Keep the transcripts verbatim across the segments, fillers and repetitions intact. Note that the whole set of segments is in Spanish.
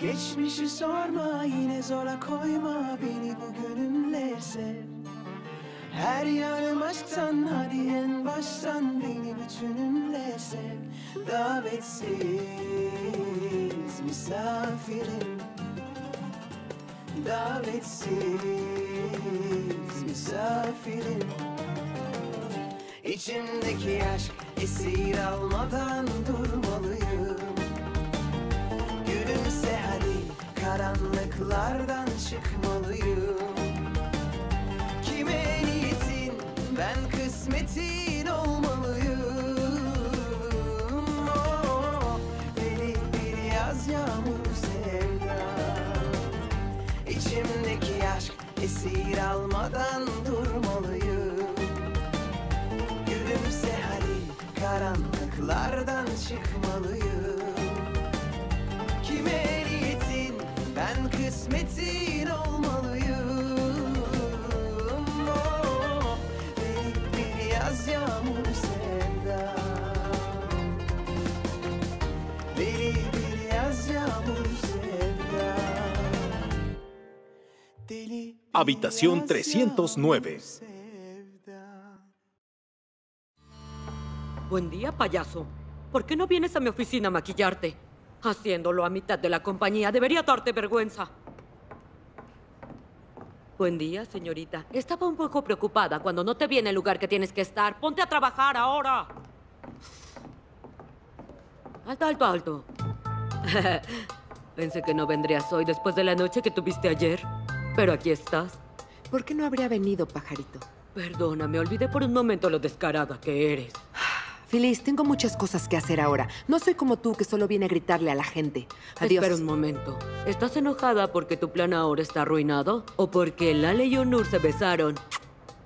Geçmişi sorma, yine zora koyma beni bugünümle sev. Her yarım aşktan hadi en baştan beni bütünümle sev. Davetsiz misafirim, davetsiz misafirim. İçimdeki aşk esir almadan durmalıyım. Gülümse hadi, karanlıklardan çıkmalıyım. Kime niyetin, ben kısmetin olmalıyım. Oh, deli bir yaz yağmuru sevda. İçimdeki aşk esir almadan durmalıyım. Gülümse hadi, karanlıklardan çıkmalıyım. Kime niyetin, ben kısmetin olmalıyım. Oh, delik bir yaz yağmuru sevda. Delik bir yaz yağmuru sevda. Deli Habitación trescientos nueve. Buen día, payaso. ¿Por qué no vienes a mi oficina a maquillarte? Haciéndolo a mitad de la compañía debería darte vergüenza. Buen día, señorita. Estaba un poco preocupada cuando no te vi en el lugar que tienes que estar. ¡Ponte a trabajar ahora! Alto, alto, alto. Pensé que no vendrías hoy después de la noche que tuviste ayer. Pero aquí estás. ¿Por qué no habría venido, pajarito? Perdóname, olvidé por un momento lo descarada que eres. Filiz, tengo muchas cosas que hacer ahora. No soy como tú, que solo viene a gritarle a la gente. Adiós. Espera un momento. ¿Estás enojada porque tu plan ahora está arruinado? ¿O porque Lale y Onur se besaron?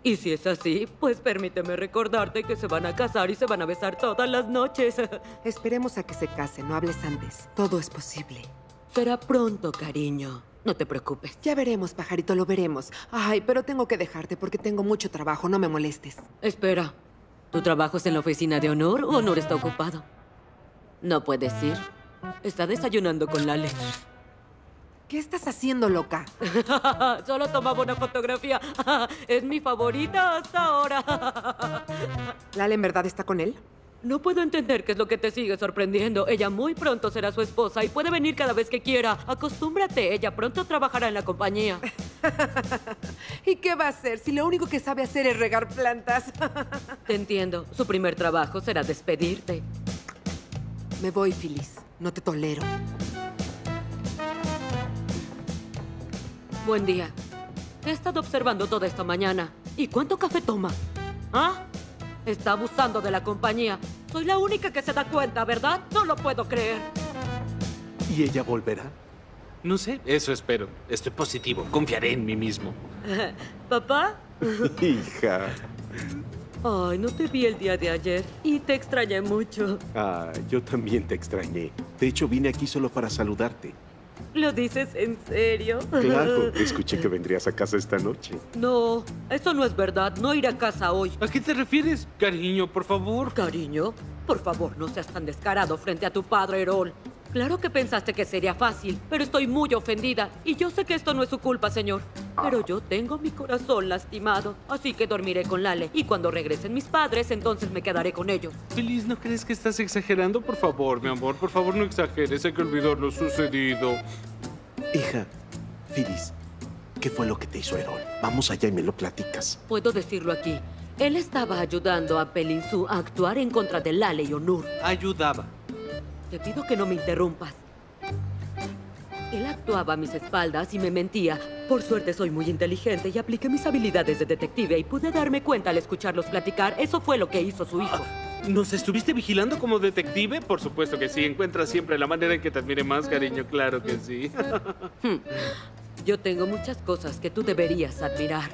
Y si es así, pues permíteme recordarte que se van a casar y se van a besar todas las noches. Esperemos a que se casen, no hables antes. Todo es posible. Será pronto, cariño. No te preocupes. Ya veremos, pajarito, lo veremos. Ay, pero tengo que dejarte porque tengo mucho trabajo, no me molestes. Espera. ¿Tú trabajas en la oficina de Onur o Onur está ocupado? No puedes ir. Está desayunando con Lale. ¿Qué estás haciendo, loca? Solo tomaba una fotografía. Es mi favorita hasta ahora. ¿Lale en verdad está con él? No puedo entender qué es lo que te sigue sorprendiendo. Ella muy pronto será su esposa y puede venir cada vez que quiera. Acostúmbrate, ella pronto trabajará en la compañía. ¿Y qué va a hacer si lo único que sabe hacer es regar plantas? Te entiendo. Su primer trabajo será despedirte. Me voy, Filiz. No te tolero. Buen día. Te he estado observando toda esta mañana. ¿Y cuánto café tomas? ¿Ah? Está abusando de la compañía. Soy la única que se da cuenta, ¿verdad? No lo puedo creer. ¿Y ella volverá? No sé, eso espero. Estoy positivo. Confiaré en mí mismo. ¿Papá? Hija. Ay, no te vi el día de ayer y te extrañé mucho. Ah, yo también te extrañé. De hecho, vine aquí solo para saludarte. ¿Lo dices en serio? Claro, escuché que vendrías a casa esta noche. No, eso no es verdad. No iré a casa hoy. ¿A qué te refieres? Cariño, por favor. ¿Cariño? Por favor, no seas tan descarado frente a tu padre, Erol. Claro que pensaste que sería fácil, pero estoy muy ofendida. Y yo sé que esto no es su culpa, señor. Pero yo tengo mi corazón lastimado, así que dormiré con Lale. Y cuando regresen mis padres, entonces me quedaré con ellos. Feliz, ¿no crees que estás exagerando? Por favor, mi amor, por favor, no exageres. Hay que olvidar lo sucedido. Hija, Feliz, ¿qué fue lo que te hizo Erol? Vamos allá y me lo platicas. Puedo decirlo aquí. Él estaba ayudando a Pelinsu a actuar en contra de Lale y Onur. Ayudaba. Te pido que no me interrumpas. Él actuaba a mis espaldas y me mentía. Por suerte soy muy inteligente y apliqué mis habilidades de detective y pude darme cuenta al escucharlos platicar. Eso fue lo que hizo su hijo. ¿Nos estuviste vigilando como detective? Por supuesto que sí. Encuentras siempre la manera en que te admire más, cariño. Claro que sí. Yo tengo muchas cosas que tú deberías admirar,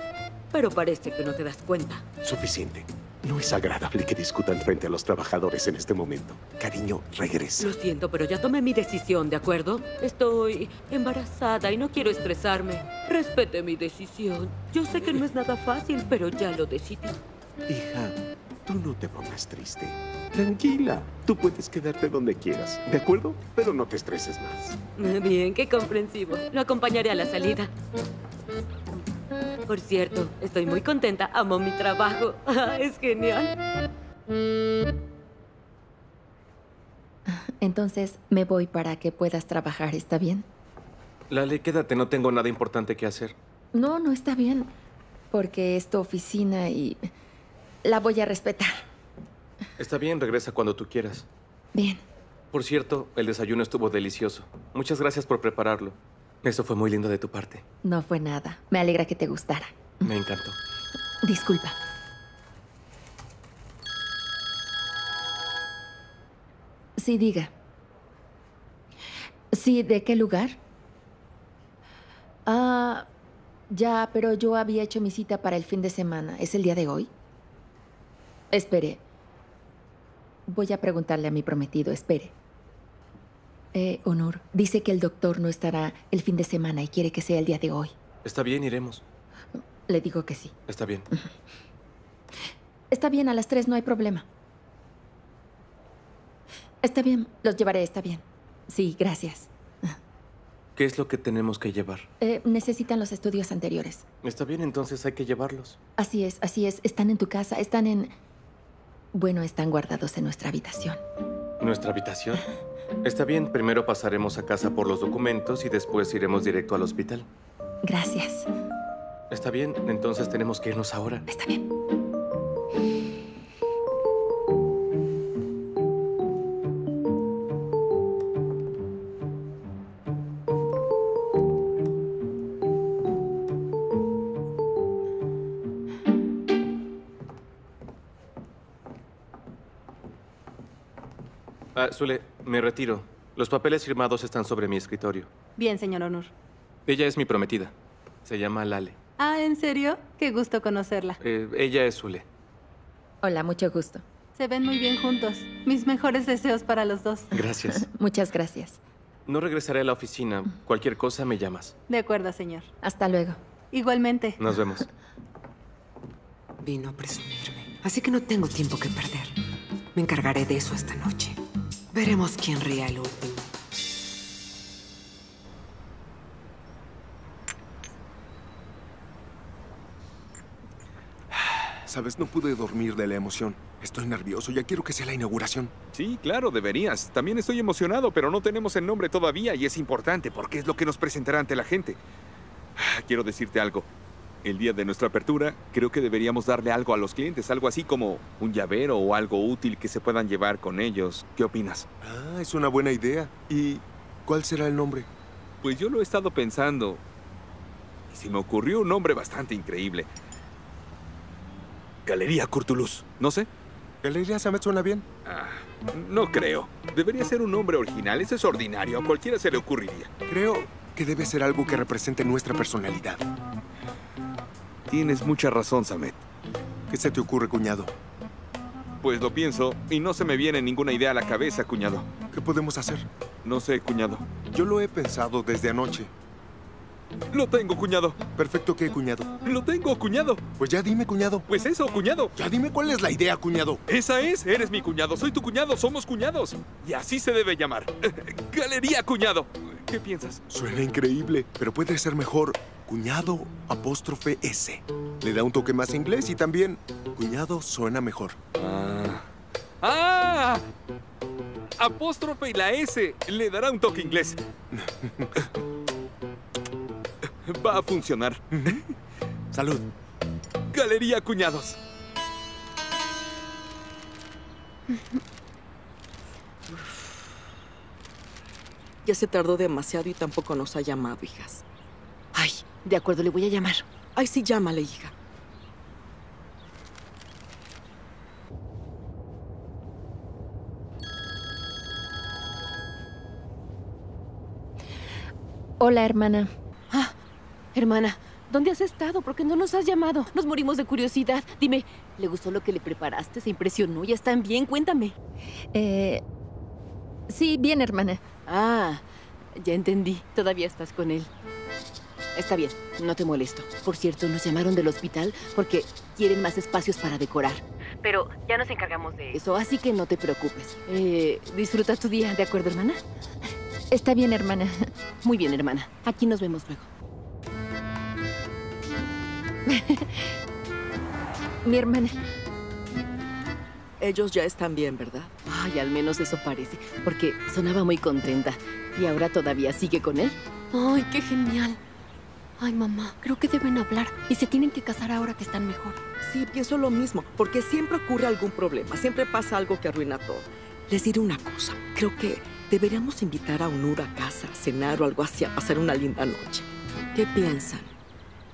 pero parece que no te das cuenta. Suficiente. No es agradable que discutan frente a los trabajadores en este momento. Cariño, regresa. Lo siento, pero ya tomé mi decisión, ¿de acuerdo? Estoy embarazada y no quiero estresarme. Respete mi decisión. Yo sé que no es nada fácil, pero ya lo decidí. Hija, tú no te pongas triste. Tranquila, tú puedes quedarte donde quieras, ¿de acuerdo? Pero no te estreses más. Muy bien, qué comprensivo. Lo acompañaré a la salida. Por cierto, estoy muy contenta. Amo mi trabajo. Es genial. Entonces, me voy para que puedas trabajar, ¿está bien? Lale, quédate. No tengo nada importante que hacer. No, no está bien. Porque es tu oficina y la voy a respetar. Está bien, regresa cuando tú quieras. Bien. Por cierto, el desayuno estuvo delicioso. Muchas gracias por prepararlo. Eso fue muy lindo de tu parte. No fue nada. Me alegra que te gustara. Me encantó. Disculpa. Sí, diga. Sí, ¿de qué lugar? Ah, ya, pero yo había hecho mi cita para el fin de semana. ¿Es el día de hoy? Espere. Voy a preguntarle a mi prometido. Espere. Eh, Onur, dice que el doctor no estará el fin de semana y quiere que sea el día de hoy. Está bien, iremos. Le digo que sí. Está bien. Está bien, a las tres no hay problema. Está bien, los llevaré, está bien. Sí, gracias. ¿Qué es lo que tenemos que llevar? Eh, necesitan los estudios anteriores. Está bien, entonces hay que llevarlos. Así es, así es. Están en tu casa, están en... Bueno, están guardados en nuestra habitación. ¿Nuestra habitación? Está bien, primero pasaremos a casa por los documentos y después iremos directo al hospital. Gracias. Está bien, entonces tenemos que irnos ahora. Está bien. Ah, Zule, me retiro. Los papeles firmados están sobre mi escritorio. Bien, señor Onur. Ella es mi prometida. Se llama Lale. Ah, ¿en serio? Qué gusto conocerla. Eh, ella es Zule. Hola, mucho gusto. Se ven muy bien juntos. Mis mejores deseos para los dos. Gracias. Muchas gracias. No regresaré a la oficina. Cualquier cosa me llamas. De acuerdo, señor. Hasta luego. Igualmente. Nos vemos. Vino a presumirme, así que no tengo tiempo que perder. Me encargaré de eso esta noche. Veremos quién ría el último. Sabes, no pude dormir de la emoción. Estoy nervioso, ya quiero que sea la inauguración. Sí, claro, deberías. También estoy emocionado, pero no tenemos el nombre todavía y es importante porque es lo que nos presentará ante la gente. Quiero decirte algo. El día de nuestra apertura, creo que deberíamos darle algo a los clientes, algo así como un llavero o algo útil que se puedan llevar con ellos. ¿Qué opinas? Ah, es una buena idea. ¿Y cuál será el nombre? Pues yo lo he estado pensando y se me ocurrió un nombre bastante increíble. Galería Kurtuluş. No sé. Galería Samet suena bien. Ah, no creo. Debería ser un nombre original. Ese es ordinario. A cualquiera se le ocurriría. Creo que debe ser algo que represente nuestra personalidad. Tienes mucha razón, Samet. ¿Qué se te ocurre, cuñado? Pues lo pienso y no se me viene ninguna idea a la cabeza, cuñado. ¿Qué podemos hacer? No sé, cuñado. Yo lo he pensado desde anoche. Lo tengo, cuñado. Perfecto, ¿qué, cuñado? Lo tengo, cuñado. Pues ya dime, cuñado. Pues eso, cuñado. Ya dime cuál es la idea, cuñado. Esa es. Eres mi cuñado, soy tu cuñado, somos cuñados. Y así se debe llamar. Galería, cuñado. ¿Qué piensas? Suena increíble, pero puede ser mejor. Cuñado apóstrofe S. Le da un toque más inglés y también cuñado suena mejor. Ah. ¡Ah! Apóstrofe y la S le dará un toque inglés. Va a funcionar. Salud. Galería Cuñados. Ya se tardó demasiado y tampoco nos ha llamado, hijas. Ay, de acuerdo, le voy a llamar. Ay, sí, llámale, hija. Hola, hermana. Ah, hermana, ¿dónde has estado? ¿Por qué no nos has llamado? Nos morimos de curiosidad. Dime, ¿le gustó lo que le preparaste? ¿Se impresionó? ¿Ya están bien? Cuéntame. Eh... Sí, bien, hermana. Ah, ya entendí. Todavía estás con él. Está bien, no te molesto. Por cierto, nos llamaron del hospital porque quieren más espacios para decorar. pero ya nos encargamos de eso, así que no te preocupes. Eh, disfruta tu día, ¿de acuerdo, hermana? Está bien, hermana. Muy bien, hermana. Aquí nos vemos luego. Mi hermana. Ellos ya están bien, ¿verdad? Ay, al menos eso parece, porque sonaba muy contenta. ¿Y ahora todavía sigue con él? Ay, qué genial. Ay, mamá, creo que deben hablar y se tienen que casar ahora que están mejor. Sí, pienso lo mismo, porque siempre ocurre algún problema, siempre pasa algo que arruina todo. Les diré una cosa, creo que deberíamos invitar a Onur a casa, a cenar o algo así, a pasar una linda noche. ¿Qué piensan?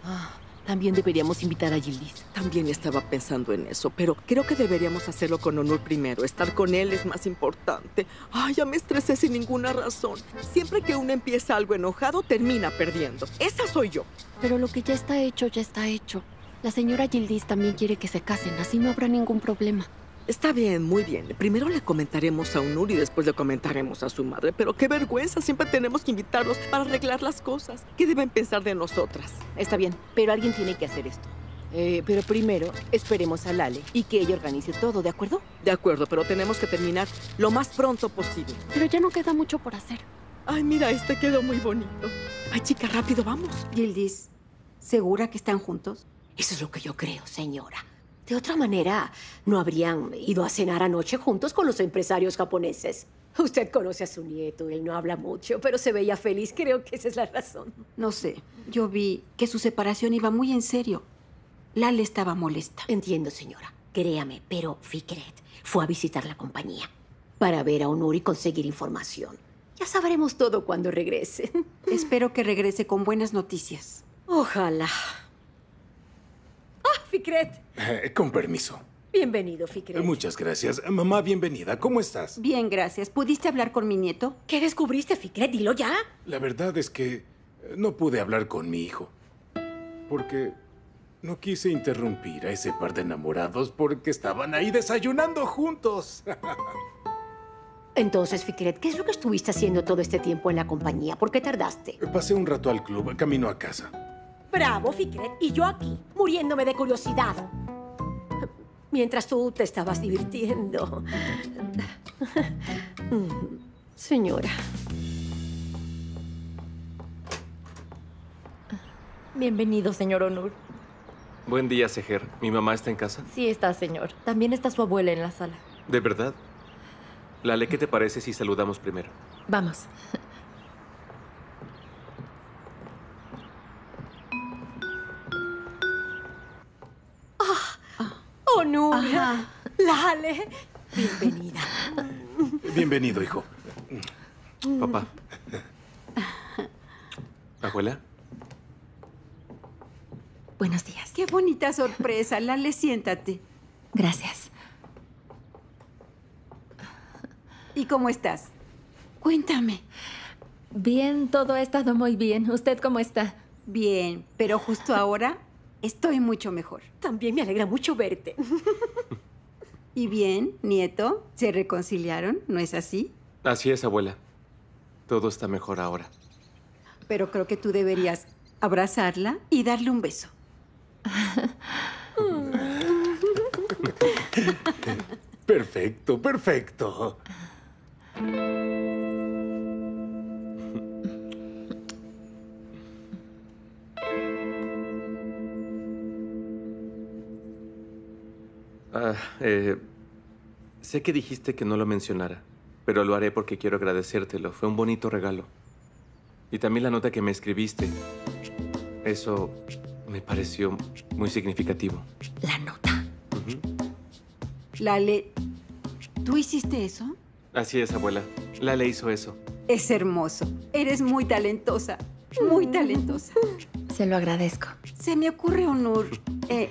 Ah, también deberíamos invitar a Yıldız. También estaba pensando en eso, pero creo que deberíamos hacerlo con Onur primero. Estar con él es más importante. Ay, ya me estresé sin ninguna razón. Siempre que uno empieza algo enojado, termina perdiendo. Esa soy yo. Pero lo que ya está hecho, ya está hecho. La señora Yıldız también quiere que se casen, así no habrá ningún problema. Está bien, muy bien. Primero le comentaremos a Onur y después le comentaremos a su madre. Pero qué vergüenza, siempre tenemos que invitarlos para arreglar las cosas. ¿Qué deben pensar de nosotras? Está bien, pero alguien tiene que hacer esto. Eh, pero primero esperemos a Lale y que ella organice todo, ¿de acuerdo? De acuerdo, pero tenemos que terminar lo más pronto posible. Pero ya no queda mucho por hacer. Ay, mira, este quedó muy bonito. Ay, chica, rápido, vamos. Yıldız, ¿segura que están juntos? Eso es lo que yo creo, señora. De otra manera, no habrían ido a cenar anoche juntos con los empresarios japoneses. Usted conoce a su nieto, él no habla mucho, pero se veía feliz. Creo que esa es la razón. No sé, yo vi que su separación iba muy en serio. Lale estaba molesta. Entiendo, señora. Créame, pero Fikret fue a visitar la compañía para ver a Onur y conseguir información. Ya sabremos todo cuando regrese. Espero que regrese con buenas noticias. Ojalá. ¡Ah, Fikret! Eh, con permiso. Bienvenido, Fikret. Muchas gracias. Mamá, bienvenida. ¿Cómo estás? Bien, gracias. ¿Pudiste hablar con mi nieto? ¿Qué descubriste, Fikret? Dilo ya. La verdad es que no pude hablar con mi hijo porque no quise interrumpir a ese par de enamorados porque estaban ahí desayunando juntos. Entonces, Fikret, ¿qué es lo que estuviste haciendo todo este tiempo en la compañía? ¿Por qué tardaste? Pasé un rato al club, camino a casa. Bravo, Fikret. Y yo aquí, muriéndome de curiosidad. Mientras tú te estabas divirtiendo. Señora. Bienvenido, señor Onur. Buen día, Seher. ¿Mi mamá está en casa? Sí está, señor. También está su abuela en la sala. ¿De verdad? Lale, ¿qué te parece si saludamos primero? Vamos. Onur, ajá. Lale, bienvenida. Bienvenido, hijo. Papá. Abuela. Buenos días. Qué bonita sorpresa. Lale, siéntate. Gracias. ¿Y cómo estás? Cuéntame. Bien, todo ha estado muy bien. ¿Usted cómo está? Bien, pero justo ahora... estoy mucho mejor. También me alegra mucho verte. ¿Y bien, nieto? ¿Se reconciliaron? ¿No es así? Así es, abuela. Todo está mejor ahora. Pero creo que tú deberías abrazarla y darle un beso. Perfecto, perfecto. Ah, eh, sé que dijiste que no lo mencionara, pero lo haré porque quiero agradecértelo. Fue un bonito regalo. Y también la nota que me escribiste. Eso me pareció muy significativo. ¿La nota? Uh-huh. Lale, ¿tú hiciste eso? Así es, abuela. Lale hizo eso. Es hermoso. Eres muy talentosa. Muy talentosa. Se lo agradezco. Se me ocurre, Onur, eh...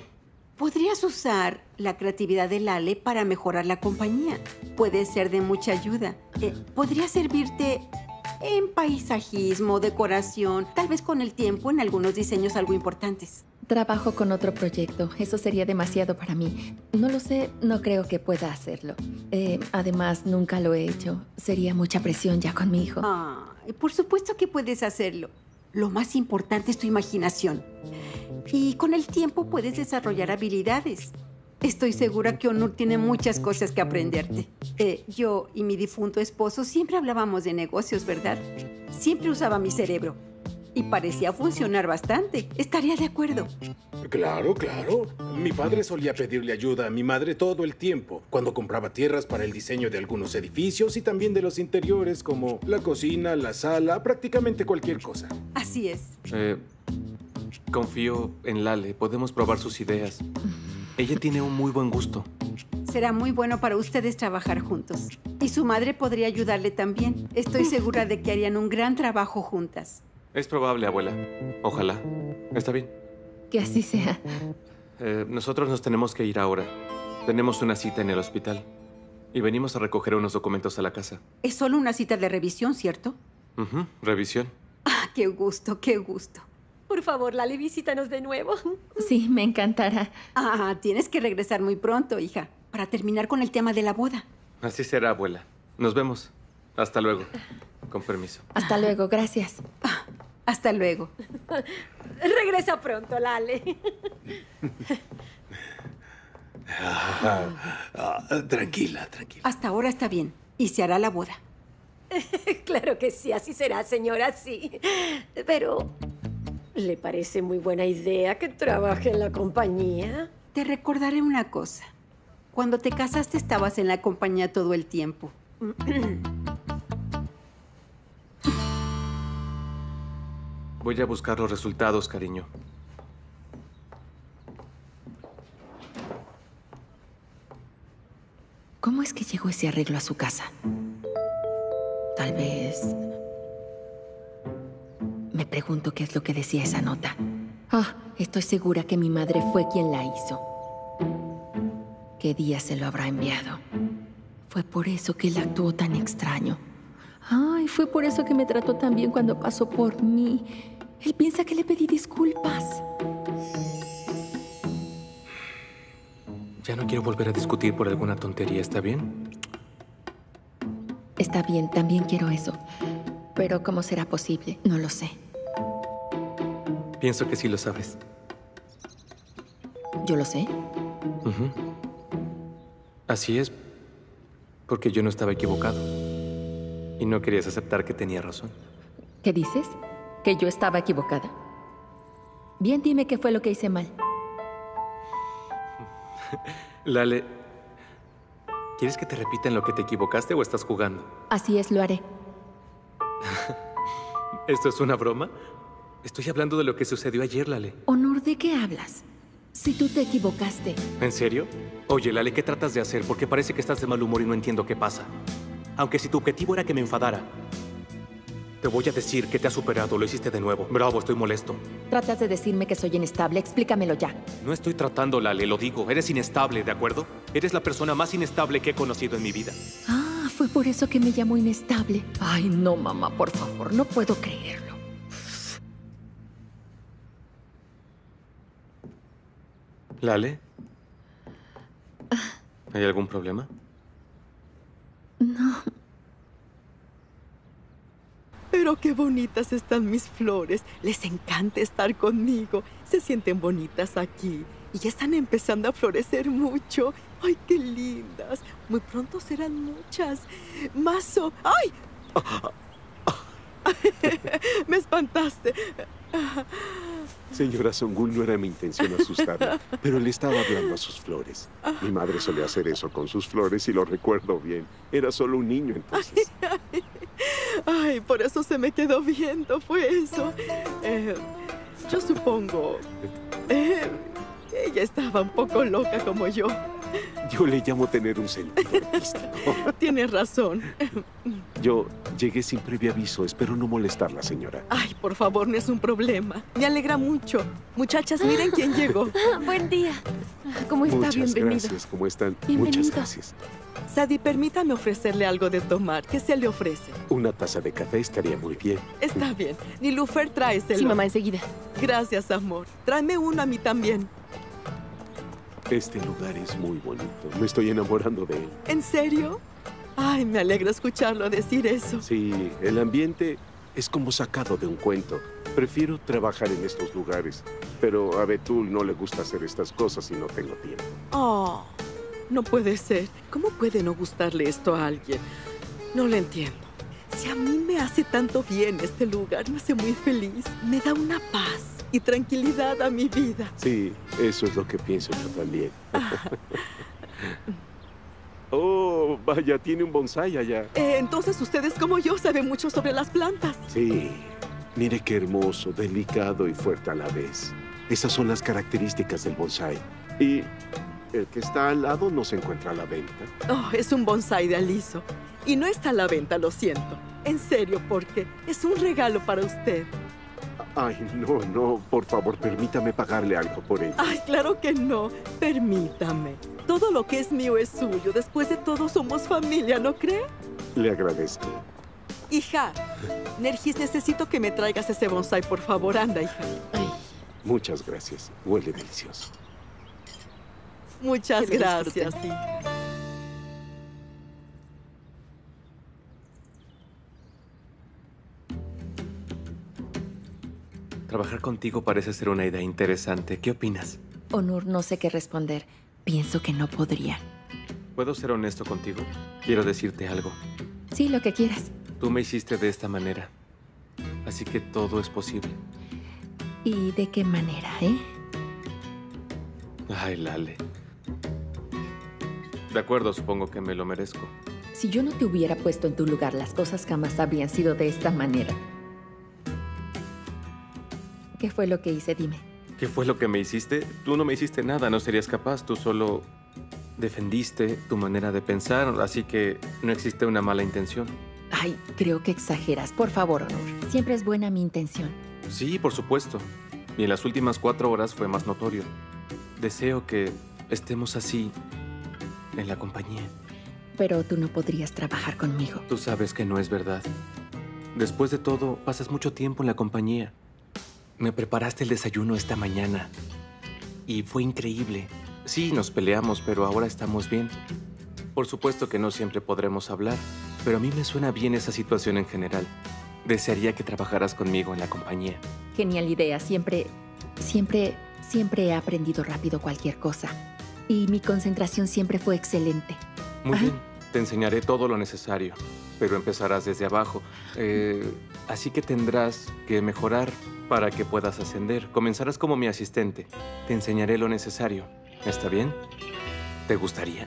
podrías usar la creatividad de Lale para mejorar la compañía. Puede ser de mucha ayuda. Eh, podría servirte en paisajismo, decoración, tal vez con el tiempo en algunos diseños algo importantes. Trabajo con otro proyecto. Eso sería demasiado para mí. No lo sé, no creo que pueda hacerlo. Eh, además, nunca lo he hecho. Sería mucha presión ya con mi hijo. Ah, por supuesto que puedes hacerlo. Lo más importante es tu imaginación. Y con el tiempo puedes desarrollar habilidades. Estoy segura que Onur tiene muchas cosas que aprenderte. Eh, yo y mi difunto esposo siempre hablábamos de negocios, ¿verdad? Siempre usaba mi cerebro. Y parecía funcionar bastante. ¿Estarías de acuerdo? Claro, claro. Mi padre solía pedirle ayuda a mi madre todo el tiempo, cuando compraba tierras para el diseño de algunos edificios y también de los interiores, como la cocina, la sala, prácticamente cualquier cosa. Así es. Eh, confío en Lale. Podemos probar sus ideas. Ella tiene un muy buen gusto. Será muy bueno para ustedes trabajar juntos. Y su madre podría ayudarle también. Estoy segura de que harían un gran trabajo juntas. Es probable, abuela. Ojalá. Está bien. Que así sea. Eh, nosotros nos tenemos que ir ahora. Tenemos una cita en el hospital. Y venimos a recoger unos documentos a la casa. Es solo una cita de revisión, ¿cierto? Uh-huh. Revisión. Ah, qué gusto, qué gusto. Por favor, Lale, visítanos de nuevo. Sí, me encantará. Ah, tienes que regresar muy pronto, hija, para terminar con el tema de la boda. Así será, abuela. Nos vemos. Hasta luego. Con permiso. Hasta luego, gracias. Ah. Hasta luego. Regresa pronto, Lale. ah, ah, ah, tranquila, tranquila. Hasta ahora está bien. Y se hará la boda. Claro que sí, así será, señora, sí. Pero, ¿le parece muy buena idea que trabaje en la compañía? Te recordaré una cosa. Cuando te casaste estabas en la compañía todo el tiempo. Voy a buscar los resultados, cariño. ¿Cómo es que llegó ese arreglo a su casa? Tal vez... Me pregunto qué es lo que decía esa nota. Ah, estoy segura que mi madre fue quien la hizo. ¿Qué día se lo habrá enviado? Fue por eso que él actuó tan extraño. Ay, fue por eso que me trató tan bien cuando pasó por mí. Él piensa que le pedí disculpas. Ya no quiero volver a discutir por alguna tontería, ¿está bien? Está bien, también quiero eso. Pero ¿cómo será posible? No lo sé. Pienso que sí lo sabes. ¿Yo lo sé? Uh-huh. Así es, porque yo no estaba equivocado. Y no querías aceptar que tenía razón. ¿Qué dices? ¿Que yo estaba equivocada? Bien, dime qué fue lo que hice mal. Lale, ¿quieres que te repita en lo que te equivocaste o estás jugando? Así es, lo haré. ¿Esto es una broma? Estoy hablando de lo que sucedió ayer, Lale. Onur, ¿de qué hablas? Si tú te equivocaste. ¿En serio? Oye, Lale, ¿qué tratas de hacer? Porque parece que estás de mal humor y no entiendo qué pasa. Aunque si tu objetivo era que me enfadara, te voy a decir que te has superado, lo hiciste de nuevo. Bravo, estoy molesto. Tratas de decirme que soy inestable, explícamelo ya. No estoy tratando, Lale, lo digo. Eres inestable, ¿de acuerdo? Eres la persona más inestable que he conocido en mi vida. Ah, fue por eso que me llamó inestable. Ay, no, mamá, por favor, no puedo creerlo. Lale, ¿hay algún problema? No. Pero qué bonitas están mis flores. Les encanta estar conmigo. Se sienten bonitas aquí. Y ya están empezando a florecer mucho. ¡Ay, qué lindas! Muy pronto serán muchas. Mazo. ¡Ay! Me espantaste. Señora Songül, no era mi intención asustarla, pero le estaba hablando a sus flores. Mi madre solía hacer eso con sus flores y lo recuerdo bien. Era solo un niño entonces. Ay, ay, ay, por eso se me quedó viendo, fue eso. Eh, yo supongo eh, que ella estaba un poco loca como yo. Yo le llamo tener un sentido artístico. Tienes razón. Yo llegué sin previo aviso. Espero no molestarla, señora. Ay, por favor, no es un problema. Me alegra mucho. Muchachas, miren quién llegó. Buen día. ¿Cómo está? Muchas bienvenido. Muchas gracias. ¿Cómo están? Bienvenido. Muchas gracias. Sadi, permítame ofrecerle algo de tomar. ¿Qué se le ofrece? Una taza de café estaría muy bien. Está bien. Nilüfer, tráeselo. Sí, mamá, enseguida. Gracias, amor. Tráeme uno a mí también. Este lugar es muy bonito. Me estoy enamorando de él. ¿En serio? Ay, me alegra escucharlo decir eso. Sí, el ambiente es como sacado de un cuento. Prefiero trabajar en estos lugares, pero a Betul no le gusta hacer estas cosas y no tengo tiempo. Oh, no puede ser. ¿Cómo puede no gustarle esto a alguien? No lo entiendo. Si a mí me hace tanto bien este lugar, me hace muy feliz. Me da una paz y tranquilidad a mi vida. Sí, eso es lo que pienso yo también. Ah. Oh, vaya, tiene un bonsái allá. Eh, entonces ustedes como yo saben mucho sobre las plantas. Sí, mire qué hermoso, delicado y fuerte a la vez. Esas son las características del bonsái. Y el que está al lado no se encuentra a la venta. Oh, es un bonsái de aliso. Y no está a la venta, lo siento. En serio, porque es un regalo para usted. Ay, no, no. Por favor, permítame pagarle algo por ello. Ay, claro que no. Permítame. Todo lo que es mío es suyo. Después de todo, somos familia, ¿no cree? Le agradezco. Hija, Nergis, necesito que me traigas ese bonsái, por favor. Anda, hija. Ay. Muchas gracias. Huele delicioso. Muchas gracias, sí. Trabajar contigo parece ser una idea interesante. ¿Qué opinas? Onur, no sé qué responder. Pienso que no podría. ¿Puedo ser honesto contigo? Quiero decirte algo. Sí, lo que quieras. Tú me hiciste de esta manera. Así que todo es posible. ¿Y de qué manera, eh? Ay, Lale. De acuerdo, supongo que me lo merezco. Si yo no te hubiera puesto en tu lugar, las cosas jamás habrían sido de esta manera. ¿Qué fue lo que hice? Dime. ¿Qué fue lo que me hiciste? Tú no me hiciste nada, no serías capaz. Tú solo defendiste tu manera de pensar, así que no existe una mala intención. Ay, creo que exageras. Por favor, Onur. Siempre es buena mi intención. Sí, por supuesto. Y en las últimas cuatro horas fue más notorio. Deseo que estemos así en la compañía. Pero tú no podrías trabajar conmigo. Tú sabes que no es verdad. Después de todo, pasas mucho tiempo en la compañía. Me preparaste el desayuno esta mañana y fue increíble. Sí, nos peleamos, pero ahora estamos bien. Por supuesto que no siempre podremos hablar, pero a mí me suena bien esa situación en general. Desearía que trabajaras conmigo en la compañía. Genial idea. Siempre, siempre, siempre he aprendido rápido cualquier cosa. Y mi concentración siempre fue excelente. Muy bien. Te enseñaré todo lo necesario, pero empezarás desde abajo. Eh, así que tendrás que mejorar. Para que puedas ascender, comenzarás como mi asistente. Te enseñaré lo necesario. ¿Está bien? ¿Te gustaría?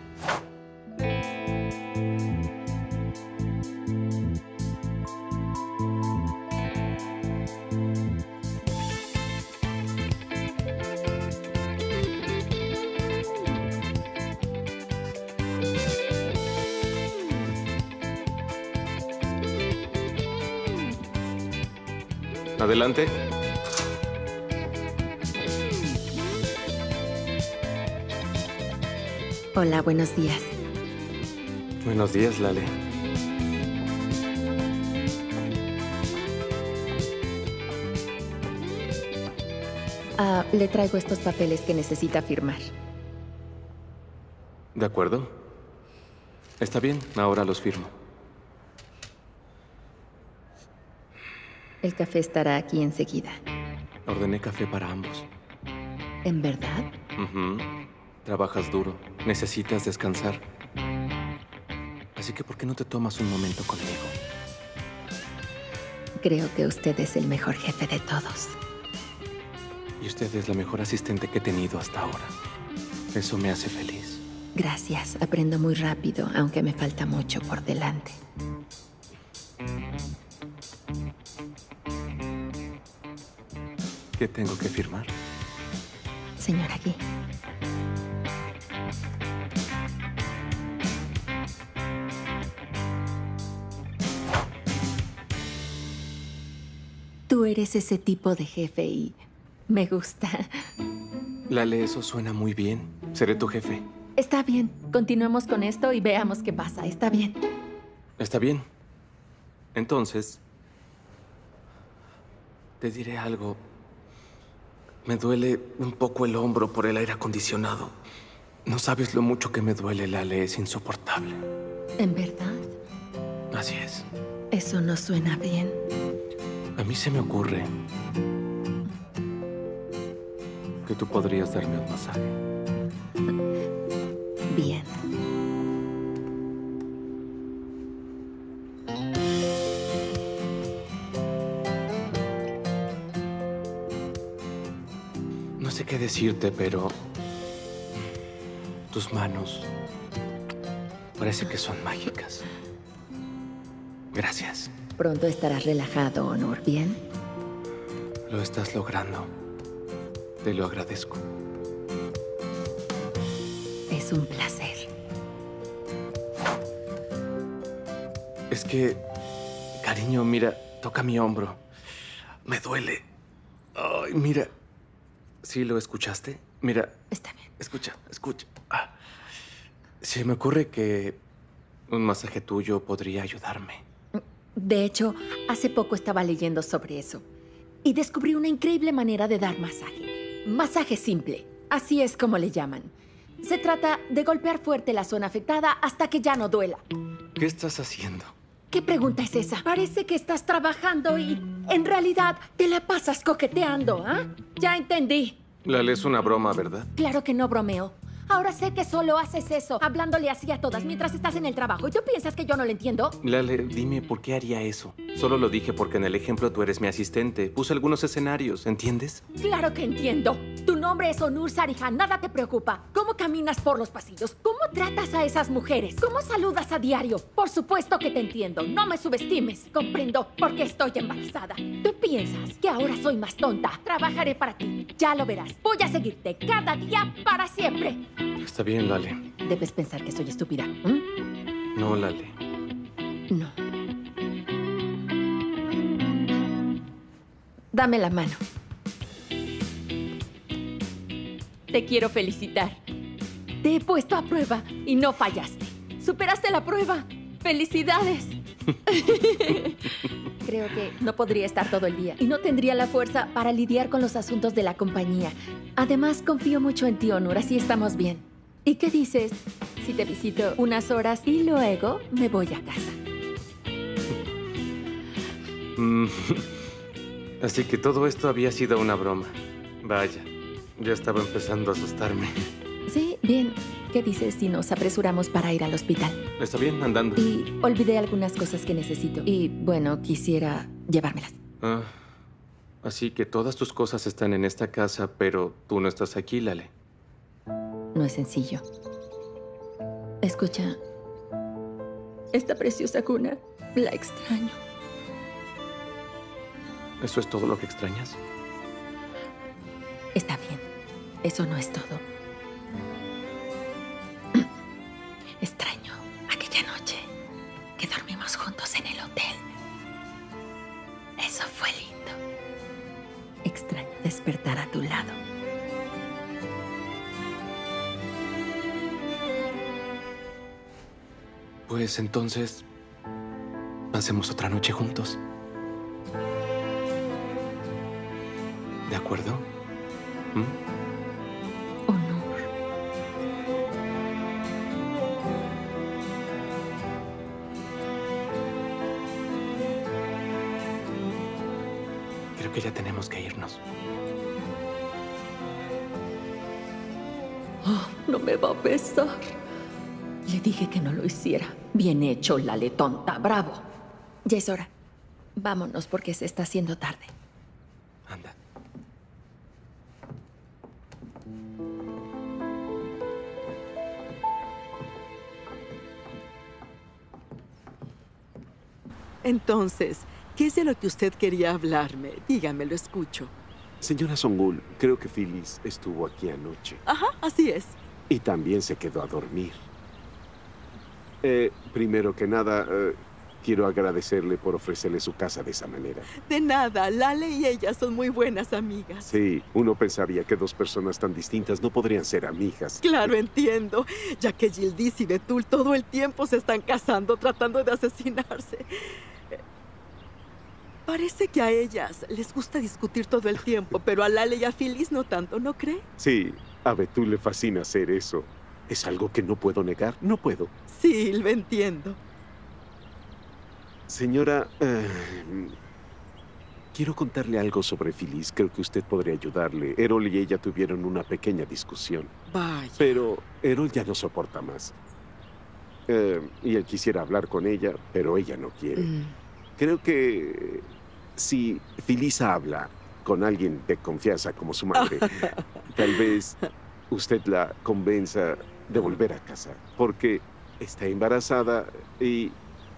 Adelante. Hola, buenos días. Buenos días, Lale. Ah, le traigo estos papeles que necesita firmar. De acuerdo. Está bien, ahora los firmo. El café estará aquí enseguida. Ordené café para ambos. ¿En verdad? Uh-huh. Trabajas duro. Necesitas descansar. Así que, ¿por qué no te tomas un momento conmigo? Creo que usted es el mejor jefe de todos. Y usted es la mejor asistente que he tenido hasta ahora. Eso me hace feliz. Gracias. Aprendo muy rápido, aunque me falta mucho por delante. ¿Qué tengo que firmar? Señor, aquí. Tú eres ese tipo de jefe y me gusta. Lale, eso suena muy bien. Seré tu jefe. Está bien. Continuemos con esto y veamos qué pasa. Está bien. Está bien. Entonces, te diré algo. Me duele un poco el hombro por el aire acondicionado. No sabes lo mucho que me duele, Lale. Es insoportable. ¿En verdad? Así es. Eso no suena bien. A mí se me ocurre que tú podrías darme un masaje. Bien. No sé qué decirte, pero tus manos parece que son mágicas. Gracias. Pronto estarás relajado, Onur, ¿bien? Lo estás logrando. Te lo agradezco. Es un placer. Es que, cariño, mira, toca mi hombro. Me duele. Ay, mira. ¿Sí lo escuchaste? Mira. Está bien. Escucha, escucha. Ah. Se me ocurre que un masaje tuyo podría ayudarme. De hecho, hace poco estaba leyendo sobre eso y descubrí una increíble manera de dar masaje. Masaje simple, así es como le llaman. Se trata de golpear fuerte la zona afectada hasta que ya no duela. ¿Qué estás haciendo? ¿Qué pregunta es esa? Parece que estás trabajando y en realidad te la pasas coqueteando, ¿ah? ¿eh? Ya entendí. Lale, es una broma, ¿verdad? Claro que no bromeo. Ahora sé que solo haces eso, hablándole así a todas mientras estás en el trabajo. ¿Yo piensas que yo no lo entiendo? Lale, dime, ¿por qué haría eso? Solo lo dije porque en el ejemplo tú eres mi asistente. Puse algunos escenarios, ¿entiendes? Claro que entiendo. Tu nombre es Onur Sarıhan, nada te preocupa. ¿Cómo caminas por los pasillos? ¿Cómo tratas a esas mujeres? ¿Cómo saludas a diario? Por supuesto que te entiendo. No me subestimes. Comprendo porque estoy embarazada. Tú piensas que ahora soy más tonta. Trabajaré para ti. Ya lo verás. Voy a seguirte cada día para siempre. Está bien, Lale. Debes pensar que soy estúpida. ¿Mm? No, Lale. No. Dame la mano. Te quiero felicitar. Te he puesto a prueba y no fallaste. Superaste la prueba. ¡Felicidades! Creo que no podría estar todo el día y no tendría la fuerza para lidiar con los asuntos de la compañía. Además, confío mucho en ti, Onur, así estamos bien. ¿Y qué dices si te visito unas horas y luego me voy a casa? Mm. Así que todo esto había sido una broma. Vaya, ya estaba empezando a asustarme. Sí, bien. ¿Qué dices si nos apresuramos para ir al hospital? Está bien, andando. Y olvidé algunas cosas que necesito. Y, bueno, quisiera llevármelas. Ah, así que todas tus cosas están en esta casa, pero tú no estás aquí, Lale. No es sencillo. Escucha, esta preciosa cuna la extraño. ¿Eso es todo lo que extrañas? Está bien, eso no es todo. Extraño aquella noche que dormimos juntos en el hotel. Eso fue lindo. Extraño despertar a tu lado. Pues entonces, pasemos otra noche juntos. ¿De acuerdo? ¿Mm? Que ya tenemos que irnos. Oh, no me va a besar. Le dije que no lo hiciera. Bien hecho, Lale, tonta. Bravo. Ya es hora. Vámonos porque se está haciendo tarde. Anda. Entonces, ¿qué es de lo que usted quería hablarme? Dígame, lo escucho. Señora Songül, creo que Filiz estuvo aquí anoche. Ajá, así es. Y también se quedó a dormir. Eh, primero que nada, eh, quiero agradecerle por ofrecerle su casa de esa manera. De nada, Lale y ella son muy buenas amigas. Sí, uno pensaría que dos personas tan distintas no podrían ser amigas. Claro, eh. entiendo, ya que Yıldız y Betul todo el tiempo se están casando, tratando de asesinarse. Parece que a ellas les gusta discutir todo el tiempo, pero a Lale y a Filiz no tanto, ¿no cree? Sí, a Betul le fascina hacer eso. Es algo que no puedo negar, no puedo. Sí, lo entiendo. Señora, eh, Quiero contarle algo sobre Filiz. Creo que usted podría ayudarle. Erol y ella tuvieron una pequeña discusión. Vaya. Pero Erol ya no soporta más. Eh, y él quisiera hablar con ella, pero ella no quiere. Mm. Creo que si Filiz habla con alguien de confianza como su madre, tal vez usted la convenza de volver a casa. Porque está embarazada y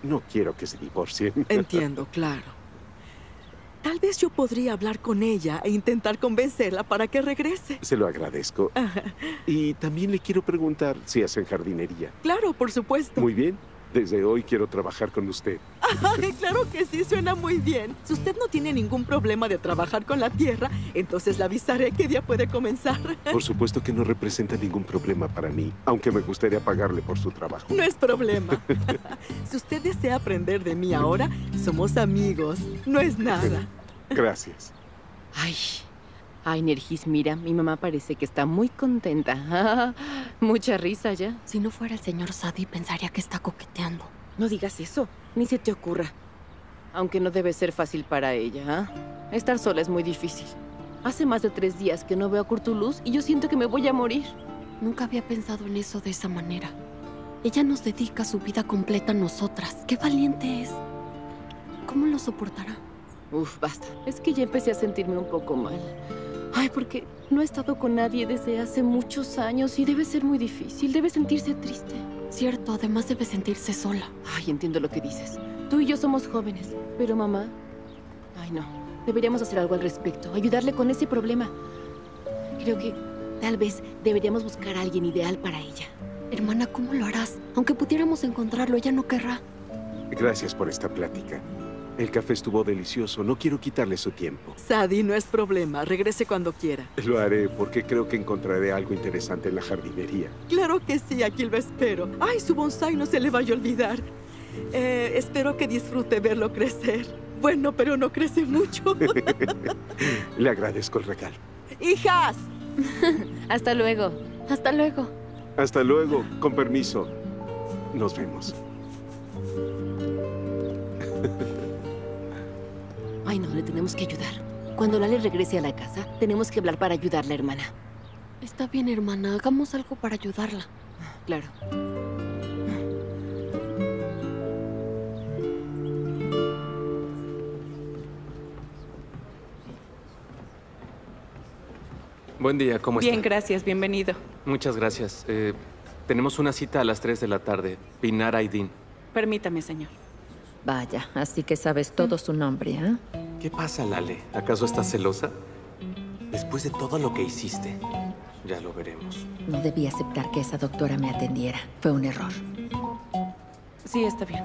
no quiero que se divorcien. Entiendo, claro. Tal vez yo podría hablar con ella e intentar convencerla para que regrese. Se lo agradezco. Ajá. Y también le quiero preguntar si hacen jardinería. Claro, por supuesto. Muy bien. Desde hoy quiero trabajar con usted. Ay, claro que sí, suena muy bien. Si usted no tiene ningún problema de trabajar con la tierra, entonces le avisaré qué día puede comenzar. Por supuesto que no representa ningún problema para mí, aunque me gustaría pagarle por su trabajo. No es problema. Si usted desea aprender de mí ahora, somos amigos. No es nada. Gracias. Ay, ay, Nergis, mira, mi mamá parece que está muy contenta. Mucha risa ya. Si no fuera el señor Sadi, pensaría que está coqueteando. No digas eso, ni se te ocurra. Aunque no debe ser fácil para ella, ¿eh? Estar sola es muy difícil. Hace más de tres días que no veo a Kurtuluş y yo siento que me voy a morir. Nunca había pensado en eso de esa manera. Ella nos dedica su vida completa a nosotras. ¡Qué valiente es! ¿Cómo lo soportará? Uf, basta. Es que ya empecé a sentirme un poco mal. Ay, porque no he estado con nadie desde hace muchos años y debe ser muy difícil, debe sentirse triste. Cierto, además debe sentirse sola. Ay, entiendo lo que dices. Tú y yo somos jóvenes, pero mamá... Ay, no. Deberíamos hacer algo al respecto, ayudarle con ese problema. Creo que tal vez deberíamos buscar a alguien ideal para ella. Hermana, ¿cómo lo harás? Aunque pudiéramos encontrarlo, ella no querrá. Gracias por esta plática. El café estuvo delicioso. No quiero quitarle su tiempo. Sadi, no es problema. Regrese cuando quiera. Lo haré porque creo que encontraré algo interesante en la jardinería. Claro que sí. Aquí lo espero. Ay, su bonsái no se le vaya a olvidar. Eh, espero que disfrute verlo crecer. Bueno, pero no crece mucho. Le agradezco el regalo. ¡Hijas! Hasta luego. Hasta luego. Hasta luego. Con permiso. Nos vemos. Ay, no, le tenemos que ayudar. Cuando Lale regrese a la casa, tenemos que hablar para ayudarla, hermana. Está bien, hermana. Hagamos algo para ayudarla. Claro. Buen día, ¿cómo está? Bien, gracias. Bienvenido. Muchas gracias. Eh, tenemos una cita a las tres de la tarde. Pınar Aydın. Permítame, señor. Vaya, así que sabes todo su nombre, ¿eh? ¿Qué pasa, Lale? ¿Acaso estás celosa? Después de todo lo que hiciste, ya lo veremos. No debí aceptar que esa doctora me atendiera. Fue un error. Sí, está bien.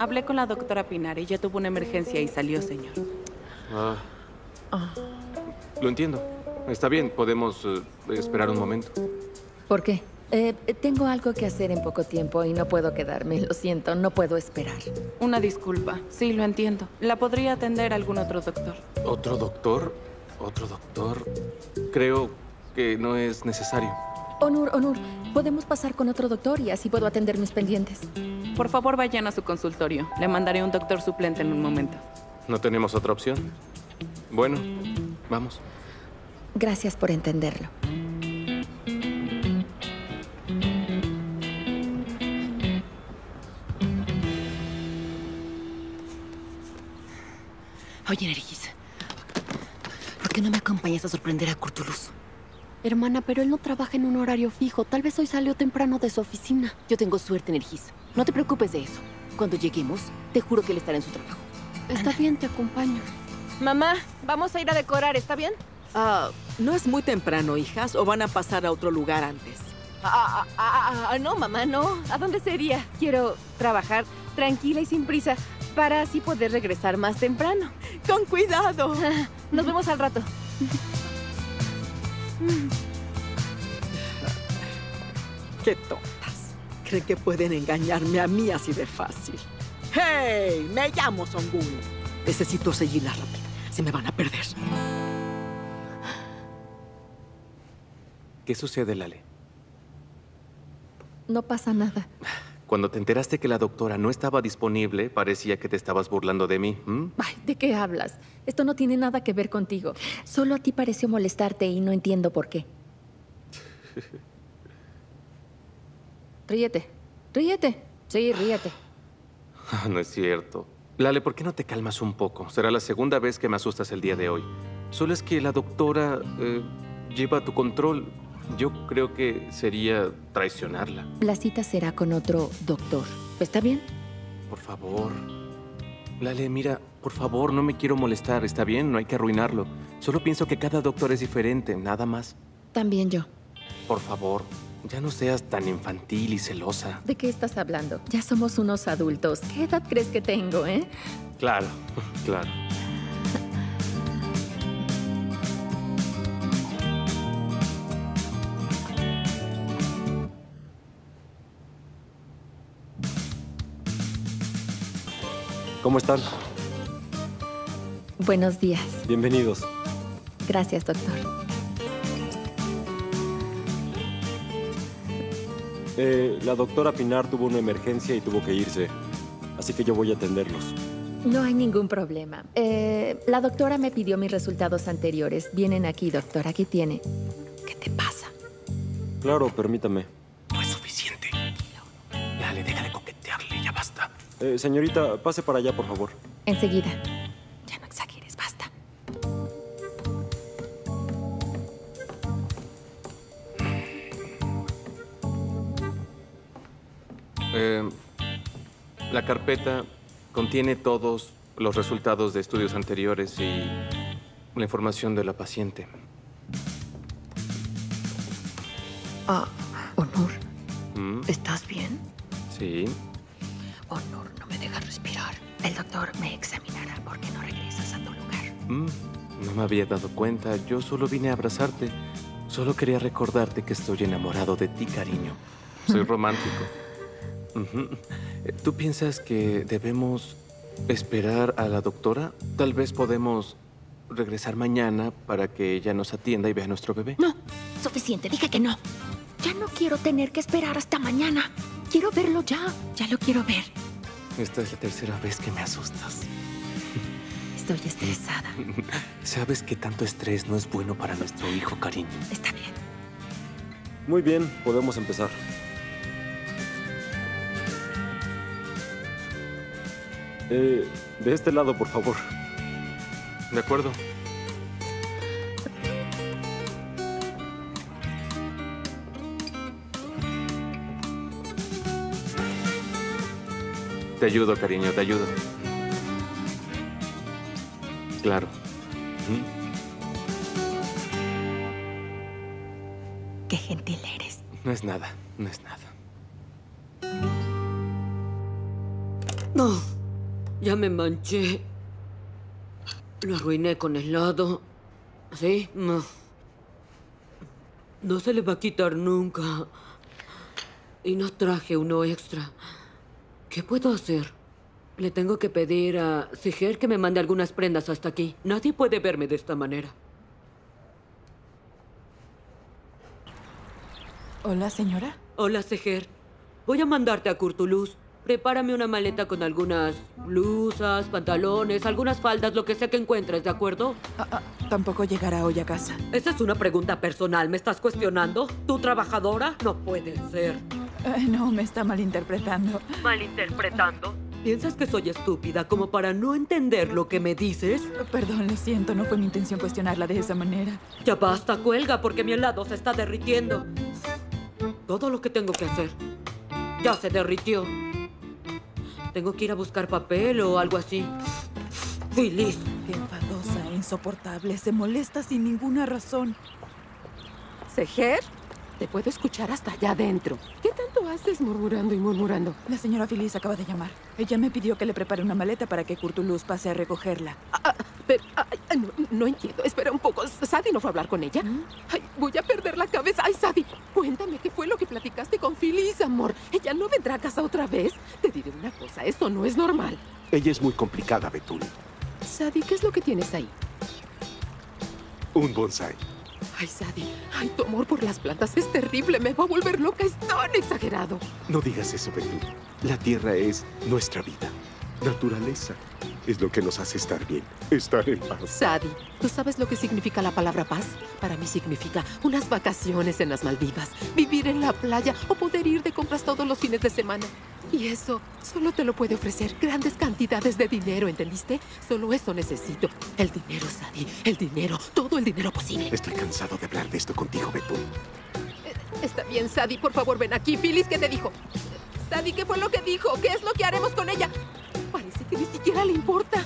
Hablé con la doctora Pınar y ya tuvo una emergencia y salió, señor. Ah. ah. Lo entiendo. Está bien, podemos eh, esperar un momento. ¿Por qué? Eh, tengo algo que hacer en poco tiempo y no puedo quedarme. Lo siento, no puedo esperar. Una disculpa. Sí, lo entiendo. La podría atender algún otro doctor. ¿Otro doctor? ¿Otro doctor? Creo que no es necesario. Onur, Onur, podemos pasar con otro doctor y así puedo atender mis pendientes. Por favor, vayan a su consultorio. Le mandaré un doctor suplente en un momento. No tenemos otra opción. Bueno, vamos. Gracias por entenderlo. Oye, Nergis, ¿por qué no me acompañas a sorprender a Kurtuluş? Hermana, pero él no trabaja en un horario fijo. Tal vez hoy salió temprano de su oficina. Yo tengo suerte, Nergis. No te preocupes de eso. Cuando lleguemos, te juro que él estará en su trabajo. Está bien, te acompaño. Mamá, vamos a ir a decorar, ¿está bien? Ah, no es muy temprano, hijas, o van a pasar a otro lugar antes. Ah, ah, ah, ah, no, mamá, no. ¿A dónde sería? Quiero trabajar tranquila y sin prisa, para así poder regresar más temprano. ¡Con cuidado! Nos vemos al rato. ¡Qué tontas! Creen que pueden engañarme a mí así de fácil. ¡Hey! Me llamo Songül. Necesito seguirla rápido. Se me van a perder. ¿Qué sucede, Lale? No pasa nada. Cuando te enteraste que la doctora no estaba disponible, parecía que te estabas burlando de mí. ¿Mm? Ay, ¿de qué hablas? Esto no tiene nada que ver contigo. Solo a ti pareció molestarte y no entiendo por qué. Ríete. Ríete. Sí, ríete. No es cierto. Lale, ¿por qué no te calmas un poco? Será la segunda vez que me asustas el día de hoy. Solo es que la doctora eh, lleva tu control. Yo creo que sería traicionarla. La cita será con otro doctor. ¿Está bien? Por favor. Lale, mira, por favor, no me quiero molestar. ¿Está bien? No hay que arruinarlo. Solo pienso que cada doctor es diferente, nada más. También yo. Por favor, ya no seas tan infantil y celosa. ¿De qué estás hablando? Ya somos unos adultos. ¿Qué edad crees que tengo, eh? Claro, claro. ¿Cómo están? Buenos días. Bienvenidos. Gracias, doctor. Eh, la doctora Pinar tuvo una emergencia y tuvo que irse, así que yo voy a atenderlos. No hay ningún problema. Eh, la doctora me pidió mis resultados anteriores. Vienen aquí, doctor. Aquí tiene. ¿Qué te pasa? Claro, permítame. No es suficiente. Dale, déjale. Eh, señorita, pase para allá, por favor. Enseguida. Ya no exageres, basta. Eh, la carpeta contiene todos los resultados de estudios anteriores y la información de la paciente. Ah, Onur, ¿Mm? ¿estás bien? Sí. Onur, no me dejas respirar. El doctor me examinará porque no regresas a tu lugar. Mm, no me había dado cuenta. Yo solo vine a abrazarte. Solo quería recordarte que estoy enamorado de ti, cariño. Soy romántico. Uh-huh. ¿Tú piensas que debemos esperar a la doctora? Tal vez podemos regresar mañana para que ella nos atienda y vea a nuestro bebé. No, suficiente. Dije que no. Ya no quiero tener que esperar hasta mañana. Quiero verlo ya. Ya lo quiero ver. Esta es la tercera vez que me asustas. Estoy estresada. Sabes que tanto estrés no es bueno para nuestro hijo, cariño. Está bien. Muy bien, podemos empezar. Eh, de este lado, por favor. De acuerdo. Te ayudo, cariño, te ayudo. Claro. Qué gentil eres. No es nada, no es nada. No, ya me manché. Lo arruiné con helado. ¿Sí? No. No se le va a quitar nunca. Y no traje uno extra. ¿Qué puedo hacer? Le tengo que pedir a Seher que me mande algunas prendas hasta aquí. Nadie puede verme de esta manera. Hola, señora. Hola, Seher. Voy a mandarte a Kurtuluş. Prepárame una maleta con algunas blusas, pantalones, algunas faldas, lo que sea que encuentres, ¿de acuerdo? Ah, ah, tampoco llegará hoy a casa. Esa es una pregunta personal. ¿Me estás cuestionando? ¿Tú, trabajadora? No puede ser. Eh, no, me está malinterpretando. ¿Malinterpretando? ¿Piensas que soy estúpida como para no entender lo que me dices? Perdón, lo siento. No fue mi intención cuestionarla de esa manera. Ya basta, cuelga, porque mi helado se está derritiendo. Todo lo que tengo que hacer ya se derritió. Tengo que ir a buscar papel o algo así. ¡Filiz! Qué enfadosa e insoportable. Se molesta sin ninguna razón. ¿Seher? Te puedo escuchar hasta allá adentro. ¿Qué tanto haces murmurando y murmurando? La señora Filiz acaba de llamar. Ella me pidió que le prepare una maleta para que Kurtuluş pase a recogerla. Ah, pero, ah, no, no entiendo. Espera un poco. ¿Sadi no fue a hablar con ella? ¿Mm? Ay, voy a perder la cabeza. Ay, Sadi, cuéntame qué fue lo que platicaste con Filiz, amor. ¿Ella no vendrá a casa otra vez? Te diré una cosa. Esto no es normal. Ella es muy complicada, Betul. Sadi, ¿qué es lo que tienes ahí? Un bonsái. Ay, Sadi, ay, tu amor por las plantas es terrible. Me va a volver loca. Es tan exagerado. No digas eso, Betul. La tierra es nuestra vida. Naturaleza es lo que nos hace estar bien, estar en paz. Sadi, ¿tú sabes lo que significa la palabra paz? Para mí significa unas vacaciones en las Maldivas, vivir en la playa o poder ir de compras todos los fines de semana. Y eso solo te lo puede ofrecer grandes cantidades de dinero, ¿entendiste? Solo eso necesito. El dinero, Sadi, el dinero, todo el dinero posible. Estoy cansado de hablar de esto contigo, Betul. Está bien, Sadi, por favor, ven aquí. Filiz, ¿qué te dijo? Sadi, ¿qué fue lo que dijo? ¿Qué es lo que haremos con ella? Parece que ni siquiera le importa.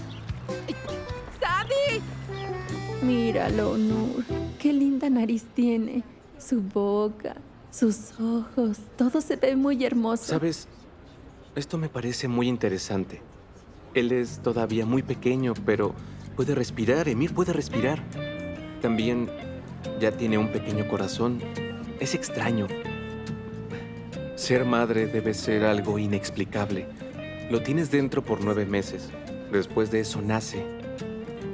¡Sadi! Míralo, Onur. Qué linda nariz tiene. Su boca, sus ojos. Todo se ve muy hermoso. ¿Sabes? Esto me parece muy interesante. Él es todavía muy pequeño, pero puede respirar. Emir puede respirar. También ya tiene un pequeño corazón. Es extraño. Ser madre debe ser algo inexplicable. Lo tienes dentro por nueve meses. Después de eso nace.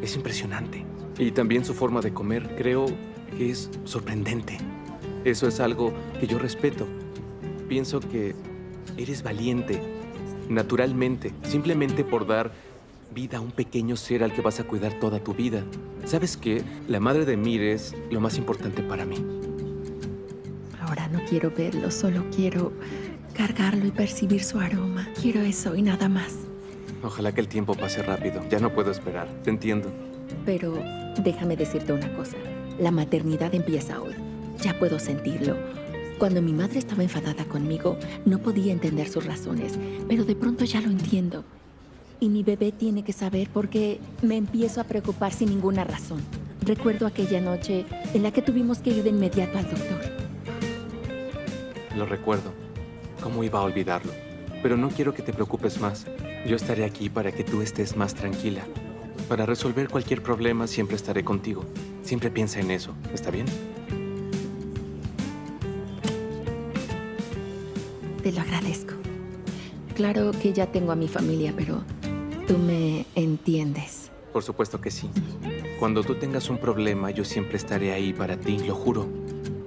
Es impresionante. Y también su forma de comer, creo que es sorprendente. Eso es algo que yo respeto. Pienso que eres valiente, naturalmente, simplemente por dar vida a un pequeño ser al que vas a cuidar toda tu vida. ¿Sabes qué? La madre de Mir es lo más importante para mí. Ahora no quiero verlo, solo quiero cargarlo y percibir su aroma. Quiero eso y nada más. Ojalá que el tiempo pase rápido. Ya no puedo esperar. Te entiendo. Pero déjame decirte una cosa. La maternidad empieza hoy. Ya puedo sentirlo. Cuando mi madre estaba enfadada conmigo, no podía entender sus razones. Pero de pronto ya lo entiendo. Y mi bebé tiene que saber por qué me empiezo a preocupar sin ninguna razón. Recuerdo aquella noche en la que tuvimos que ir de inmediato al doctor. Lo recuerdo. ¿Cómo iba a olvidarlo? Pero no quiero que te preocupes más. Yo estaré aquí para que tú estés más tranquila. Para resolver cualquier problema siempre estaré contigo. Siempre piensa en eso. ¿Está bien? Te lo agradezco. Claro que ya tengo a mi familia, pero tú me entiendes. Por supuesto que sí. Cuando tú tengas un problema, yo siempre estaré ahí para ti, lo juro.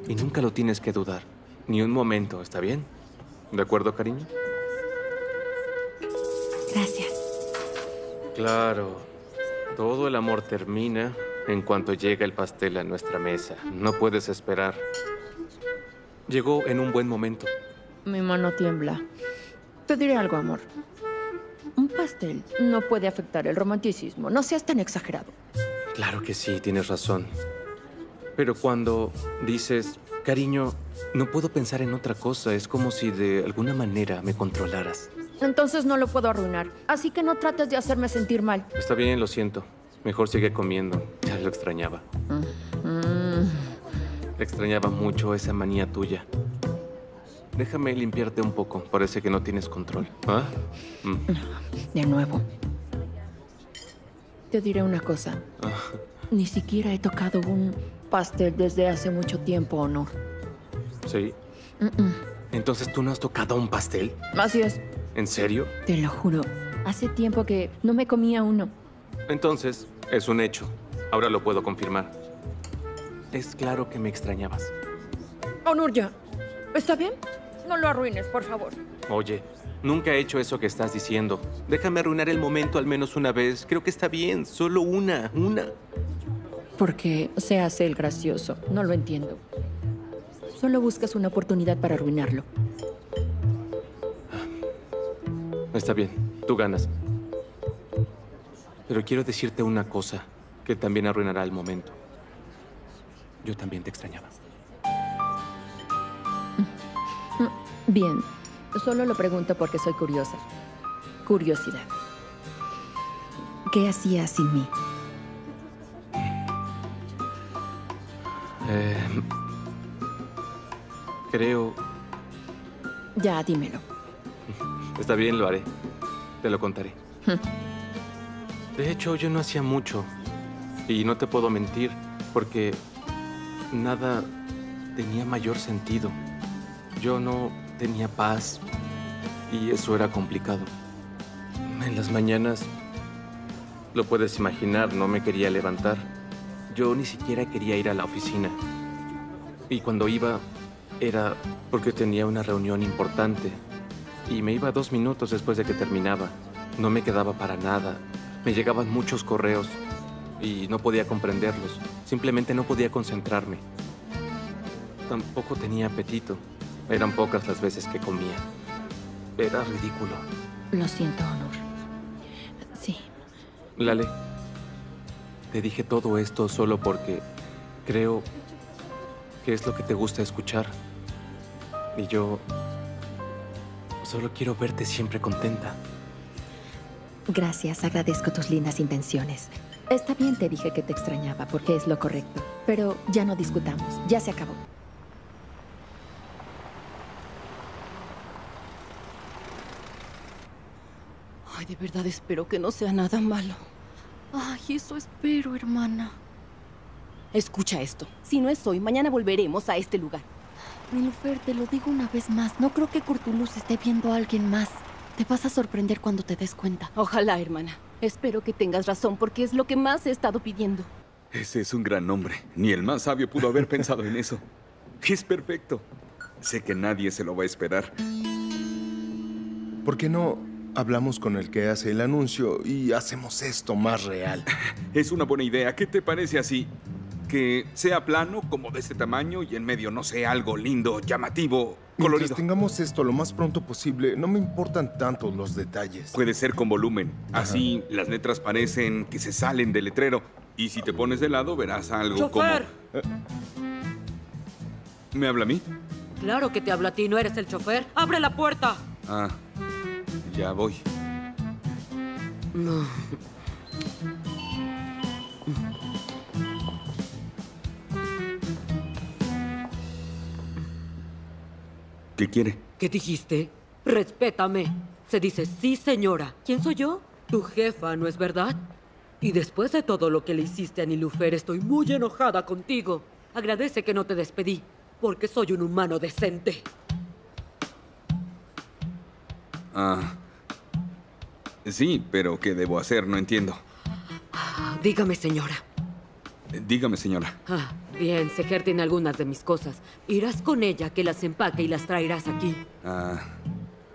Y nunca lo tienes que dudar. Ni un momento, ¿está bien? ¿De acuerdo, cariño? Gracias. Claro. Todo el amor termina en cuanto llega el pastel a nuestra mesa. No puedes esperar. Llegó en un buen momento. Mi mano tiembla. Te diré algo, amor. Un pastel no puede afectar el romanticismo. No seas tan exagerado. Claro que sí, tienes razón. Pero cuando dices, cariño, no puedo pensar en otra cosa. Es como si de alguna manera me controlaras. Entonces no lo puedo arruinar. Así que no trates de hacerme sentir mal. Está bien, lo siento. Mejor sigue comiendo. Ya lo extrañaba. Mm-hmm. Extrañaba mucho esa manía tuya. Déjame limpiarte un poco. Parece que no tienes control. ¿Ah? Mm. De nuevo. Te diré una cosa. Ah. Ni siquiera he tocado un pastel desde hace mucho tiempo, Onur. ¿Sí? Mm -mm. ¿Entonces tú no has tocado un pastel? Así es. ¿En serio? Te lo juro. Hace tiempo que no me comía uno. Entonces, es un hecho. Ahora lo puedo confirmar. Es claro que me extrañabas. Onur, ya. ¿Está bien? No lo arruines, por favor. Oye, nunca he hecho eso que estás diciendo. Déjame arruinar el momento al menos una vez. Creo que está bien. Solo una, una. Porque se hace el gracioso. No lo entiendo. Solo buscas una oportunidad para arruinarlo. Está bien. Tú ganas. Pero quiero decirte una cosa que también arruinará el momento. Yo también te extrañaba. Bien. Solo lo pregunto porque soy curiosa. Curiosidad. ¿Qué hacías sin mí? Eh, creo... Ya, dímelo. Está bien, lo haré. Te lo contaré. De hecho, yo no hacía mucho. Y no te puedo mentir, porque nada tenía mayor sentido. Yo no tenía paz y eso era complicado. En las mañanas, lo puedes imaginar, no me quería levantar. Yo ni siquiera quería ir a la oficina. Y cuando iba, era porque tenía una reunión importante. Y me iba dos minutos después de que terminaba. No me quedaba para nada. Me llegaban muchos correos y no podía comprenderlos. Simplemente no podía concentrarme. Tampoco tenía apetito. Eran pocas las veces que comía. Era ridículo. Lo siento, Onur. Sí. Lale, te dije todo esto solo porque creo que es lo que te gusta escuchar. Y yo solo quiero verte siempre contenta. Gracias, agradezco tus lindas intenciones. Está bien, te dije que te extrañaba porque es lo correcto. Pero ya no discutamos, ya se acabó. Ay, de verdad espero que no sea nada malo. Ay, eso espero, hermana. Escucha esto. Si no es hoy, mañana volveremos a este lugar. Nilüfer, te lo digo una vez más. No creo que Kurtuluş esté viendo a alguien más. Te vas a sorprender cuando te des cuenta. Ojalá, hermana. Espero que tengas razón, porque es lo que más he estado pidiendo. Ese es un gran hombre. Ni el más sabio pudo haber pensado en eso. Es perfecto. Sé que nadie se lo va a esperar. ¿Por qué no hablamos con el que hace el anuncio y hacemos esto más real? Es una buena idea. ¿Qué te parece así? Que sea plano, como de este tamaño, y en medio, no sé, algo lindo, llamativo, colorido. Mientras tengamos esto lo más pronto posible, no me importan tanto los detalles. Puede ser con volumen. Ajá. Así las letras parecen que se salen del letrero. Y si te pones de lado, verás algo. ¡Chofer! Como... ¿Me habla a mí? Claro que te habla a ti. ¿No eres el chofer? ¡Abre la puerta! Ah, ya voy. No... ¿Qué quiere? ¿Qué dijiste? Respétame. Se dice sí, señora. ¿Quién soy yo? Tu jefa, ¿no es verdad? Y después de todo lo que le hiciste a Nilüfer, estoy muy enojada contigo. Agradece que no te despedí, porque soy un humano decente. Ah. Sí, pero ¿qué debo hacer? No entiendo. Dígame, señora. Dígame, señora. Ah, bien, Seher tiene algunas de mis cosas. Irás con ella, que las empaque y las traerás aquí. Ah,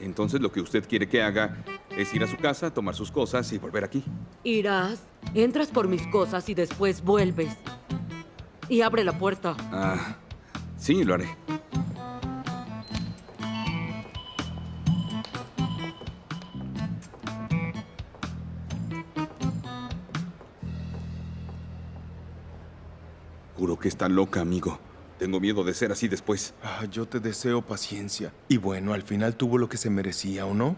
entonces lo que usted quiere que haga es ir a su casa, tomar sus cosas y volver aquí. Irás, entras por mis cosas y después vuelves. Y abre la puerta. Ah, sí, lo haré. Juro que está loca, amigo. Tengo miedo de ser así después. Ah, yo te deseo paciencia. Y bueno, al final tuvo lo que se merecía, ¿o no?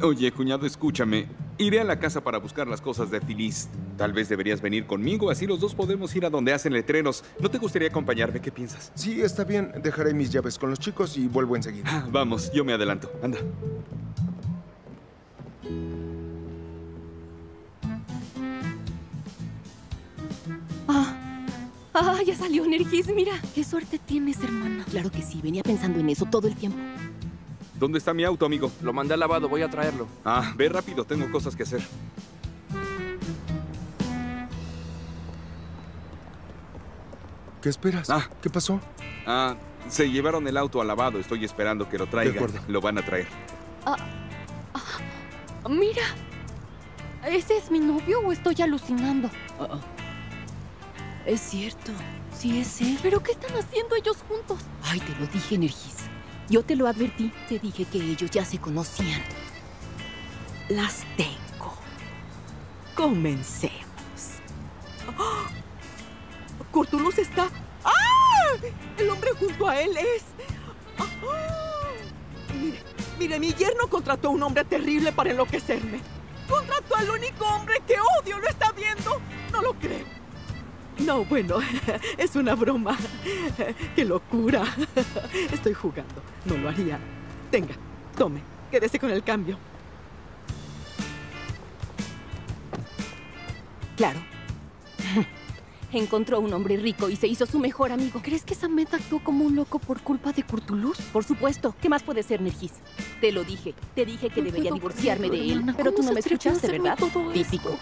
Oye, cuñado, escúchame. Iré a la casa para buscar las cosas de Filiz. Tal vez deberías venir conmigo, así los dos podemos ir a donde hacen letreros. ¿No te gustaría acompañarme? ¿Qué piensas? Sí, está bien. Dejaré mis llaves con los chicos y vuelvo enseguida. Ah, vamos, yo me adelanto. Anda. ¡Ah, ya salió Nergis! ¡Mira! ¡Qué suerte tienes, hermana! Claro que sí. Venía pensando en eso todo el tiempo. ¿Dónde está mi auto, amigo? Lo mandé al lavado. Voy a traerlo. Ah, ve rápido. Tengo cosas que hacer. ¿Qué esperas? Ah. ¿Qué pasó? Ah, se llevaron el auto al lavado. Estoy esperando que lo traigan. De acuerdo. Lo van a traer. Ah, ah, ¡mira! ¿Ese es mi novio o estoy alucinando? Ah, ah. Es cierto, sí es él. ¿Pero qué están haciendo ellos juntos? Ay, te lo dije, Nergis. Yo te lo advertí. Te dije que ellos ya se conocían. Las tengo. Comencemos. ¡Oh! Kurtuluş está... ¡Ah! El hombre junto a él es... ¡Oh! Mire, mire, mi yerno contrató a un hombre terrible para enloquecerme. Contrató al único hombre que odio. ¿Lo está viendo? No lo creo. No, bueno, es una broma. ¡Qué locura! Estoy jugando. No lo haría. Tenga, tome. Quédese con el cambio. Claro. Encontró un hombre rico y se hizo su mejor amigo. ¿Crees que Samet actuó como un loco por culpa de Kurtuluş? Por supuesto. ¿Qué más puede ser, Nergis? Te lo dije. Te dije que no debería divorciarme de él. Pero tú no me escuchaste, ¿verdad? Típico. Esto.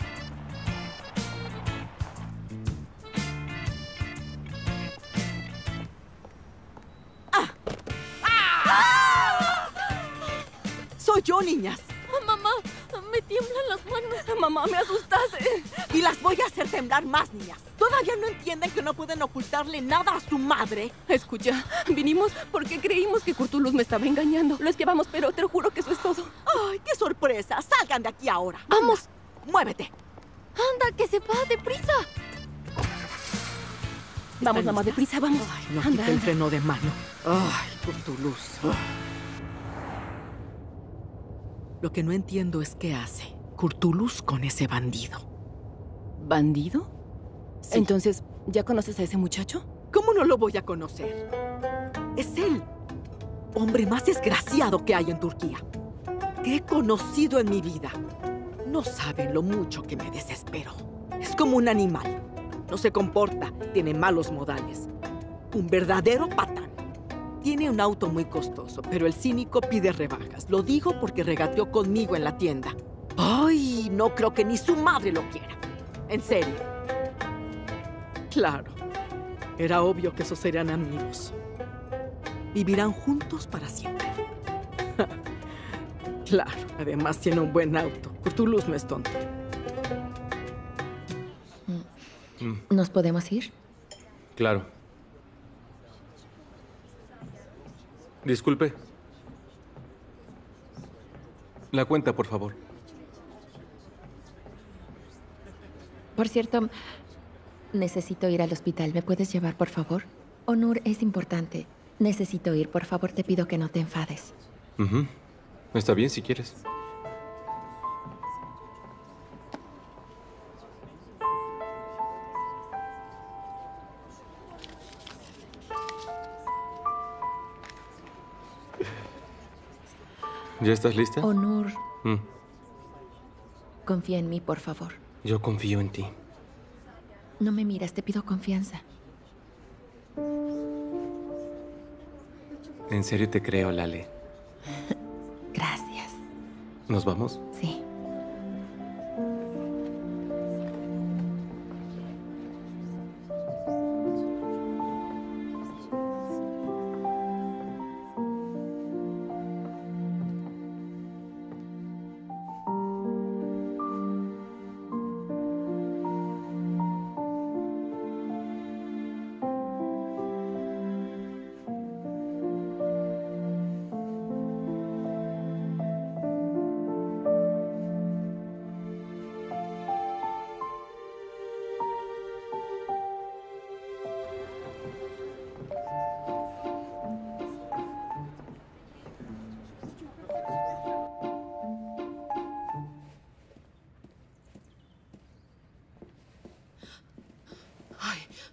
yo, niñas. Mamá, me tiemblan las manos. Mamá, me asustaste. Y las voy a hacer temblar más, niñas. ¿Todavía no entienden que no pueden ocultarle nada a su madre? Escucha, vinimos porque creímos que Kurtuluş me estaba engañando. Lo esquivamos, pero te juro que eso es todo. ¡Ay, qué sorpresa! ¡Salgan de aquí ahora! ¡Vamos! Anda, ¡muévete! ¡Anda, que se va! ¡Deprisa! Vamos, mamá, deprisa, vamos. Ay, no, anda, te entrenó de mano. Ay, Kurtuluş. Lo que no entiendo es qué hace Kurtuluş con ese bandido. ¿Bandido? Sí. Entonces, ¿ya conoces a ese muchacho? ¿Cómo no lo voy a conocer? Es el hombre más desgraciado que hay en Turquía, que he conocido en mi vida. No saben lo mucho que me desespero. Es como un animal. No se comporta, tiene malos modales. Un verdadero patán. Tiene un auto muy costoso, pero el cínico pide rebajas. Lo digo porque regateó conmigo en la tienda. ¡Ay! No creo que ni su madre lo quiera. En serio. Claro. Era obvio que esos serían amigos. Vivirán juntos para siempre. Claro. Además tiene un buen auto. Kurtuluş no es tonto. ¿Nos podemos ir? Claro. Disculpe. La cuenta, por favor. Por cierto, necesito ir al hospital. ¿Me puedes llevar, por favor? Onur, es importante. Necesito ir. Por favor, te pido que no te enfades. Uh-huh. Está bien, si quieres. ¿Ya estás lista? Onur, mm. confía en mí, por favor. Yo confío en ti. No me miras, te pido confianza. En serio te creo, Lale. Gracias. ¿Nos vamos? Sí.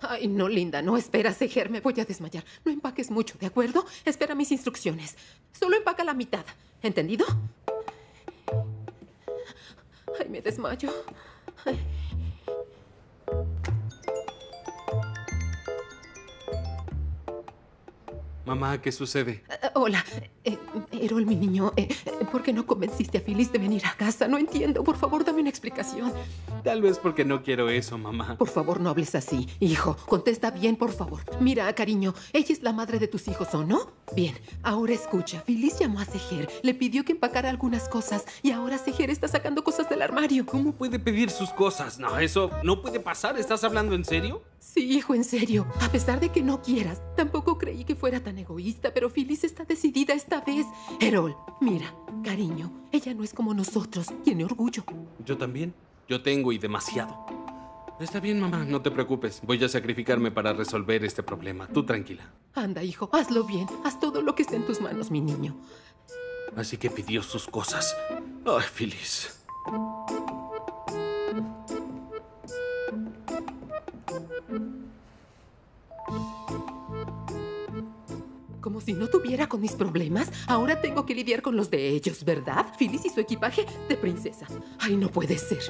Ay, no, linda, no esperas, Seher, me voy a desmayar. No empaques mucho, ¿de acuerdo? Espera mis instrucciones. Solo empaca la mitad, ¿entendido? Ay, me desmayo. Ay. Mamá, ¿qué sucede? Uh, hola, eh, Erol, mi niño, eh, ¿por qué no convenciste a Filiz de venir a casa? No entiendo, por favor, dame una explicación. Tal vez porque no quiero eso, mamá. Por favor, no hables así, hijo. Contesta bien, por favor. Mira, cariño, ella es la madre de tus hijos, ¿o no? Bien, ahora escucha. Filiz llamó a Seher, le pidió que empacara algunas cosas y ahora Seher está sacando cosas del armario. ¿Cómo puede pedir sus cosas? No, eso no puede pasar. ¿Estás hablando en serio? Sí, hijo, en serio. A pesar de que no quieras, tampoco creí que fuera tan egoísta, pero Filiz está decidida esta vez. Erol, mira, cariño, ella no es como nosotros, tiene orgullo. Yo también, yo tengo y demasiado. Está bien, mamá, no te preocupes. Voy a sacrificarme para resolver este problema. Tú tranquila. Anda, hijo, hazlo bien. Haz todo lo que esté en tus manos, mi niño. Así que pidió sus cosas. Ay, Filiz. Como si no tuviera con mis problemas, ahora tengo que lidiar con los de ellos, ¿verdad? Filiz y su equipaje de princesa. Ay, no puede ser.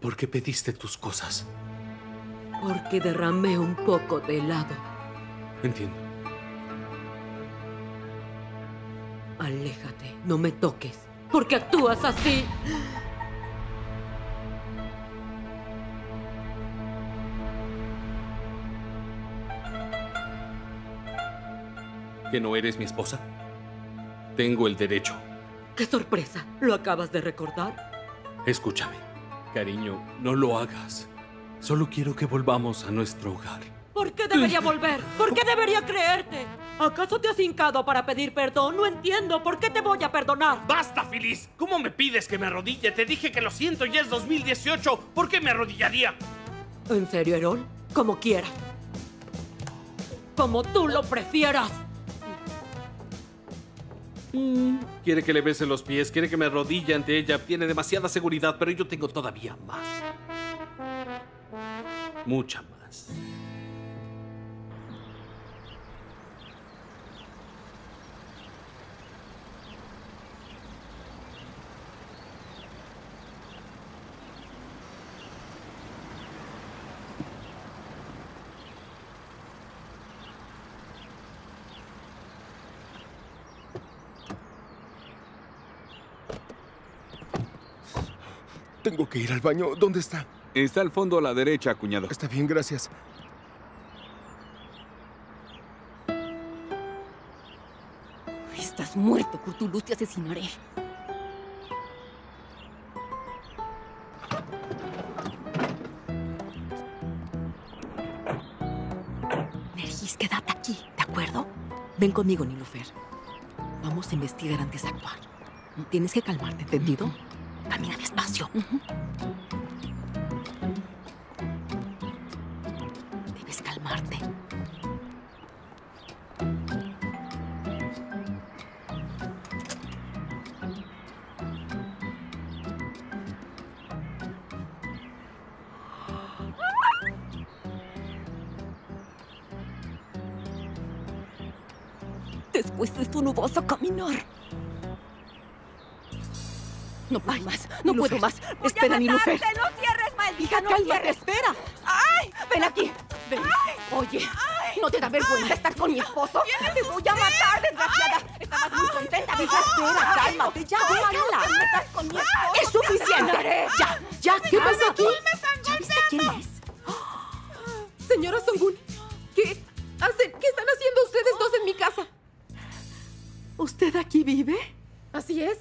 ¿Por qué pediste tus cosas? Porque derramé un poco de helado. Entiendo. Aleja. Fíjate, no me toques, porque actúas así. ¿Que no eres mi esposa? Tengo el derecho. ¡Qué sorpresa! ¿Lo acabas de recordar? Escúchame, cariño, no lo hagas. Solo quiero que volvamos a nuestro hogar. ¿Por qué debería volver? ¿Por qué debería creerte? ¿Acaso te has hincado para pedir perdón? No entiendo. ¿Por qué te voy a perdonar? ¡Basta, Filiz! ¿Cómo me pides que me arrodille? Te dije que lo siento y es dos mil dieciocho. ¿Por qué me arrodillaría? ¿En serio, Erol? Como quieras. Como tú lo prefieras. Mm. Quiere que le bese los pies, quiere que me arrodille ante ella. Tiene demasiada seguridad, pero yo tengo todavía más. Mucha más. Tengo que ir al baño. ¿Dónde está? Está al fondo a la derecha, cuñado. Está bien, gracias. Estás muerto, Kurtuluş, te asesinaré. Nergis, quédate aquí, ¿de acuerdo? Ven conmigo, Nilüfer. Vamos a investigar antes de actuar. Tienes que calmarte, ¿entendido? Camina despacio. Uh-huh. Debes calmarte. Después de esto no vas a caminar. No puedo Ay, más, no Nilüfer. puedo más. Voy espera, Nilüfer. ¡No cierres, maldita! ¡No cierres! ¡Espera! ¡Ay! ¡Ven aquí! ¡Ven! Ay, Oye, ay, ¿no te da vergüenza ay, estar con mi esposo? ¡Te voy usted? a matar, desgraciada! Ay, ¡Estabas ay, muy contenta! ¡Mija, espera! Ay, ¡Cálmate! ¡Ya, déjala! ¡No estás con mi esposo! ¡Es suficiente! Ay, ¡Ya! ¡Ya! Señora, ¿qué pasa aquí? Me están ¿Ya viste quién es? Oh, señora Songül, ¿qué hacen? ¿Qué están haciendo ustedes dos en mi casa? ¿Usted aquí vive? Así es.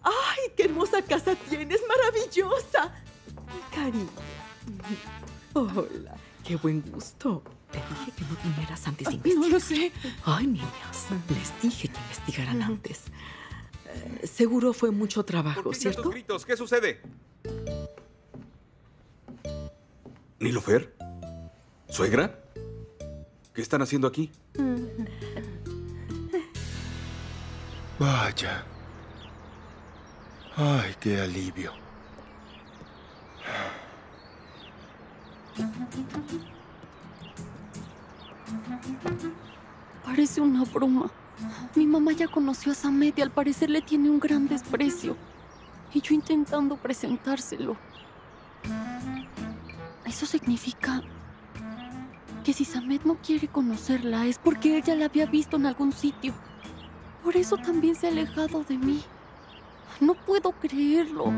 ¡Ay, qué hermosa casa tienes! ¡Maravillosa! Cariño. Hola. Qué buen gusto. Te dije que no vinieras antes de investigar. No lo sé. Ay, niñas. Les dije que investigaran antes. Eh, seguro fue mucho trabajo, ¿Por qué ¿cierto? Estos gritos? ¿Qué sucede? ¿Nilüfer? ¿Suegra? ¿Qué están haciendo aquí? Vaya. Ay, qué alivio. Parece una broma. Mi mamá ya conoció a Samet y al parecer le tiene un gran desprecio. Y yo intentando presentárselo. Eso significa que si Samet no quiere conocerla es porque ella la había visto en algún sitio. Por eso también se ha alejado de mí. No puedo creerlo.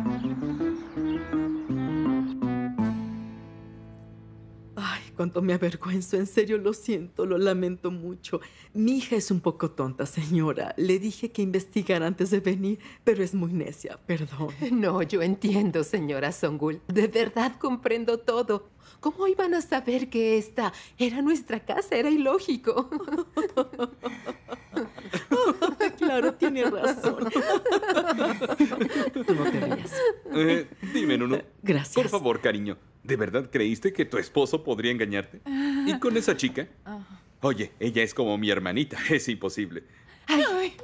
Ay, cuánto me avergüenzo. En serio, lo siento, lo lamento mucho. Mi hija es un poco tonta, señora. Le dije que investigara antes de venir, pero es muy necia, perdón. No, yo entiendo, señora Songül. De verdad comprendo todo. ¿Cómo iban a saber que esta era nuestra casa? Era ilógico. Claro, tiene razón. No te rías. Eh, dime, Nuno. Gracias. Por favor, cariño. ¿De verdad creíste que tu esposo podría engañarte? ¿Y con esa chica? Oye, ella es como mi hermanita. Es imposible. Ay. Ay.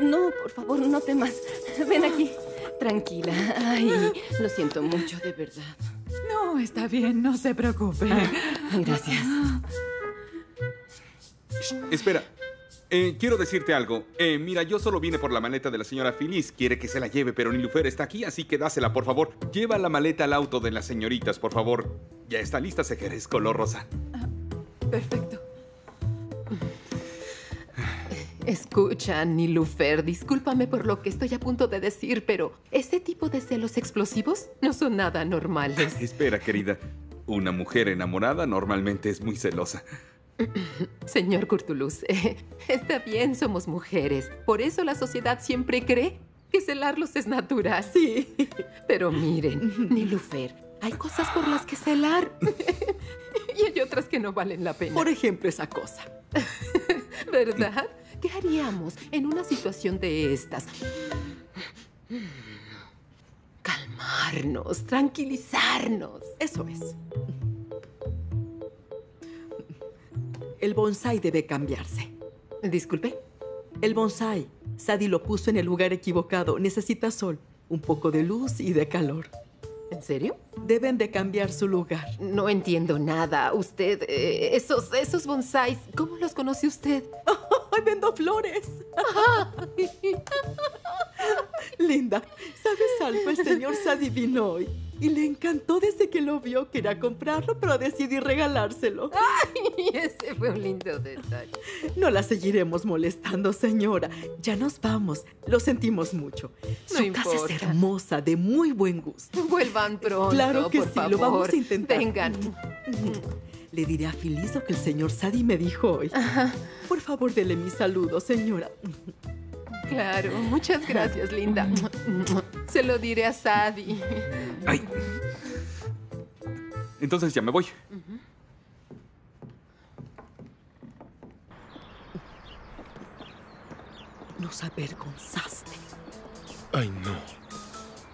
No, por favor, no temas. Ven aquí. Tranquila. Ay, lo siento mucho, de verdad. No, está bien. No se preocupe. Ay, gracias. Shh, espera. Eh, quiero decirte algo. Eh, mira, yo solo vine por la maleta de la señora Filiz. Quiere que se la lleve, pero Nilüfer está aquí, así que dásela, por favor. Lleva la maleta al auto de las señoritas, por favor. Ya está lista, Seher, es color rosa. Ah, perfecto. Escucha, Nilüfer, discúlpame por lo que estoy a punto de decir, pero ese tipo de celos explosivos no son nada normales. Espera, querida. Una mujer enamorada normalmente es muy celosa. Señor Kurtuluş, eh, está bien, somos mujeres. Por eso la sociedad siempre cree que celarlos es natural. Sí. Pero miren, Nilüfer, hay cosas por las que celar. Y hay otras que no valen la pena. Por ejemplo, esa cosa. ¿Verdad? ¿Qué haríamos en una situación de estas? Calmarnos, tranquilizarnos. Eso es. El bonsái debe cambiarse. ¿Disculpe? El bonsái. Sadi lo puso en el lugar equivocado. Necesita sol, un poco de luz y de calor. ¿En serio? Deben de cambiar su lugar. No entiendo nada. Usted, eh, esos, esos bonsáis, ¿cómo los conoce usted? ¡Ay, vendo flores! Linda, ¿sabes algo? El señor se adivinó hoy. Y le encantó desde que lo vio. Quería comprarlo, pero decidí regalárselo. ¡Ay! Ese fue un lindo detalle. No la seguiremos molestando, señora. Ya nos vamos. Lo sentimos mucho. No Su importa. casa es hermosa, de muy buen gusto. Vuelvan pronto, Claro que por sí, favor. lo vamos a intentar. Vengan. Le diré a Filiz lo que el señor Sadi me dijo hoy. Ajá. Por favor, dele mis saludos, señora. Claro, muchas gracias, linda. Se lo diré a Sadi. Ay. Entonces ya me voy. Uh-huh. Nos avergonzaste. Ay, no.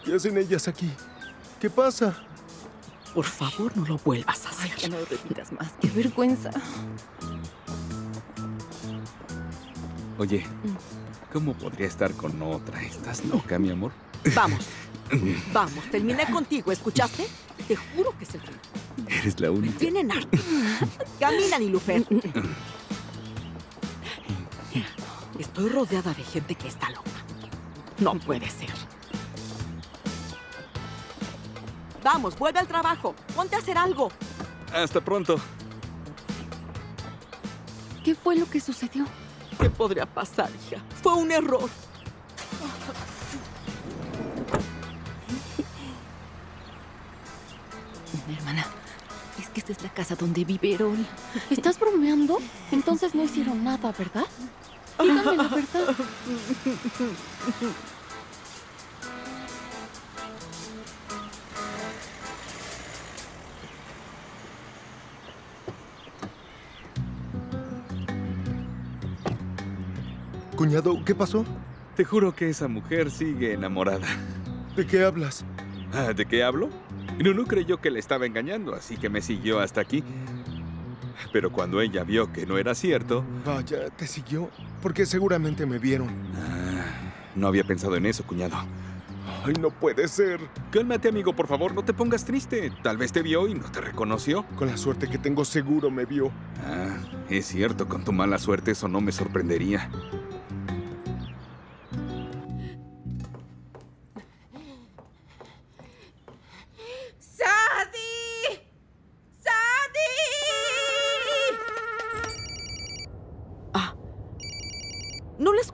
¿Qué hacen ellas aquí? ¿Qué pasa? Por favor, no lo vuelvas a hacer. Ay, que no lo repitas más. Qué vergüenza. Oye, ¿cómo podría estar con otra? ¿Estás loca, mi amor? Vamos. Vamos, terminé contigo, ¿escuchaste? Te juro que es el fin. Eres la única. Tienen arte. Camina, Nilüfer. Estoy rodeada de gente que está loca. No puede ser. Vamos, vuelve al trabajo. Ponte a hacer algo. Hasta pronto. ¿Qué fue lo que sucedió? ¿Qué podría pasar, hija? Fue un error. Mi hermana, es que esta es la casa donde vive Erol. ¿Estás bromeando? Entonces no hicieron nada, ¿verdad? Díganme la verdad. Cuñado, ¿qué pasó? Te juro que esa mujer sigue enamorada. ¿De qué hablas? Ah, ¿de qué hablo? Nunu creyó que le estaba engañando, así que me siguió hasta aquí. Pero cuando ella vio que no era cierto... Vaya, ¿te siguió? Porque seguramente me vieron. Ah, no había pensado en eso, cuñado. Ay, no puede ser. Cálmate, amigo, por favor, no te pongas triste. Tal vez te vio y no te reconoció. Con la suerte que tengo, seguro me vio. Ah, es cierto, con tu mala suerte eso no me sorprendería.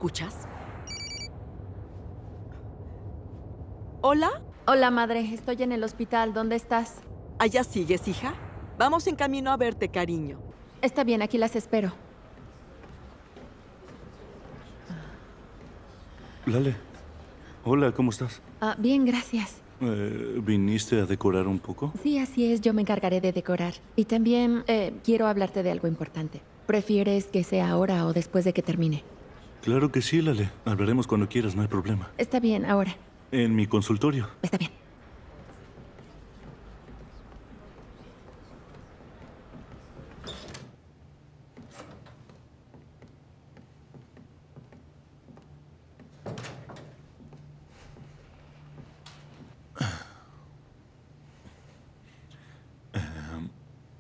¿Escuchas? ¿Hola? Hola, madre. Estoy en el hospital. ¿Dónde estás? ¿Allá sigues, hija? Vamos en camino a verte, cariño. Está bien, aquí las espero. Lale. Hola, ¿cómo estás? Ah, bien, gracias. Eh, ¿Viniste a decorar un poco? Sí, así es. Yo me encargaré de decorar. Y también eh, quiero hablarte de algo importante. ¿Prefieres que sea ahora o después de que termine? Claro que sí, Lale. Hablaremos cuando quieras, no hay problema. Está bien, ahora. En mi consultorio. Está bien.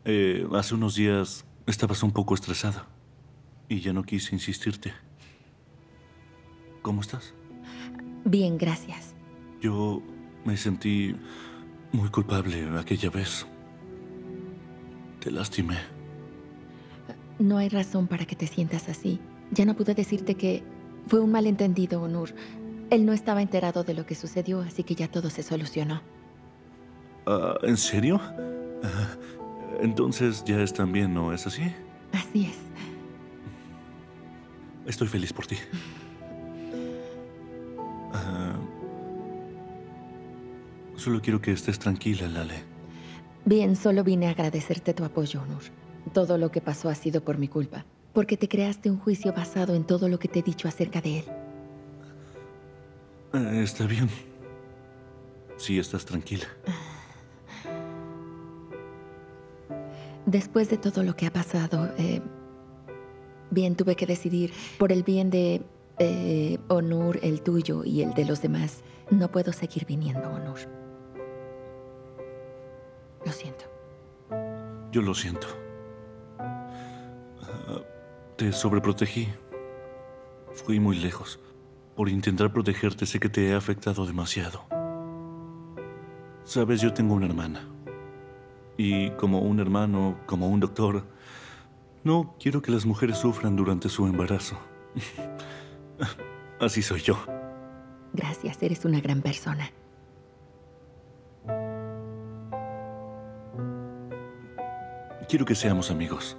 Eh, hace unos días estabas un poco estresada y ya no quise insistirte. ¿Cómo estás? Bien, gracias. Yo me sentí muy culpable aquella vez. Te lastimé. No hay razón para que te sientas así. Ya no pude decirte que fue un malentendido, Onur. Él no estaba enterado de lo que sucedió, así que ya todo se solucionó. Uh, ¿En serio? Uh, entonces ya están bien, ¿no es así? Así es. Estoy feliz por ti. Uh, solo quiero que estés tranquila, Lale. Bien, solo vine a agradecerte tu apoyo, Onur. Todo lo que pasó ha sido por mi culpa, porque te creaste un juicio basado en todo lo que te he dicho acerca de él. Eh, está bien. Sí, estás tranquila. Después de todo lo que ha pasado, eh, bien, tuve que decidir por el bien de eh, Onur, el tuyo y el de los demás. No puedo seguir viniendo, Onur. Lo siento. Yo lo siento. Uh, te sobreprotegí. Fui muy lejos. Por intentar protegerte, sé que te he afectado demasiado. Sabes, yo tengo una hermana. Y como un hermano, como un doctor, no quiero que las mujeres sufran durante su embarazo. Así soy yo. Gracias, eres una gran persona. Quiero que seamos amigos.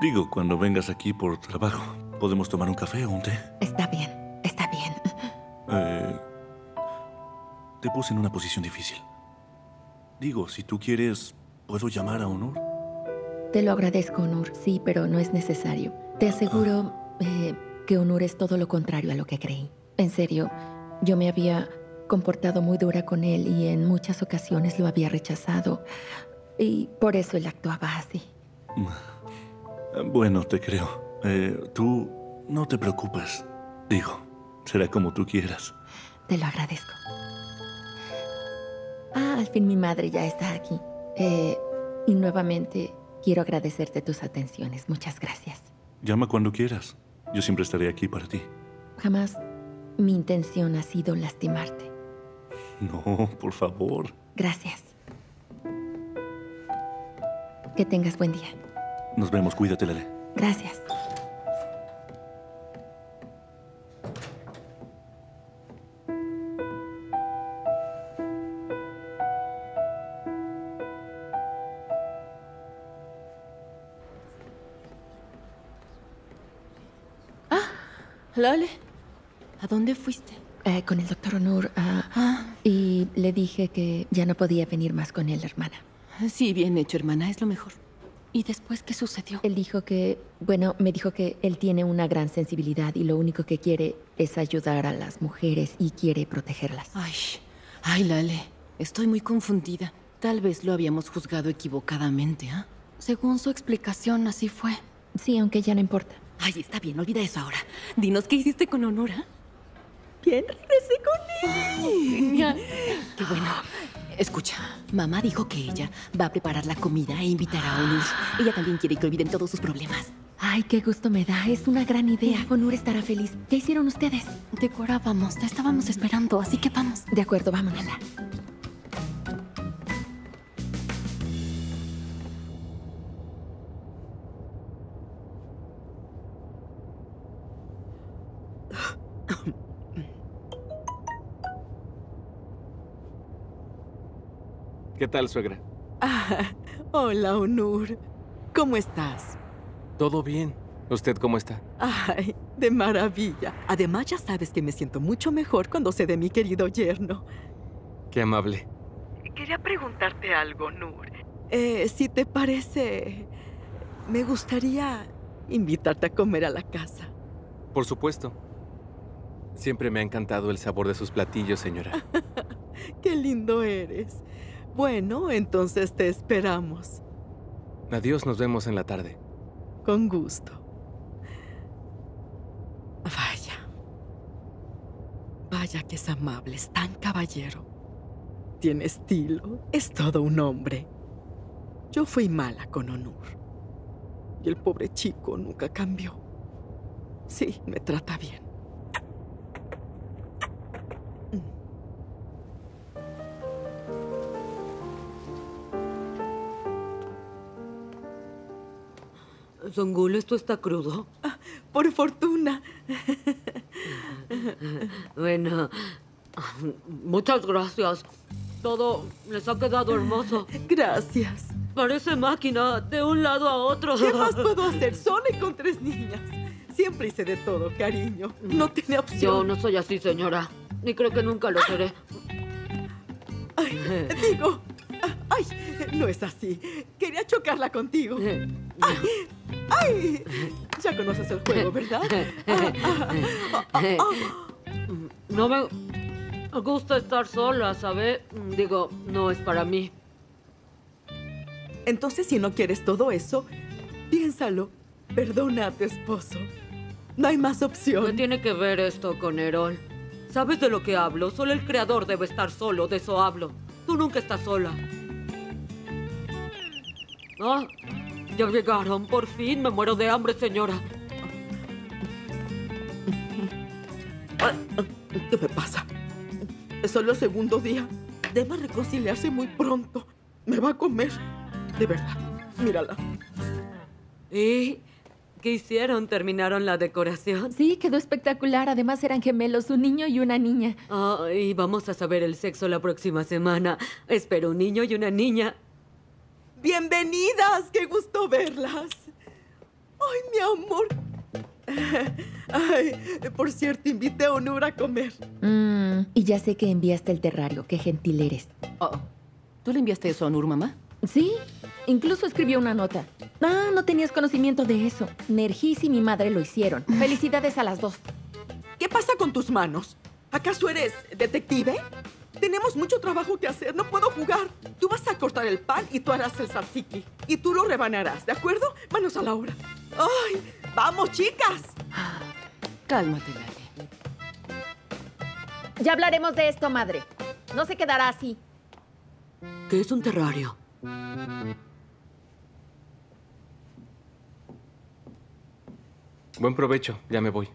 Digo, cuando vengas aquí por trabajo... ¿Podemos tomar un café o un té? Está bien, está bien. Eh, te puse en una posición difícil. Digo, si tú quieres, ¿puedo llamar a Onur? Te lo agradezco, Onur. Sí, pero no es necesario. Te aseguro ah. eh, que Onur es todo lo contrario a lo que creí. En serio, yo me había comportado muy dura con él y en muchas ocasiones lo había rechazado. Y por eso él actuaba así. Bueno, te creo. Eh, tú no te preocupes. Digo, será como tú quieras. Te lo agradezco. Ah, al fin mi madre ya está aquí. Eh, y nuevamente quiero agradecerte tus atenciones. Muchas gracias. Llama cuando quieras. Yo siempre estaré aquí para ti. Jamás mi intención ha sido lastimarte. No, por favor. Gracias. Que tengas buen día. Nos vemos. Cuídate, Lale. Gracias. Lale, ¿a dónde fuiste? Eh, con el doctor Onur. Uh, ah. Y le dije que ya no podía venir más con él, hermana. Sí, bien hecho, hermana. Es lo mejor. ¿Y después qué sucedió? Él dijo que... Bueno, me dijo que él tiene una gran sensibilidad y lo único que quiere es ayudar a las mujeres y quiere protegerlas. Ay, ay, Lale. Estoy muy confundida. Tal vez lo habíamos juzgado equivocadamente, ¿ah? ¿eh? Según su explicación, así fue. Sí, aunque ya no importa. Ay, está bien, olvida eso ahora. Dinos, ¿qué hiciste con Onur? Bien, regresé con él. Ay, genial. Qué bueno. Escucha, mamá dijo que ella va a preparar la comida e invitar a Onur. Ella también quiere que olviden todos sus problemas. Ay, qué gusto me da. Es una gran idea. Onur estará feliz. ¿Qué hicieron ustedes? Decorábamos. Te estábamos esperando, así que vamos. De acuerdo, vámonos. ¿Qué tal, suegra? Ah, hola, Onur. ¿Cómo estás? Todo bien. ¿Usted cómo está? Ay, de maravilla. Además, ya sabes que me siento mucho mejor cuando sé de mi querido yerno. Qué amable. Quería preguntarte algo, Onur. Eh, si te parece, me gustaría invitarte a comer a la casa. Por supuesto. Siempre me ha encantado el sabor de sus platillos, señora. Qué lindo eres. Bueno, entonces te esperamos. Adiós, nos vemos en la tarde. Con gusto. Vaya. Vaya que es amable, es tan caballero. Tiene estilo, es todo un hombre. Yo fui mala con Onur. Y el pobre chico nunca cambió. Sí, me trata bien. Songül, ¿esto está crudo? por fortuna. Bueno, muchas gracias. Todo les ha quedado hermoso. Gracias. Parece máquina de un lado a otro. ¿Qué más puedo hacer sola y con tres niñas? Siempre hice de todo, cariño. No tenía opción. Yo no soy así, señora. Ni creo que nunca lo seré. Ay, digo... Ay, no es así. Quería chocarla contigo. Ay, ay. Ya conoces el juego, ¿verdad? Ah, ah, ah, ah. No me... Me gusta estar sola, ¿sabe? Digo, no es para mí. Entonces, si no quieres todo eso, piénsalo. Perdona a tu esposo. No hay más opción. ¿Qué tiene que ver esto con Erol? ¿Sabes de lo que hablo? Solo el creador debe estar solo, de eso hablo. Tú nunca estás sola. Ah, ya llegaron, por fin. Me muero de hambre, señora. ¿Qué me pasa? Solo el segundo día. Debe reconciliarse muy pronto. Me va a comer. De verdad. Mírala. ¿Y qué hicieron? ¿Terminaron la decoración? Sí, quedó espectacular. Además eran gemelos, un niño y una niña. Ah, y vamos a saber el sexo la próxima semana. Espero un niño y una niña. ¡Bienvenidas! ¡Qué gusto verlas! ¡Ay, mi amor! Ay, por cierto, invité a Onur a comer. Mm, y ya sé que enviaste el terrario. Qué gentil eres. Oh, ¿tú le enviaste eso a Onur, mamá? Sí, incluso escribió una nota. Ah, no tenías conocimiento de eso. Nergis y mi madre lo hicieron. Felicidades a las dos. ¿Qué pasa con tus manos? ¿Acaso eres detective? Tenemos mucho trabajo que hacer. No puedo jugar. Tú vas a cortar el pan y tú harás el tzatziki. Y tú lo rebanarás, ¿de acuerdo? Manos a la obra. ¡Ay! ¡Vamos, chicas! Cálmate, Lale. Ya hablaremos de esto, madre. No se quedará así. ¿Qué es un terrario? Buen provecho. Ya me voy.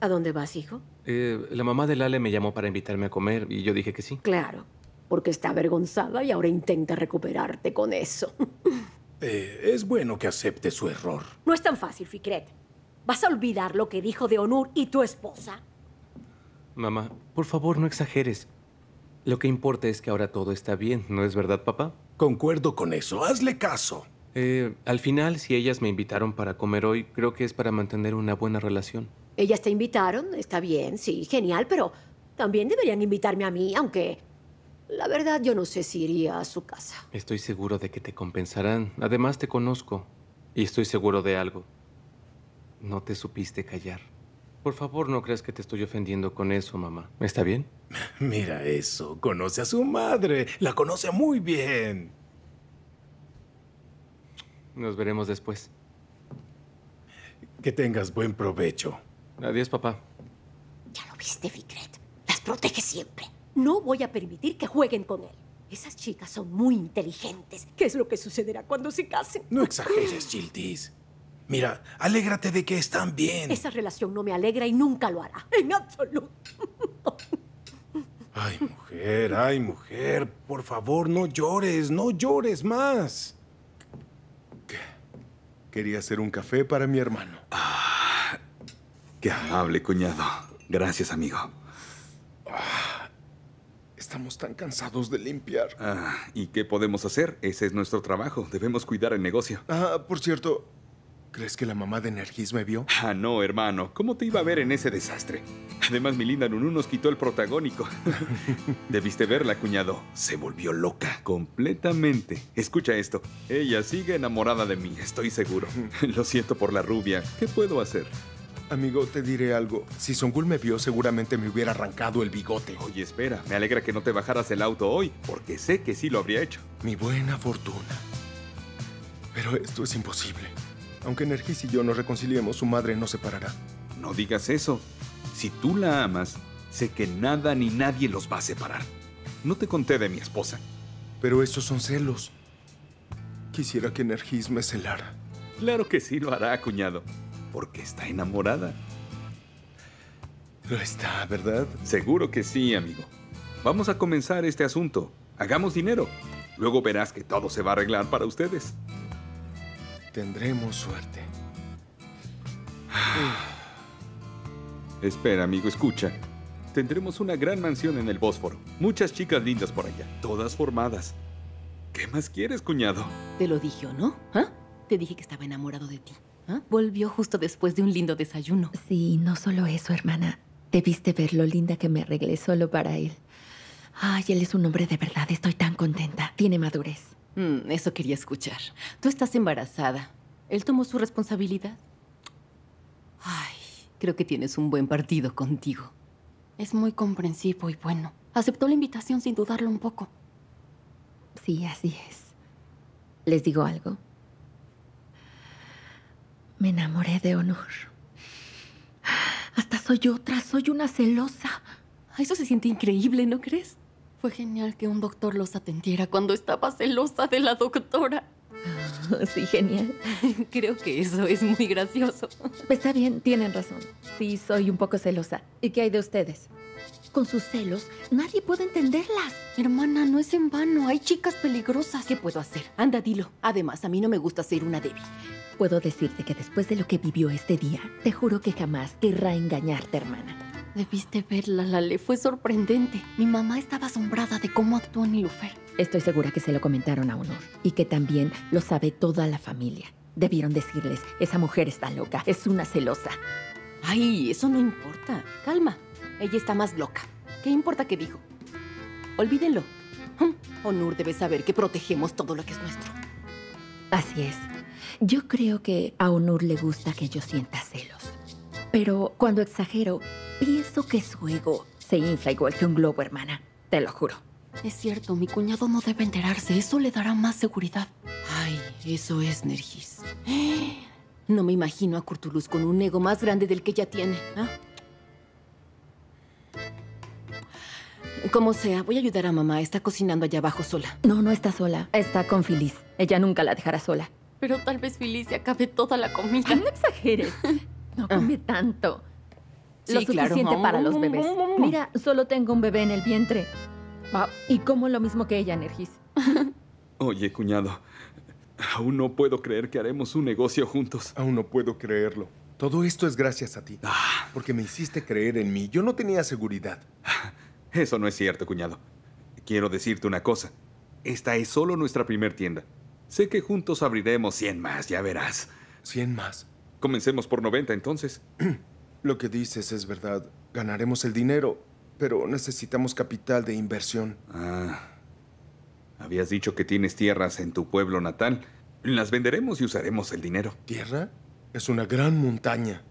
¿A dónde vas, hijo? Eh, la mamá de Lale me llamó para invitarme a comer y yo dije que sí. Claro, porque está avergonzada y ahora intenta recuperarte con eso. Eh, es bueno que acepte su error. No es tan fácil, Fikret. ¿Vas a olvidar lo que dijo de Onur y tu esposa? Mamá, por favor, no exageres. Lo que importa es que ahora todo está bien, ¿no es verdad, papá? Concuerdo con eso. Hazle caso. Eh, al final, si ellas me invitaron para comer hoy, creo que es para mantener una buena relación. Ellas te invitaron, está bien, sí, genial, pero también deberían invitarme a mí, aunque... La verdad, yo no sé si iría a su casa. Estoy seguro de que te compensarán. Además, te conozco. Y estoy seguro de algo. No te supiste callar. Por favor, no creas que te estoy ofendiendo con eso, mamá. ¿Está bien? Mira eso. Conoce a su madre. La conoce muy bien. Nos veremos después. Que tengas buen provecho. Adiós, papá. Ya lo viste, Fikret. Las protege siempre. No voy a permitir que jueguen con él. Esas chicas son muy inteligentes. ¿Qué es lo que sucederá cuando se casen? No exageres, Yıldız. Mira, alégrate de que están bien. Esa relación no me alegra y nunca lo hará. En absoluto. Ay, mujer, ay, mujer. Por favor, no llores, no llores más. Quería hacer un café para mi hermano. Ah, qué amable, cuñado. Gracias, amigo. Ah. Estamos tan cansados de limpiar. Ah, ¿y qué podemos hacer? Ese es nuestro trabajo. Debemos cuidar el negocio. Ah, por cierto, ¿crees que la mamá de Nergis me vio? Ah, no, hermano. ¿Cómo te iba a ver en ese desastre? Además, mi linda Nunu nos quitó el protagónico. Debiste verla, cuñado. Se volvió loca. Completamente. Escucha esto. Ella sigue enamorada de mí, estoy seguro. Lo siento por la rubia. ¿Qué puedo hacer? Amigo, te diré algo. Si Songül me vio, seguramente me hubiera arrancado el bigote. Oye, espera. Me alegra que no te bajaras el auto hoy, porque sé que sí lo habría hecho. Mi buena fortuna. Pero esto es imposible. Aunque Nergis y yo nos reconciliemos, su madre nos separará. No digas eso. Si tú la amas, sé que nada ni nadie los va a separar. No te conté de mi esposa. Pero estos son celos. Quisiera que Nergis me celara. Claro que sí lo hará, cuñado. Porque está enamorada. Lo está, ¿verdad? Seguro que sí, amigo. Vamos a comenzar este asunto. Hagamos dinero. Luego verás que todo se va a arreglar para ustedes. Tendremos suerte. Espera, amigo, escucha. Tendremos una gran mansión en el Bósforo. Muchas chicas lindas por allá, todas formadas. ¿Qué más quieres, cuñado? Te lo dije, ¿no? ¿Ah? Te dije que estaba enamorado de ti. ¿Ah? Volvió justo después de un lindo desayuno. Sí, no solo eso, hermana. Debiste ver lo linda que me arreglé solo para él. Ay, él es un hombre de verdad. Estoy tan contenta. Tiene madurez. Mm, eso quería escuchar. Tú estás embarazada. Él tomó su responsabilidad. Ay, creo que tienes un buen partido contigo. Es muy comprensivo y bueno. Aceptó la invitación sin dudarlo un poco. Sí, así es. ¿Les digo algo? Me enamoré de Onur. Hasta soy otra, soy una celosa. Eso se siente increíble, ¿no crees? Fue genial que un doctor los atendiera cuando estaba celosa de la doctora. Oh, sí, genial. Creo que eso es muy gracioso. Pues está bien, tienen razón. Sí, soy un poco celosa. ¿Y qué hay de ustedes? Con sus celos, nadie puede entenderlas. Hermana, no es en vano. Hay chicas peligrosas. ¿Qué puedo hacer? Anda, dilo. Además, a mí no me gusta ser una débil. Puedo decirte que después de lo que vivió este día, te juro que jamás querrá engañarte, hermana. Debiste verla, Lale. Fue sorprendente. Mi mamá estaba asombrada de cómo actuó Nilüfer. Estoy segura que se lo comentaron a Onur y que también lo sabe toda la familia. Debieron decirles, esa mujer está loca, es una celosa. Ay, eso no importa. Calma, ella está más loca. ¿Qué importa qué dijo? Olvídenlo. Onur debe saber que protegemos todo lo que es nuestro. Así es. Yo creo que a Onur le gusta que yo sienta celos. Pero cuando exagero, pienso que su ego se infla igual que un globo, hermana. Te lo juro. Es cierto, mi cuñado no debe enterarse. Eso le dará más seguridad. Ay, eso es, Nergis. No me imagino a Kurtuluş con un ego más grande del que ya tiene. ¿Eh? Como sea, voy a ayudar a mamá. Está cocinando allá abajo sola. No, no está sola. Está con Filiz. Ella nunca la dejará sola. Pero tal vez Filiz se acabe toda la comida. Ay, no exageres. No come ah. tanto. Sí, lo suficiente claro. para los bebés. Mira, solo tengo un bebé en el vientre. Wow. Y como lo mismo que ella, Nergis. Oye, cuñado, aún no puedo creer que haremos un negocio juntos. Aún no puedo creerlo. Todo esto es gracias a ti. Ah. Porque me hiciste creer en mí. Yo no tenía seguridad. Eso no es cierto, cuñado. Quiero decirte una cosa. Esta es solo nuestra primer tienda. Sé que juntos abriremos cien más, ya verás. ¿Cien más? Comencemos por noventa, entonces. Lo que dices es verdad. Ganaremos el dinero, pero necesitamos capital de inversión. Ah. Habías dicho que tienes tierras en tu pueblo natal. Las venderemos y usaremos el dinero. ¿Tierra? Es una gran montaña.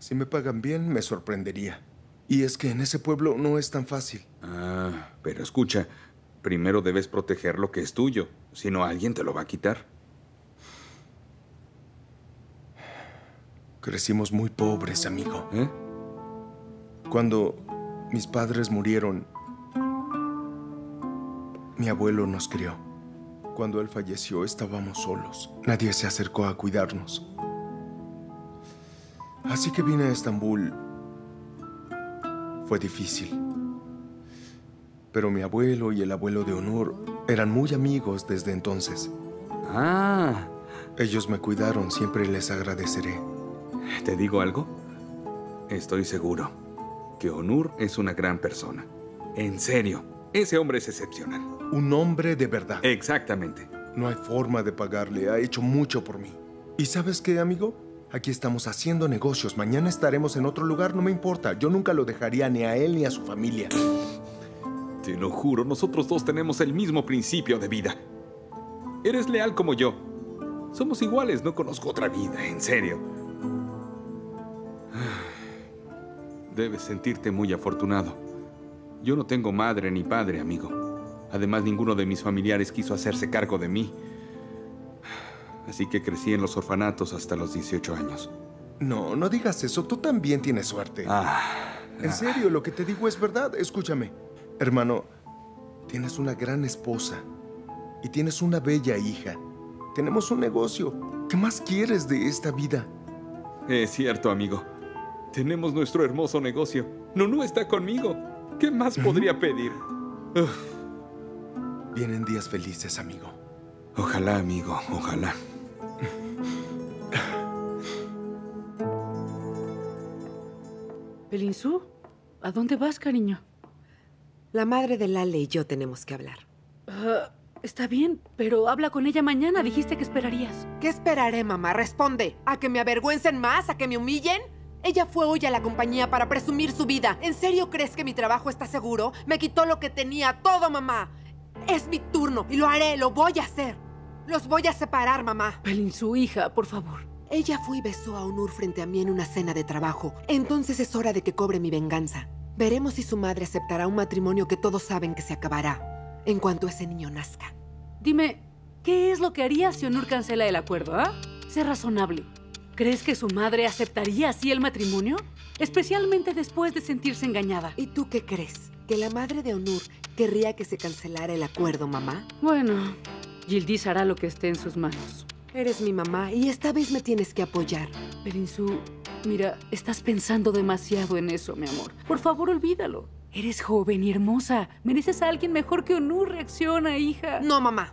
Si me pagan bien, me sorprendería. Y es que en ese pueblo no es tan fácil. Ah, pero escucha... Primero debes proteger lo que es tuyo, si no alguien te lo va a quitar. Crecimos muy pobres, amigo. ¿Eh? Cuando mis padres murieron, mi abuelo nos crió. Cuando él falleció, estábamos solos. Nadie se acercó a cuidarnos. Así que vine a Estambul. Fue difícil. Pero mi abuelo y el abuelo de Onur eran muy amigos desde entonces. Ah. Ellos me cuidaron, siempre les agradeceré. ¿Te digo algo? Estoy seguro que Onur es una gran persona. En serio, ese hombre es excepcional. Un hombre de verdad. Exactamente. No hay forma de pagarle, ha hecho mucho por mí. ¿Y sabes qué, amigo? Aquí estamos haciendo negocios, mañana estaremos en otro lugar, no me importa. Yo nunca lo dejaría ni a él ni a su familia. Te lo juro, nosotros dos tenemos el mismo principio de vida. Eres leal como yo. Somos iguales, no conozco otra vida, en serio. Debes sentirte muy afortunado. Yo no tengo madre ni padre, amigo. Además, ninguno de mis familiares quiso hacerse cargo de mí. Así que crecí en los orfanatos hasta los dieciocho años. No, no digas eso. Tú también tienes suerte. Ah, en ah. serio, lo que te digo es verdad. Escúchame. Hermano, tienes una gran esposa y tienes una bella hija. Tenemos un negocio. ¿Qué más quieres de esta vida? Es cierto, amigo. Tenemos nuestro hermoso negocio. Nunú está conmigo. ¿Qué más podría pedir? Uf. Vienen días felices, amigo. Ojalá, amigo, ojalá. Pelinsu, ¿a dónde vas, cariño? La madre de Lale y yo tenemos que hablar. Uh, está bien, pero habla con ella mañana. Dijiste que esperarías. ¿Qué esperaré, mamá? Responde. ¿A que me avergüencen más? ¿A que me humillen? Ella fue hoy a la compañía para presumir su vida. ¿En serio crees que mi trabajo está seguro? Me quitó lo que tenía, todo, mamá. Es mi turno y lo haré, lo voy a hacer. Los voy a separar, mamá. Pelinsu, hija, por favor. Ella fue y besó a Onur frente a mí en una cena de trabajo. Entonces es hora de que cobre mi venganza. Veremos si su madre aceptará un matrimonio que todos saben que se acabará en cuanto ese niño nazca. Dime, ¿qué es lo que haría si Onur cancela el acuerdo, ah? ¿Eh? Sé razonable. ¿Crees que su madre aceptaría así el matrimonio? Especialmente después de sentirse engañada. ¿Y tú qué crees? ¿Que la madre de Onur querría que se cancelara el acuerdo, mamá? Bueno, Yıldız hará lo que esté en sus manos. Eres mi mamá y esta vez me tienes que apoyar. Pelinsu, mira, estás pensando demasiado en eso, mi amor. Por favor, olvídalo. Eres joven y hermosa. Mereces a alguien mejor que Onur. Reacciona, hija. No, mamá.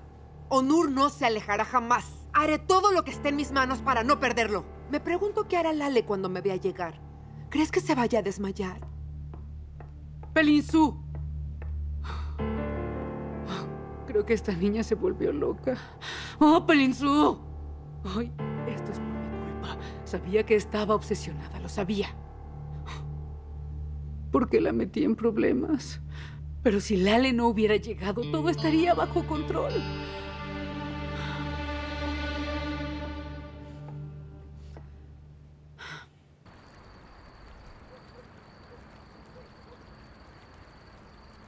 Onur no se alejará jamás. Haré todo lo que esté en mis manos para no perderlo. Me pregunto qué hará Lale cuando me vea llegar. ¿Crees que se vaya a desmayar? Pelinsu. Creo que esta niña se volvió loca. ¡Oh, Pelinsu! Ay, esto es por mi culpa. Sabía que estaba obsesionada, lo sabía. Porque la metí en problemas. Pero si Lale no hubiera llegado, todo estaría bajo control.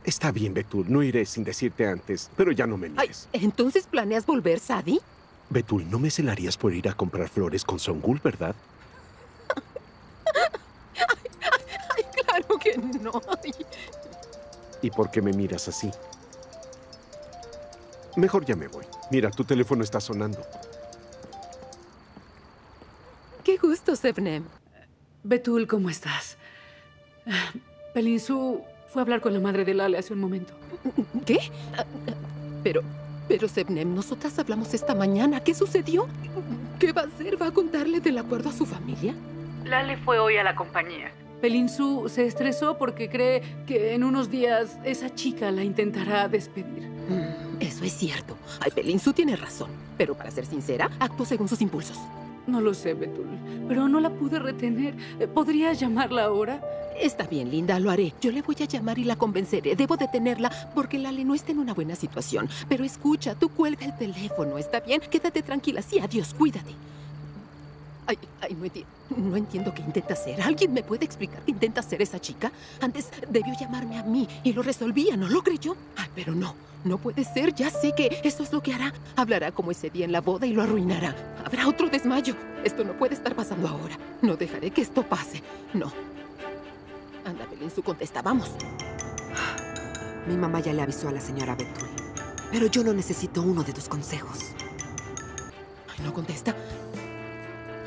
Está bien, Betul. No iré sin decirte antes, pero ya no me mires. Ay, ¿entonces planeas volver, Sadi? Betul, no me celarías por ir a comprar flores con Songül, ¿verdad? Ay, ay, ay, claro que no. Ay. ¿Y por qué me miras así? Mejor ya me voy. Mira, tu teléfono está sonando. Qué gusto, Şebnem. Betul, ¿cómo estás? Pelinsu... Fue a hablar con la madre de Lale hace un momento. ¿Qué? Pero, pero Şebnem, nosotras hablamos esta mañana. ¿Qué sucedió? ¿Qué va a hacer? ¿Va a contarle del acuerdo a su familia? Lale fue hoy a la compañía. Pelinsu se estresó porque cree que en unos días esa chica la intentará despedir. Mm, eso es cierto. Ay, Pelinsu tiene razón. Pero para ser sincera, actuó según sus impulsos. No lo sé, Betul, pero no la pude retener. ¿Podrías llamarla ahora? Está bien, linda, lo haré. Yo le voy a llamar y la convenceré. Debo detenerla porque Lale no está en una buena situación. Pero escucha, tú cuelga el teléfono, ¿está bien? Quédate tranquila. Sí, adiós, cuídate. Ay, ay, no, enti no entiendo qué intenta hacer. ¿Alguien me puede explicar qué intenta hacer esa chica? Antes debió llamarme a mí y lo resolvía, ¿no lo creyó? Ay, pero no, no puede ser. Ya sé que eso es lo que hará. Hablará como ese día en la boda y lo arruinará. Habrá otro desmayo. Esto no puede estar pasando ahora. No dejaré que esto pase. No. Anda, Pelinsu, contesta, vamos. Mi mamá ya le avisó a la señora Betul, pero yo no necesito uno de tus consejos. Ay, no contesta.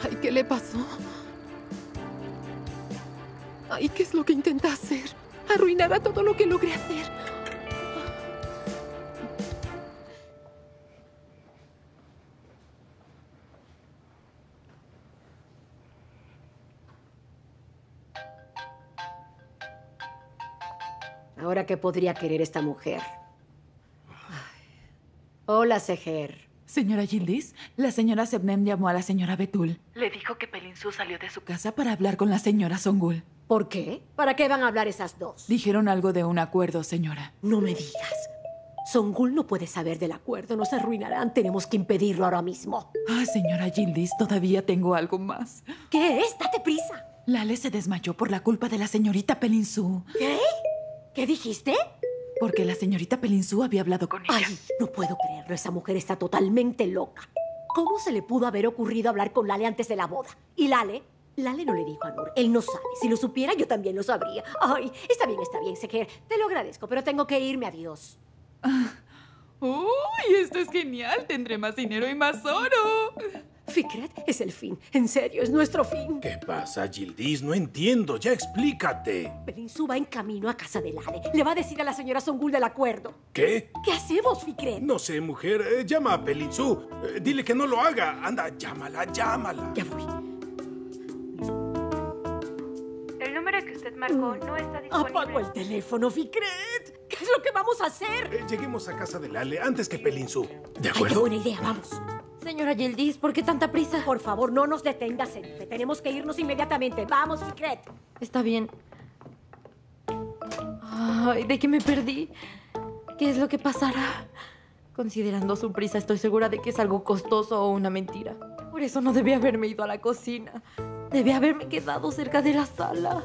Ay, ¿qué le pasó? Ay, ¿qué es lo que intenta hacer? Arruinará todo lo que logré hacer. ¿Ahora qué podría querer esta mujer? Ay. Hola, Seher. Señora Yıldız, la señora Şebnem llamó a la señora Betul. Le dijo que Pelinsu salió de su casa para hablar con la señora Songül. ¿Por qué? ¿Para qué van a hablar esas dos? Dijeron algo de un acuerdo, señora. No me digas. Songül no puede saber del acuerdo. Nos arruinarán. Tenemos que impedirlo ahora mismo. Ah, señora Yıldız, todavía tengo algo más. ¿Qué es? ¡Date prisa! Lale se desmayó por la culpa de la señorita Pelinsu. ¿Qué? ¿Qué dijiste? Porque la señorita Pelinsu había hablado con ella. Ay, no puedo creerlo. Esa mujer está totalmente loca. ¿Cómo se le pudo haber ocurrido hablar con Lale antes de la boda? Y Lale, Lale no le dijo a Onur. Él no sabe. Si lo supiera, yo también lo sabría. Ay, está bien, está bien, Seher. Te lo agradezco, pero tengo que irme. Adiós. Ah. ¡Uy, esto es genial! Tendré más dinero y más oro. Fikret, es el fin. En serio, es nuestro fin. ¿Qué pasa, Yıldız? No entiendo. Ya explícate. Pelinsu va en camino a casa de Lale. Le va a decir a la señora Songül del acuerdo. ¿Qué? ¿Qué hacemos, Fikret? No sé, mujer. Eh, llama a Pelinsu. Eh, dile que no lo haga. Anda, llámala, llámala. Ya voy. El número que usted usted marcó no está disponible. Apagó el teléfono, Fikret. ¿Qué es lo que vamos a hacer? Eh, lleguemos a casa de Lale antes que Pelinsu. ¿De acuerdo? Ay, qué buena idea, vamos. Señora Yıldız, ¿por qué tanta prisa? Por favor, no nos detengas, Elife. Tenemos que irnos inmediatamente. Vamos, Fikret. Está bien. Ay, ¿de qué me perdí? ¿Qué es lo que pasará? Considerando su prisa, estoy segura de que es algo costoso o una mentira. Por eso no debí haberme ido a la cocina. Debí haberme quedado cerca de la sala.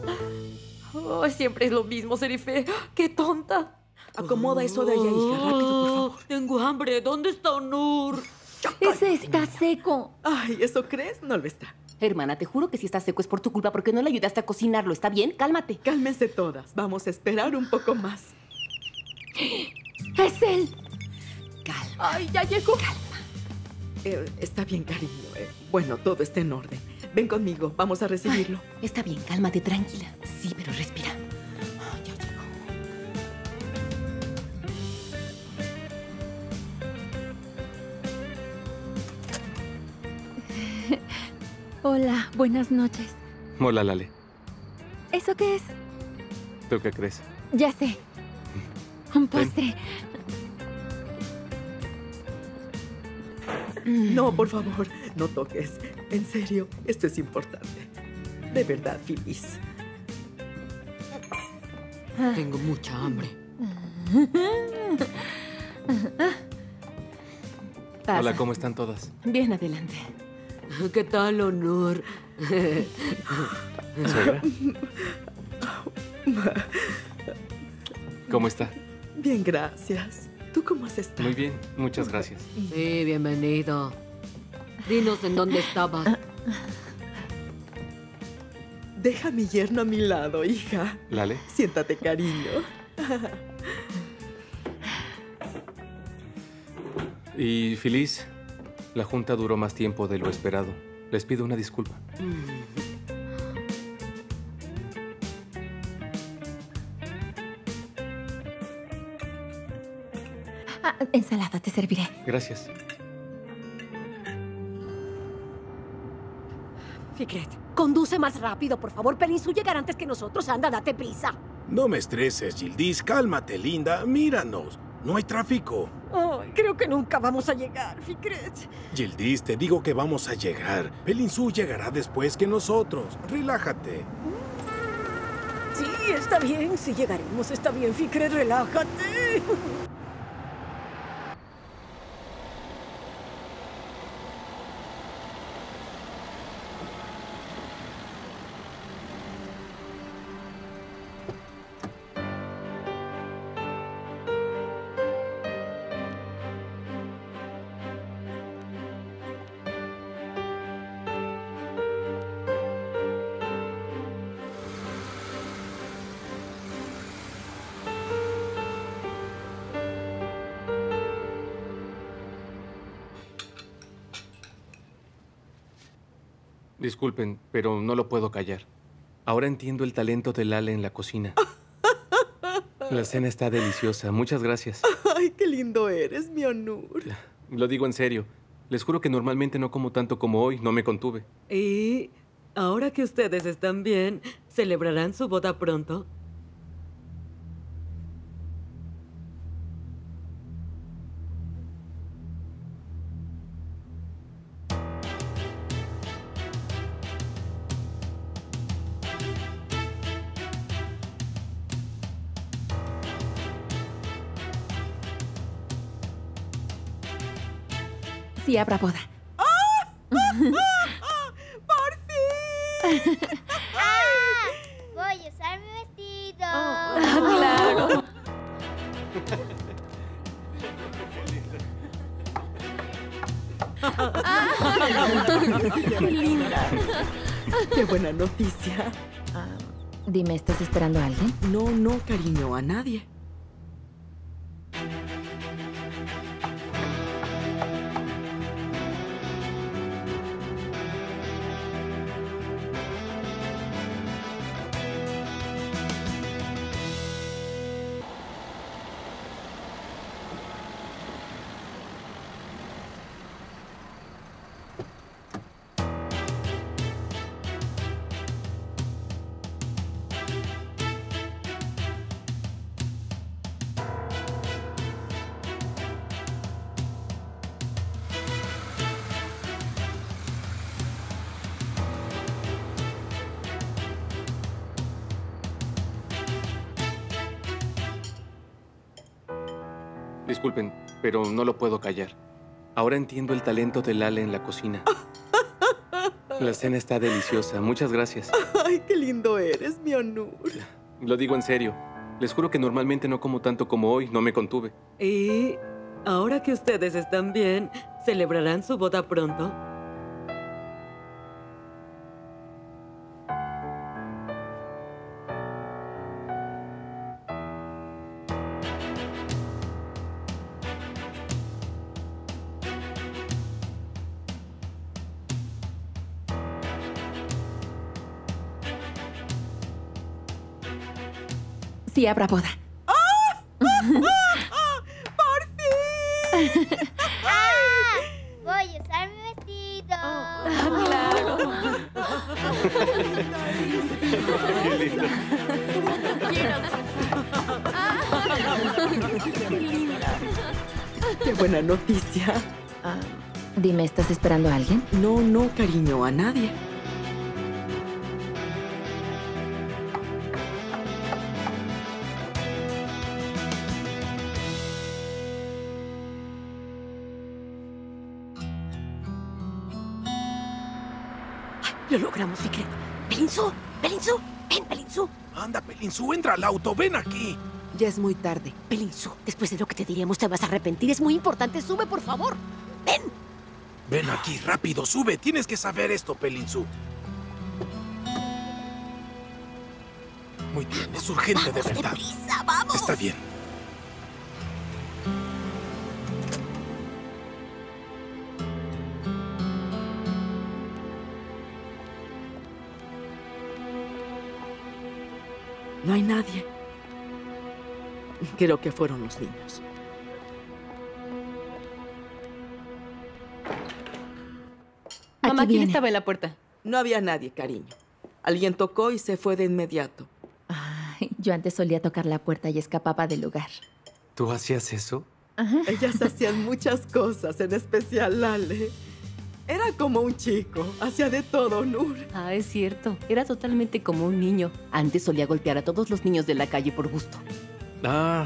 Oh, siempre es lo mismo, Serife. ¡Qué tonta! Acomoda eso de allá, hija. Rápido, por favor. Tengo hambre. ¿Dónde está Onur? Ese está seco. Ay, ¿eso crees? No lo está. Hermana, te juro que si está seco es por tu culpa porque no le ayudaste a cocinarlo. ¿Está bien? Cálmate. Cálmense todas. Vamos a esperar un poco más. ¡Es él! Calma. Ay, ya llegó. Calma. Eh, está bien, cariño. Eh, bueno, todo está en orden. Ven conmigo. Vamos a recibirlo. Ay, está bien. Cálmate, tranquila. Sí, pero respira. Ay, ya llegó. Hola, buenas noches. Hola, Lale. ¿Eso qué es? ¿Tú qué crees? Ya sé. Un postre. Ven. No, por favor, no toques. En serio, esto es importante. De verdad, Filiz. Tengo mucha hambre. Pasa. Hola, ¿cómo están todas? Bien, adelante. ¿Qué tal, Onur? ¿Suegra? ¿Cómo está? Bien, gracias. ¿Tú cómo has estado? Muy bien, muchas gracias. Sí, bienvenido. Dinos en dónde estabas. Deja a mi yerno a mi lado, hija. Lale. Siéntate, cariño. Y Filiz... La junta duró más tiempo de lo esperado. Les pido una disculpa. Ah, ensalada, te serviré. Gracias. Fikret, conduce más rápido, por favor. Pelinsu llegará antes que nosotros. Anda, date prisa. No me estreses, Yıldız. Cálmate, linda. Míranos. No hay tráfico. Oh, creo que nunca vamos a llegar, Fikret. Yıldız, te digo que vamos a llegar. Pelinsu llegará después que nosotros. Relájate. Sí, está bien. Sí llegaremos. Está bien, Fikret. Relájate. Disculpen, pero no lo puedo callar. Ahora entiendo el talento de Lale en la cocina. La cena está deliciosa. Muchas gracias. Ay, qué lindo eres, mi Onur. Lo digo en serio. Les juro que normalmente no como tanto como hoy. No me contuve. Y ahora que ustedes están bien, ¿celebrarán su boda pronto? Sí, habrá boda. ¡Oh! ¡Oh! ¡Oh! ¡Por fin! ¡Ah! Voy a usar mi vestido. Oh, claro. ¡Qué linda! ¡Qué buena noticia! Uh, dime, ¿estás esperando a alguien? No, no, cariño, a nadie. Disculpen, pero no lo puedo callar. Ahora entiendo el talento de Lale en la cocina. La cena está deliciosa. Muchas gracias. Ay, qué lindo eres, mi Onur. Lo digo en serio. Les juro que normalmente no como tanto como hoy. No me contuve. Y ahora que ustedes están bien, ¿celebrarán su boda pronto? Sí, habrá boda. ¡Oh! ¡Oh! ¡Oh! ¡Por fin! ¡Ah! Voy a usar mi vestido. Oh, claro. ¡Qué lindo! ¡Qué linda! ¡Qué buena noticia! Ah, dime, ¿estás esperando a alguien? No, no, cariño, a nadie. Lo logramos, Fikret. Pelinsu, Pelinsu, ven, Pelinsu. Anda, Pelinsu, entra al auto, ven aquí. Ya es muy tarde. Pelinsu, después de lo que te diríamos te vas a arrepentir. Es muy importante, sube, por favor. Ven. Ven aquí, rápido, sube. Tienes que saber esto, Pelinsu. Muy bien, es urgente, vamos, de verdad. Deprisa, vamos. Está bien. No hay nadie. Creo que fueron los niños. Aquí Mamá, ¿quién viene. estaba en la puerta? No había nadie, cariño. Alguien tocó y se fue de inmediato. Ay, yo antes solía tocar la puerta y escapaba del lugar. ¿Tú hacías eso? Ajá. Ellas hacían muchas cosas, en especial Lale. Era como un chico, hacía de todo, Onur. Ah, es cierto. Era totalmente como un niño. Antes solía golpear a todos los niños de la calle por gusto. Ah,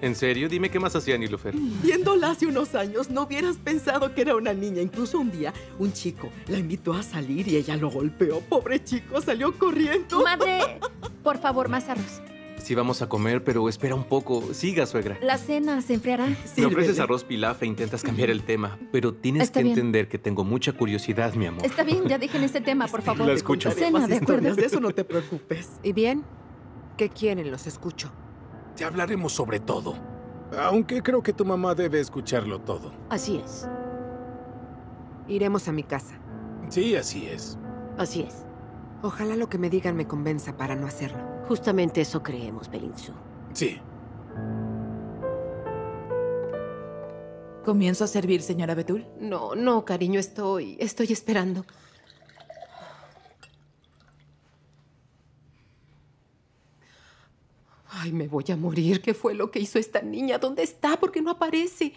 ¿en serio? Dime qué más hacía Nilüfer. Viéndola hace unos años, no hubieras pensado que era una niña. Incluso un día, un chico la invitó a salir y ella lo golpeó. Pobre chico, salió corriendo. Madre, por favor, más arroz. Sí, vamos a comer, pero espera un poco. Siga, suegra. La cena se enfriará. Sí, me ofreces arroz pilaf e intentas cambiar el tema, pero tienes Está que bien. entender que tengo mucha curiosidad, mi amor. Está bien, ya dejen ese tema, por favor. La escucho. Cena, de acuerdo. De eso no te preocupes. ¿Y bien? ¿Qué quieren? Los escucho. Te hablaremos sobre todo, aunque creo que tu mamá debe escucharlo todo. Así es. Iremos a mi casa. Sí, así es. Así es. Ojalá lo que me digan me convenza para no hacerlo. Justamente eso creemos, Pelinsu. Sí. ¿Comienzo a servir, señora Betul? No, no, cariño, estoy... estoy esperando. Ay, me voy a morir. ¿Qué fue lo que hizo esta niña? ¿Dónde está? ¿Por qué no aparece?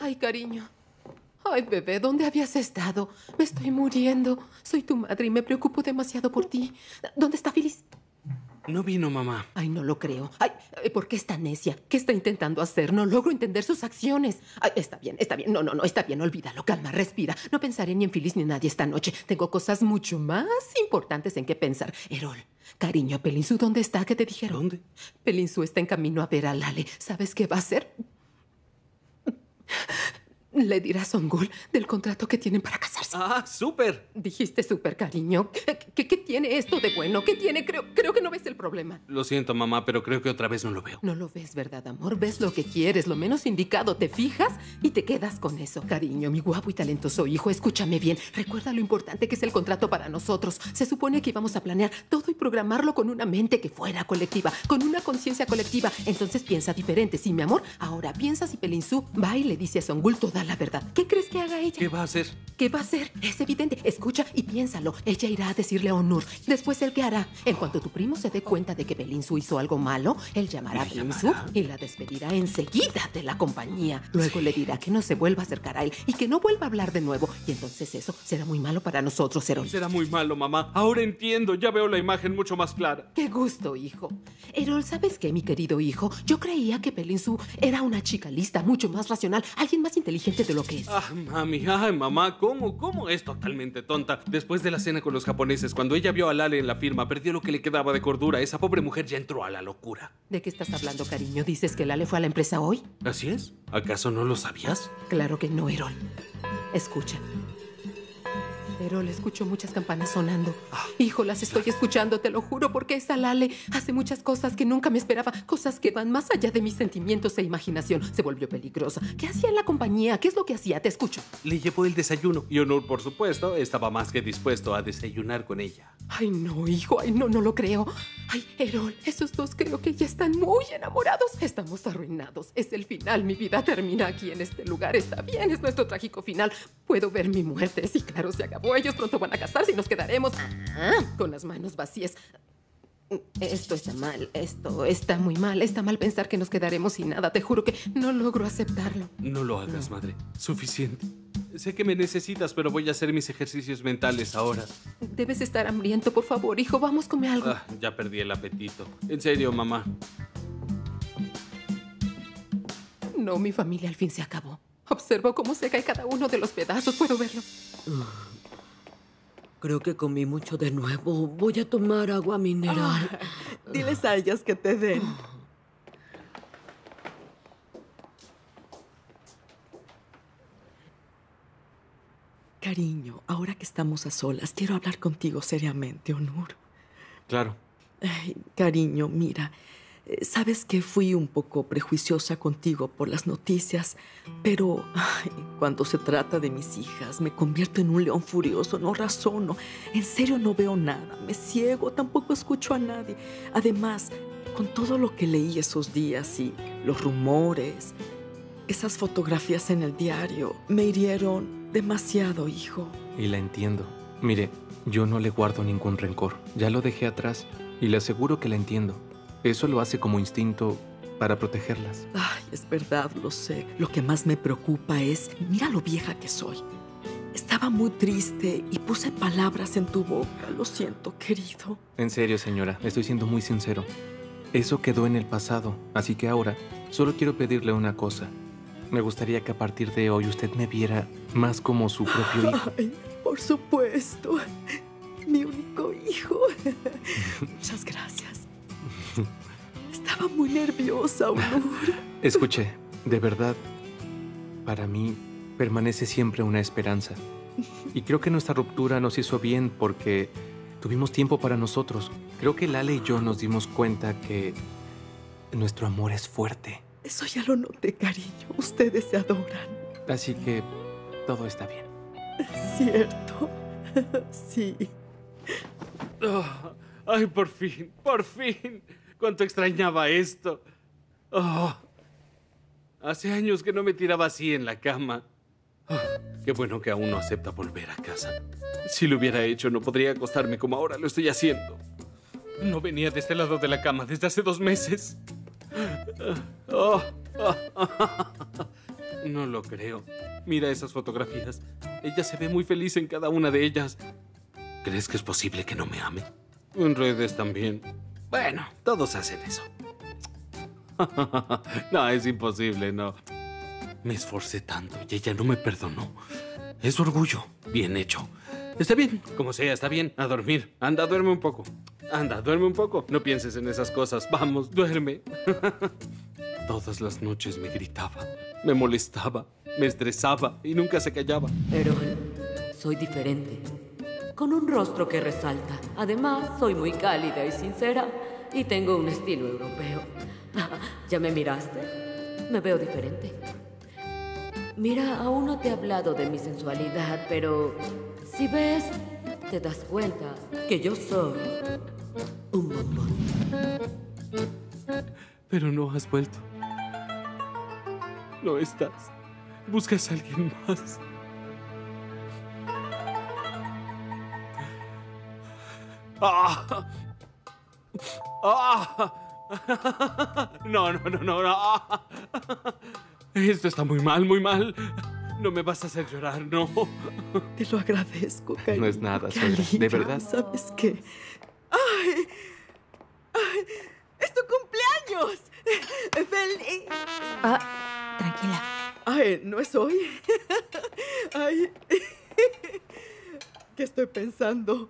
Ay, cariño. Ay, bebé, ¿dónde habías estado? Me estoy muriendo. Soy tu madre y me preocupo demasiado por ti. ¿Dónde está Filiz? No vino, mamá. Ay, no lo creo. Ay, ¿por qué está necia? ¿Qué está intentando hacer? No logro entender sus acciones. Ay, está bien, está bien. No, no, no, está bien. Olvídalo. Calma, respira. No pensaré ni en Filiz ni en nadie esta noche. Tengo cosas mucho más importantes en que pensar. Erol, cariño, Pelinsu, ¿dónde está? ¿Qué te dijeron? ¿Dónde? Pelinsu está en camino a ver a Lale. ¿Sabes qué va a hacer? Le dirá a Songül del contrato que tienen para casarse. ¡Ah, súper! Dijiste súper, cariño. ¿Qué, qué, ¿Qué tiene esto de bueno? ¿Qué tiene? Creo, creo que no ves el problema. Lo siento, mamá, pero creo que otra vez no lo veo. No lo ves, ¿verdad, amor? Ves lo que quieres, lo menos indicado. Te fijas y te quedas con eso. Cariño, mi guapo y talentoso hijo, escúchame bien. Recuerda lo importante que es el contrato para nosotros. Se supone que íbamos a planear todo y programarlo con una mente que fuera colectiva, con una conciencia colectiva. Entonces piensa diferente. Sí, mi amor, ahora piensa si Pelinsu va y le dice a Songül toda la verdad. ¿Qué crees que haga ella? ¿Qué va a hacer? ¿Qué va a hacer? Es evidente. Escucha y piénsalo. Ella irá a decirle a Onur. Después, ¿él qué hará? En cuanto tu primo se dé cuenta de que Pelinsu hizo algo malo, él llamará a Pelinsu y la despedirá enseguida de la compañía. Luego le dirá que no se vuelva a acercar a él y que no vuelva a hablar de nuevo. Y entonces eso será muy malo para nosotros, Erol. Será muy malo, mamá. Ahora entiendo. Ya veo la imagen mucho más clara. Qué gusto, hijo. Erol, ¿sabes qué, mi querido hijo? Yo creía que Pelinsu era una chica lista, mucho más racional, alguien más inteligente de lo que es. Ah, mami, ay, mamá, ¿cómo, cómo es totalmente tonta? Después de la cena con los japoneses, cuando ella vio a Lale en la firma, perdió lo que le quedaba de cordura. Esa pobre mujer ya entró a la locura. ¿De qué estás hablando, cariño? ¿Dices que Lale fue a la empresa hoy? Así es. ¿Acaso no lo sabías? Claro que no, Erol. Escucha. Erol, escucho muchas campanas sonando. Hijo, las estoy escuchando, te lo juro, porque esa Lale hace muchas cosas que nunca me esperaba. Cosas que van más allá de mis sentimientos e imaginación. Se volvió peligrosa. ¿Qué hacía en la compañía? ¿Qué es lo que hacía? Te escucho. Le llevó el desayuno. Y Onur, por supuesto, estaba más que dispuesto a desayunar con ella. Ay, no, hijo. Ay, no, no lo creo. Ay, Erol, esos dos creo que ya están muy enamorados. Estamos arruinados. Es el final. Mi vida termina aquí en este lugar. Está bien, es nuestro trágico final. Puedo ver mi muerte. Sí, claro, se acabó. Ellos pronto van a casarse y nos quedaremos ah, con las manos vacías. Esto está mal, esto está muy mal. Está mal pensar que nos quedaremos sin nada. Te juro que no logro aceptarlo. No lo hagas, no. Madre. Suficiente. Sé que me necesitas, pero voy a hacer mis ejercicios mentales ahora. Debes estar hambriento, por favor, hijo. Vamos, come algo. Ah, ya perdí el apetito. En serio, mamá. No, mi familia al fin se acabó. Observo cómo se cae cada uno de los pedazos. Puedo verlo. Creo que comí mucho de nuevo. Voy a tomar agua mineral. Oh, diles a ellas que te den. Cariño, ahora que estamos a solas, quiero hablar contigo seriamente, Onur. Claro. Ay, cariño, mira... Sabes que fui un poco prejuiciosa contigo por las noticias, pero ay, cuando se trata de mis hijas me convierto en un león furioso, no razono, en serio no veo nada, me ciego, tampoco escucho a nadie. Además, con todo lo que leí esos días y los rumores, esas fotografías en el diario me hirieron demasiado, hijo. Y la entiendo. Mire, yo no le guardo ningún rencor, ya lo dejé atrás y le aseguro que la entiendo. Eso lo hace como instinto para protegerlas. Ay, es verdad, lo sé. Lo que más me preocupa es, mira lo vieja que soy. Estaba muy triste y puse palabras en tu boca. Lo siento, querido. En serio, señora, estoy siendo muy sincero. Eso quedó en el pasado, así que ahora solo quiero pedirle una cosa. Me gustaría que a partir de hoy usted me viera más como su propio hijo. Ay, por supuesto. Mi único hijo. Muchas gracias. Estaba muy nerviosa, Onur. Escuche, de verdad, para mí permanece siempre una esperanza. Y creo que nuestra ruptura nos hizo bien porque tuvimos tiempo para nosotros. Creo que Lale y yo nos dimos cuenta que nuestro amor es fuerte. Eso ya lo noté, cariño. Ustedes se adoran. Así que todo está bien. ¿Cierto? Sí. Oh, ay, por fin, por fin. ¡Cuánto extrañaba esto! Oh, hace años que no me tiraba así en la cama. Oh, qué bueno que aún no acepta volver a casa. Si lo hubiera hecho, no podría acostarme como ahora lo estoy haciendo. No venía de este lado de la cama desde hace dos meses. Oh, oh, oh, oh. No lo creo. Mira esas fotografías. Ella se ve muy feliz en cada una de ellas. ¿Crees que es posible que no me ame? En redes también. Bueno, todos hacen eso. No, es imposible, no. Me esforcé tanto y ella no me perdonó. Es orgullo. Bien hecho. Está bien, como sea, está bien. A dormir. Anda, duerme un poco. Anda, duerme un poco. No pienses en esas cosas. Vamos, duerme. Todas las noches me gritaba, me molestaba, me estresaba y nunca se callaba. Pero soy diferente. Con un rostro que resalta. Además, soy muy cálida y sincera y tengo un estilo europeo. ¿Ya me miraste? Me veo diferente. Mira, aún no te he hablado de mi sensualidad, pero si ves, te das cuenta que yo soy un bombón. Pero no has vuelto. No estás. Buscas a alguien más. Ah. Ah. No, no, no, no. Ah. Esto está muy mal, muy mal. No me vas a hacer llorar, no. Te lo agradezco, cariño. No es nada, suegra. De verdad. ¿Sabes qué? ¡Ay! ¡Ay! ¡Es tu cumpleaños! ¡Feliz! Ah, tranquila. Ay, ¿no es hoy? Ay. ¿Qué estoy pensando?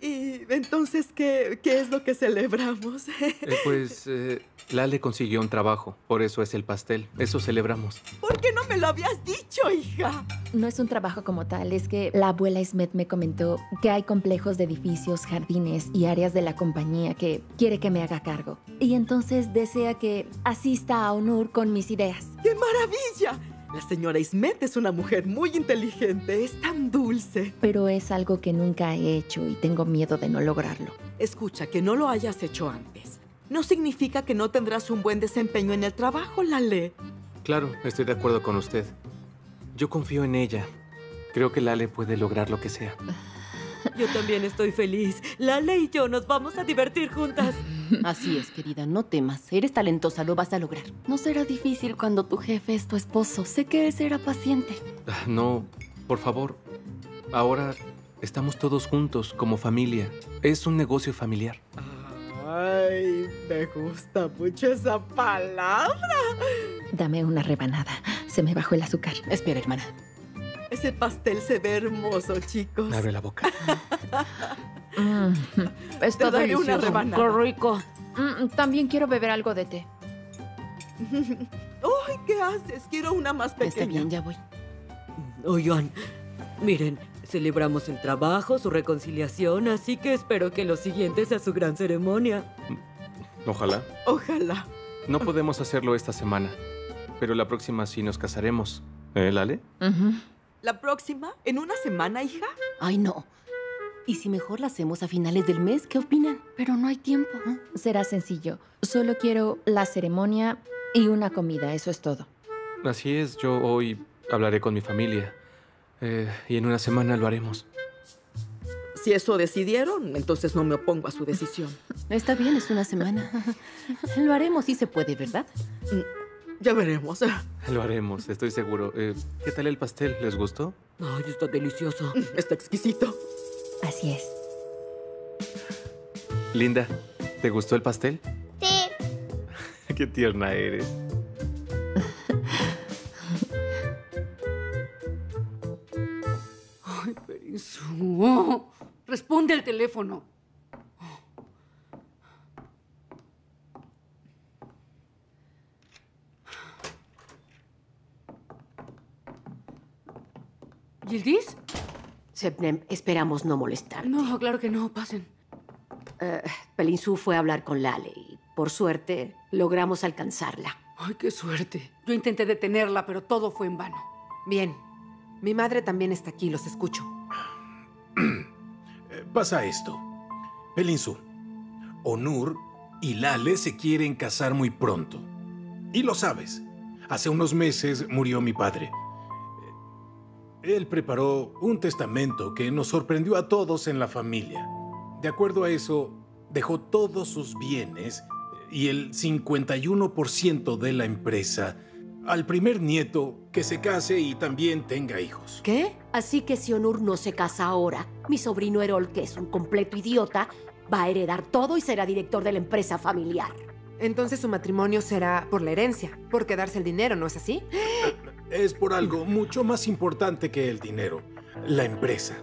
¿Y entonces qué, qué es lo que celebramos? Eh, pues, eh, Lale consiguió un trabajo. Por eso es el pastel. Eso celebramos. ¿Por qué no me lo habías dicho, hija? No es un trabajo como tal. Es que la abuela Ismet me comentó que hay complejos de edificios, jardines y áreas de la compañía que quiere que me haga cargo. Y entonces desea que asista a Onur con mis ideas. ¡Qué maravilla! La señora Ismet es una mujer muy inteligente, es tan dulce. Pero es algo que nunca he hecho y tengo miedo de no lograrlo. Escucha, que no lo hayas hecho antes no significa que no tendrás un buen desempeño en el trabajo, Lale. Claro, estoy de acuerdo con usted. Yo confío en ella. Creo que Lale puede lograr lo que sea. Yo también estoy feliz. Lale y yo nos vamos a divertir juntas. Así es, querida, no temas. Eres talentosa, lo vas a lograr. No será difícil cuando tu jefe es tu esposo. Sé que él será paciente. No, por favor. Ahora estamos todos juntos como familia. Es un negocio familiar. Ay, me gusta mucho esa palabra. Dame una rebanada. Se me bajó el azúcar. Espera, hermana. Ese pastel se ve hermoso, chicos. Abre la boca. Mm, está delicioso. Te daré una ¡Qué rico! Mm, también quiero beber algo de té. ¡Ay, qué haces! Quiero una más pequeña. Está bien, ya voy. Oigan, miren, celebramos el trabajo, su reconciliación, así que espero que lo siguiente sea su gran ceremonia. Ojalá. Ojalá. No podemos hacerlo esta semana, pero la próxima sí nos casaremos. ¿Eh, Lale? Uh-huh. ¿La próxima? ¿En una semana, hija? Ay, no. ¿Y si mejor la hacemos a finales del mes? ¿Qué opinan? Pero no hay tiempo. ¿Eh? Será sencillo. Solo quiero la ceremonia y una comida. Eso es todo. Así es. Yo hoy hablaré con mi familia. Eh, y en una semana lo haremos. Si eso decidieron, entonces no me opongo a su decisión. Está bien, es una semana. Lo haremos si se puede, ¿verdad? Ya veremos. Lo haremos, estoy seguro. Eh, ¿Qué tal el pastel? ¿Les gustó? Ay, está delicioso. Está exquisito. Así es. Linda, ¿te gustó el pastel? Sí. Qué tierna eres. Ay, Pelinsu. Responde al teléfono. ¿Yıldız? Şebnem, esperamos no molestar. No, claro que no, pasen. Uh, Pelinsu fue a hablar con Lale y, por suerte, logramos alcanzarla. Ay, qué suerte. Yo intenté detenerla, pero todo fue en vano. Bien. Mi madre también está aquí, los escucho. Pasa esto. Pelinsu, Onur y Lale se quieren casar muy pronto. Y lo sabes. Hace unos meses murió mi padre. Él preparó un testamento que nos sorprendió a todos en la familia. De acuerdo a eso, dejó todos sus bienes y el cincuenta y uno por ciento de la empresa al primer nieto que se case y también tenga hijos. ¿Qué? Así que si Onur no se casa ahora, mi sobrino Erol, que es un completo idiota, va a heredar todo y será director de la empresa familiar. Entonces su matrimonio será por la herencia, por quedarse el dinero, ¿no es así? Es por algo mucho más importante que el dinero, la empresa.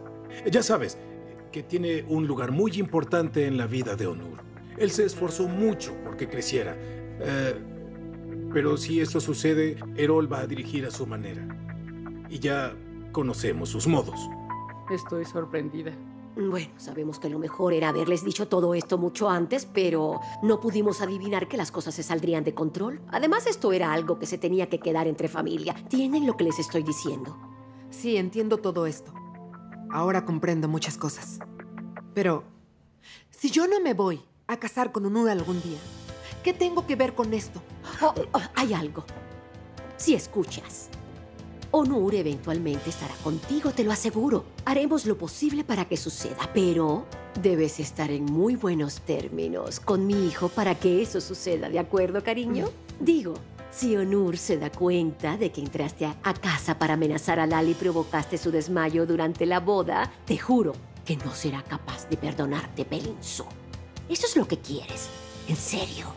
Ya sabes, que tiene un lugar muy importante en la vida de Onur. Él se esforzó mucho porque creciera. Eh, pero si esto sucede, Erol va a dirigir a su manera. Y ya conocemos sus modos. Estoy sorprendida. Bueno, sabemos que lo mejor era haberles dicho todo esto mucho antes, pero no pudimos adivinar que las cosas se saldrían de control. Además, esto era algo que se tenía que quedar entre familia. ¿Tienen lo que les estoy diciendo? Sí, entiendo todo esto. Ahora comprendo muchas cosas. Pero, si yo no me voy a casar con Onur algún día, ¿qué tengo que ver con esto? Oh, oh, hay algo. Si escuchas, Onur eventualmente estará contigo, te lo aseguro. Haremos lo posible para que suceda, pero debes estar en muy buenos términos con mi hijo para que eso suceda, ¿de acuerdo, cariño? Mm. Digo, si Onur se da cuenta de que entraste a, a casa para amenazar a Lale y provocaste su desmayo durante la boda, te juro que no será capaz de perdonarte, Pelinsu. Eso es lo que quieres, en serio.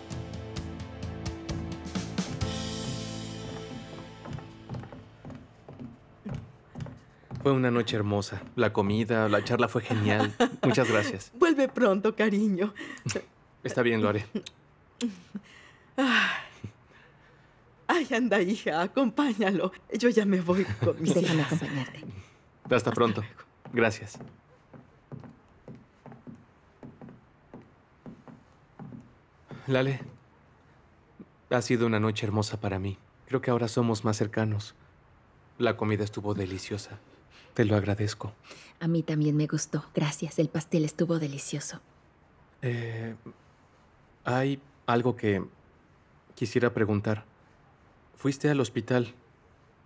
Fue una noche hermosa. La comida, la charla fue genial. Muchas gracias. Vuelve pronto, cariño. Está bien, lo haré. Ay, anda, hija, acompáñalo. Yo ya me voy con mis hijas. Acompañarte. Hasta, Hasta pronto. Luego. Gracias. Lale, ha sido una noche hermosa para mí. Creo que ahora somos más cercanos. La comida estuvo deliciosa. Te lo agradezco. A mí también me gustó. Gracias. El pastel estuvo delicioso. Eh, hay algo que quisiera preguntar. Fuiste al hospital.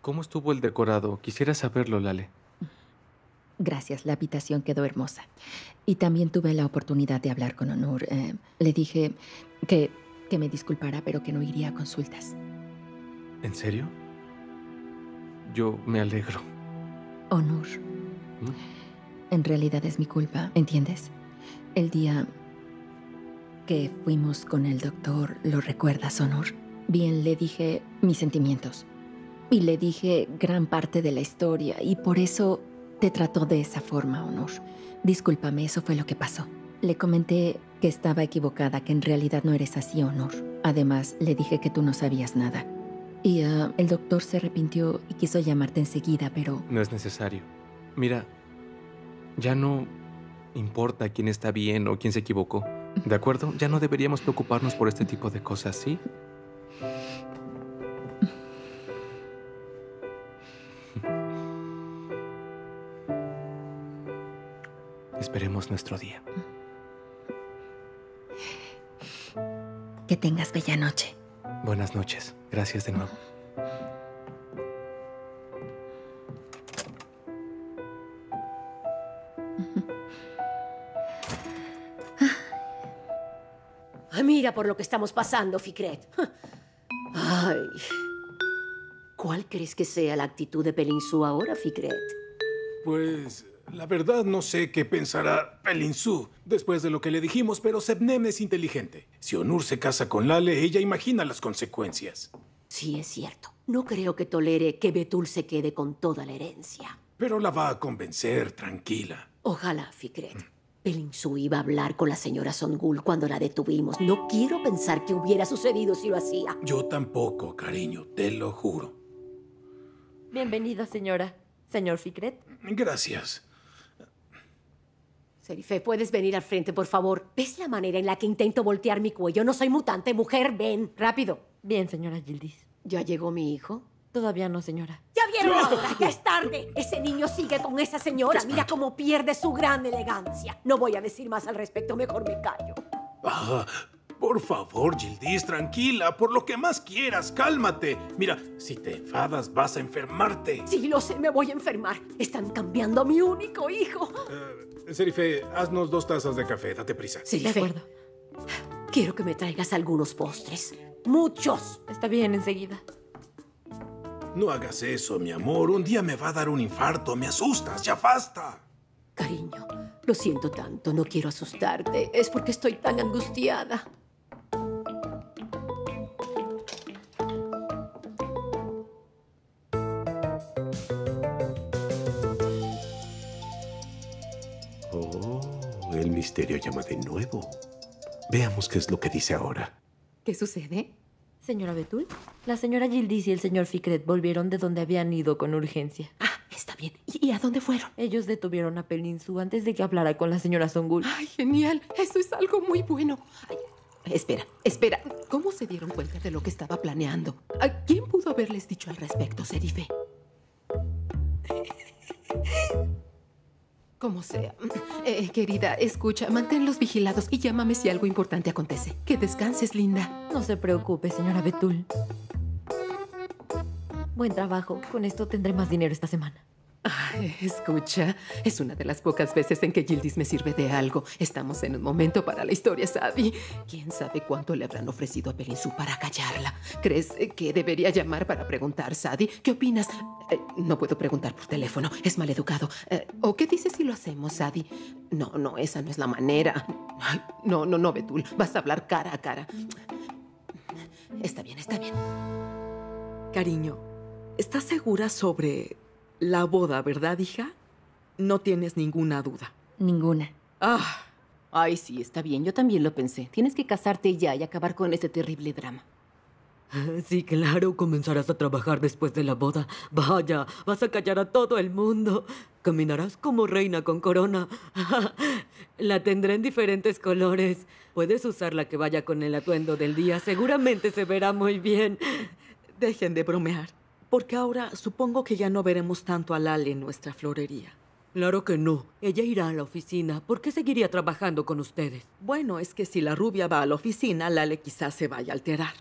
¿Cómo estuvo el decorado? Quisiera saberlo, Lale. Gracias. La habitación quedó hermosa. Y también tuve la oportunidad de hablar con Onur. Eh, le dije que, que me disculpara, pero que no iría a consultas. ¿En serio? Yo me alegro. Onur, ¿Mm? en realidad es mi culpa, ¿entiendes? El día que fuimos con el doctor, ¿lo recuerdas, Onur? Bien, le dije mis sentimientos. Y le dije gran parte de la historia. Y por eso te trató de esa forma, Onur. Discúlpame, eso fue lo que pasó. Le comenté que estaba equivocada, que en realidad no eres así, Onur. Además, le dije que tú no sabías nada. Y uh, el doctor se arrepintió y quiso llamarte enseguida, pero... No es necesario. Mira, ya no importa quién está bien o quién se equivocó, ¿de acuerdo? Ya no deberíamos preocuparnos por este tipo de cosas, ¿sí? Esperemos nuestro día. Que tengas bella noche. Buenas noches. Gracias de nuevo. Ah, mira por lo que estamos pasando, Fikret. Ay. ¿Cuál crees que sea la actitud de Pelinsu ahora, Fikret? Pues... la verdad no sé qué pensará Pelinsu después de lo que le dijimos, pero Şebnem es inteligente. Si Onur se casa con Lale, ella imagina las consecuencias. Sí, es cierto. No creo que tolere que Betul se quede con toda la herencia. Pero la va a convencer, tranquila. Ojalá, Fikret. Mm. Pelinsu iba a hablar con la señora Songül cuando la detuvimos. No quiero pensar que hubiera sucedido si lo hacía. Yo tampoco, cariño, te lo juro. Bienvenida, señora. Señor Fikret. Gracias. Serife, ¿puedes venir al frente, por favor? ¿Ves la manera en la que intento voltear mi cuello? No soy mutante, mujer, ven. Rápido. Bien, señora Yıldız. ¿Ya llegó mi hijo? Todavía no, señora. ¡Ya vieron ahora! ¡Ya es tarde! Ese niño sigue con esa señora. Mira cómo pierde su gran elegancia. No voy a decir más al respecto, mejor me callo. Ah, por favor, Yıldız, tranquila. Por lo que más quieras, cálmate. Mira, si te enfadas, vas a enfermarte. Sí, lo sé, me voy a enfermar. Están cambiando a mi único hijo. Uh... Serife, haznos dos tazas de café. Date prisa. Sí, de acuerdo. Quiero que me traigas algunos postres. ¡Muchos! Está bien, enseguida. No hagas eso, mi amor. Un día me va a dar un infarto. Me asustas. ¡Ya basta! Cariño, lo siento tanto. No quiero asustarte. Es porque estoy tan angustiada. El misterio llama de nuevo. Veamos qué es lo que dice ahora. ¿Qué sucede? Señora Betul, la señora Yıldız y el señor Fikret volvieron de donde habían ido con urgencia. Ah, está bien. ¿Y, y a dónde fueron? Ellos detuvieron a Pelinsu antes de que hablara con la señora Songül. ¡Ay, genial! Eso es algo muy bueno. Ay, espera, espera. ¿Cómo se dieron cuenta de lo que estaba planeando? ¿A quién pudo haberles dicho al respecto, Serife? Como sea. Eh, querida, escucha, manténlos vigilados y llámame si algo importante acontece. Que descanses, linda. No se preocupe, señora Betul. Buen trabajo. Con esto tendré más dinero esta semana. Ay, escucha, es una de las pocas veces en que Yıldız me sirve de algo. Estamos en un momento para la historia, Sadi. ¿Quién sabe cuánto le habrán ofrecido a Pelinsu para callarla? ¿Crees que debería llamar para preguntar, Sadi? ¿Qué opinas? Eh, no puedo preguntar por teléfono, es maleducado. Eh, ¿O qué dices si lo hacemos, Sadi? No, no, esa no es la manera. Ay, no, no, no, Betul, vas a hablar cara a cara. Está bien, está bien. Cariño, ¿estás segura sobre... la boda, ¿verdad, hija? No tienes ninguna duda. Ninguna. Ah, ay, sí, está bien. Yo también lo pensé. Tienes que casarte ya y acabar con este terrible drama. Sí, claro. Comenzarás a trabajar después de la boda. Vaya, vas a callar a todo el mundo. Caminarás como reina con corona. La tendré en diferentes colores. Puedes usar la que vaya con el atuendo del día. Seguramente se verá muy bien. Dejen de bromear. Porque ahora supongo que ya no veremos tanto a Lale en nuestra florería. Claro que no. Ella irá a la oficina. ¿Por qué seguiría trabajando con ustedes? Bueno, es que si la rubia va a la oficina, Lale quizás se vaya a alterar.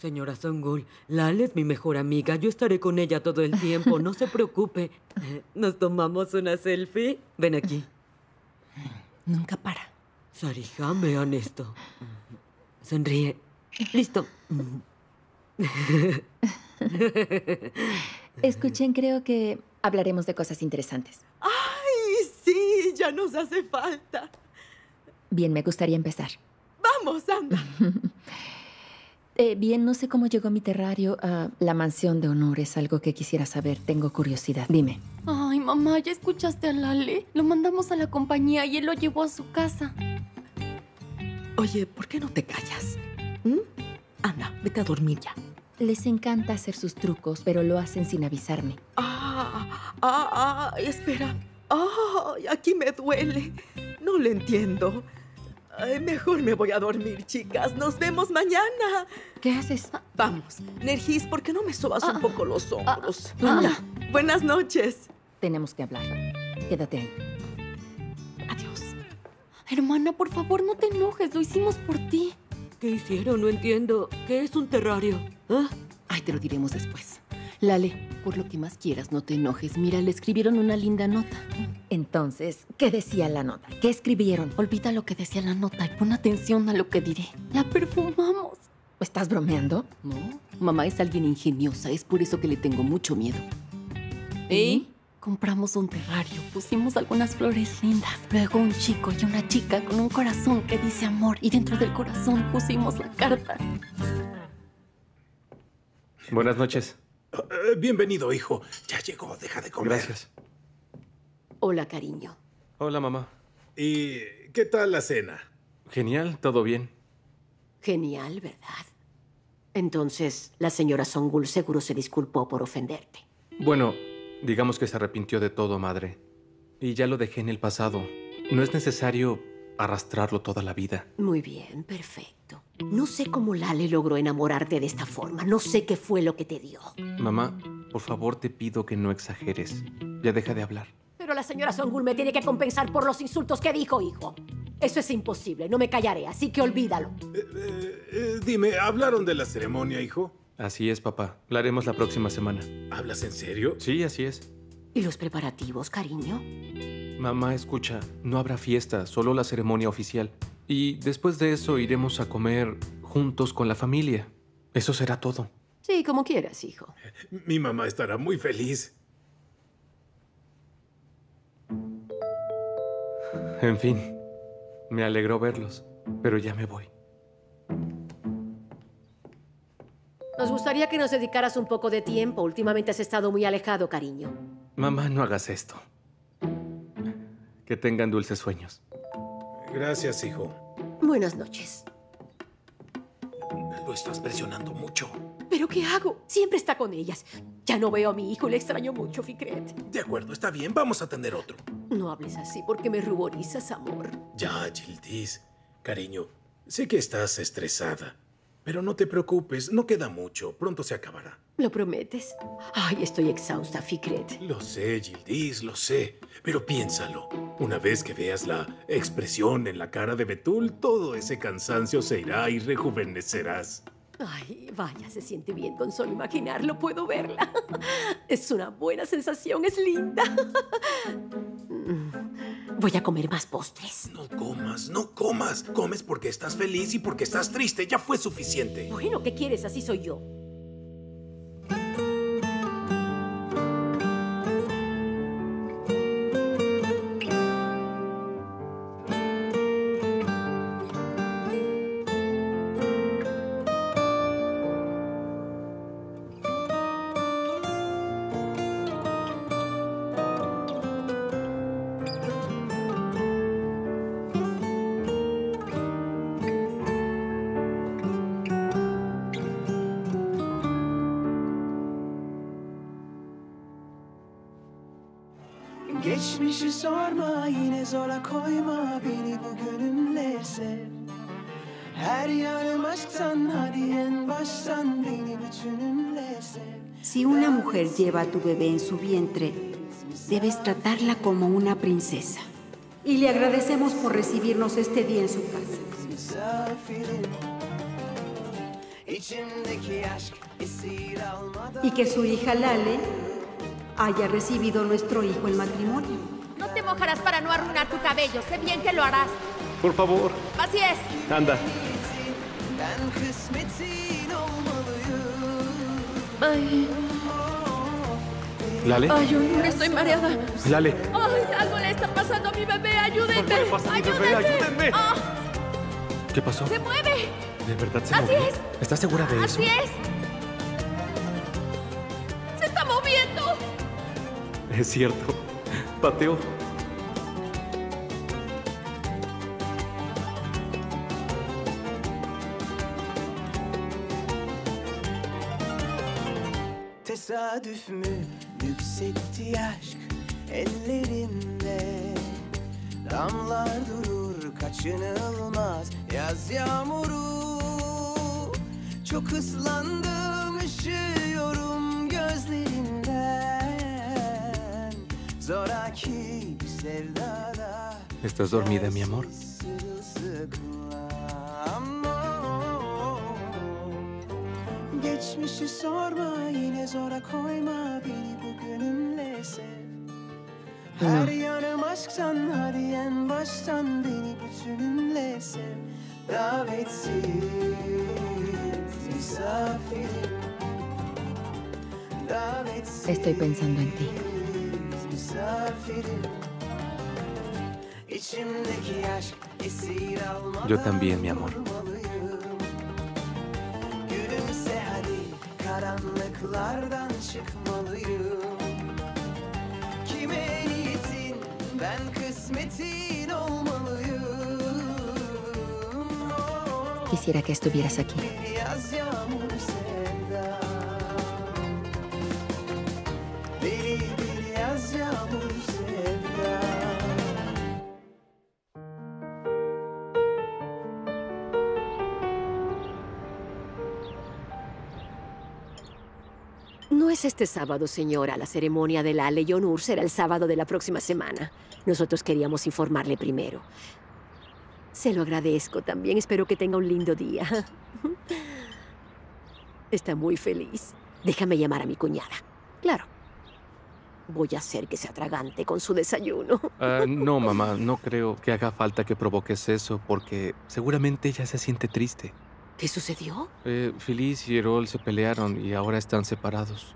Señora Songül, Lale es mi mejor amiga. Yo estaré con ella todo el tiempo. No se preocupe. ¿Nos tomamos una selfie? Ven aquí. Nunca para. Sarija, vean esto. Sonríe. Listo. Escuchen, creo que hablaremos de cosas interesantes. ¡Ay, sí! ¡Ya nos hace falta! Bien, me gustaría empezar. ¡Vamos, anda! eh, bien, no sé cómo llegó mi terrario a la mansión de Onur. Es algo que quisiera saber. Tengo curiosidad. Dime. Ay, mamá, ¿ya escuchaste a Lale? Lo mandamos a la compañía y él lo llevó a su casa. Oye, ¿por qué no te callas? ¿Mm? Anda, vete a dormir ya. Les encanta hacer sus trucos, pero lo hacen sin avisarme. ¡Ah! ¡Ah! ah ¡Espera! ¡Ah! ¡Aquí me duele! No lo entiendo. Ay, mejor me voy a dormir, chicas. ¡Nos vemos mañana! ¿Qué haces? Vamos. Nergis, ¿por qué no me sobas ah, un poco los hombros? Ah, ah, ah. ¡Buenas noches! Tenemos que hablar. Quédate ahí. Adiós. Hermana, por favor, no te enojes. Lo hicimos por ti. ¿Qué hicieron? No entiendo. ¿Qué es un terrario? ¿Ah? Ay, te lo diremos después. Lale, por lo que más quieras, no te enojes. Mira, le escribieron una linda nota. Entonces, ¿qué decía la nota? ¿Qué escribieron? Olvida lo que decía la nota y pon atención a lo que diré. La perfumamos. ¿Estás bromeando? No. Mamá es alguien ingeniosa. Es por eso que le tengo mucho miedo. ¿Y? ¿Y? Compramos un terrario, pusimos algunas flores lindas, luego un chico y una chica con un corazón que dice amor y dentro del corazón pusimos la carta. Buenas noches. Eh, bienvenido, hijo. Ya llegó, deja de comer. Gracias. Hola, cariño. Hola, mamá. ¿Y qué tal la cena? Genial, todo bien. Genial, ¿verdad? Entonces, la señora Songül seguro se disculpó por ofenderte. Bueno... digamos que se arrepintió de todo, madre. Y ya lo dejé en el pasado. No es necesario arrastrarlo toda la vida. Muy bien, perfecto. No sé cómo Lale logró enamorarte de esta forma. No sé qué fue lo que te dio. Mamá, por favor, te pido que no exageres. Ya deja de hablar. Pero la señora Songül me tiene que compensar por los insultos que dijo, hijo. Eso es imposible. No me callaré, así que olvídalo. Eh, eh, eh, dime, ¿hablaron de la ceremonia, hijo? Así es, papá. La haremos la próxima semana. ¿Hablas en serio? Sí, así es. ¿Y los preparativos, cariño? Mamá, escucha. No habrá fiesta, solo la ceremonia oficial. Y después de eso iremos a comer juntos con la familia. Eso será todo. Sí, como quieras, hijo. Mi mamá estará muy feliz. En fin, me alegró verlos, pero ya me voy. Nos gustaría que nos dedicaras un poco de tiempo. Últimamente has estado muy alejado, cariño. Mamá, no hagas esto. Que tengan dulces sueños. Gracias, hijo. Buenas noches. Lo estás presionando mucho. ¿Pero qué hago? Siempre está con ellas. Ya no veo a mi hijo. Le extraño mucho, Fikret. De acuerdo, está bien. Vamos a tener otro. No hables así porque me ruborizas, amor. Ya, Yıldız. Cariño, sé que estás estresada. Pero no te preocupes, no queda mucho. Pronto se acabará. ¿Lo prometes? Ay, estoy exhausta, Fikret. Lo sé, Yıldız, lo sé. Pero piénsalo. Una vez que veas la expresión en la cara de Betul, todo ese cansancio se irá y rejuvenecerás. Ay, vaya, se siente bien con solo imaginarlo. Puedo verla. Es una buena sensación, es linda. Voy a comer más postres. No comas, no comas. Comes porque estás feliz y porque estás triste. Ya fue suficiente. Bueno, ¿qué quieres? Así soy yo. Geçmişi sorma, yine zora koyma beni, bugünümle sev. Her yanım aşktan, hadi en baştan beni bütünümle sev. Si una mujer lleva a tu bebé en su vientre, debes tratarla como una princesa. Y le agradecemos por recibirnos este día en su casa. Misafirim, içimdeki aşk esir almadan. Y que su hija Lale haya recibido nuestro hijo en matrimonio. No te mojarás para no arruinar tu cabello. Sé bien que lo harás. Por favor. Así es. Anda. Ay. ¿Lale? Ay, Onur, estoy mareada. ¿Lale? Ay, algo le está pasando a mi bebé. Ayúdenme. ¿Qué le pasa a mi bebé? Ayúdenme. Oh. ¿Qué pasó? Se mueve. ¿De verdad se mueve? Así es. ¿Estás segura de eso? Así es. Es cierto. Pateó. Tesadüf mü yükseltti aşk ellerimde? Damlar durur kaçınılmaz yaz yağmuru. Çok ıslandım, üşüyorum gözlerimden. ¿Estás dormida, mi amor? Estoy pensando en ti. Yo también, mi amor. Quisiera que estuvieras aquí. No es este sábado, señora. La ceremonia de Lale y Onur será el sábado de la próxima semana. Nosotros queríamos informarle primero. Se lo agradezco también. Espero que tenga un lindo día. Está muy feliz. Déjame llamar a mi cuñada. Claro. Voy a hacer que se atragante con su desayuno. Uh, no, mamá. No creo que haga falta que provoques eso porque seguramente ella se siente triste. ¿Qué sucedió? Eh, Filiz y Erol se pelearon y ahora están separados.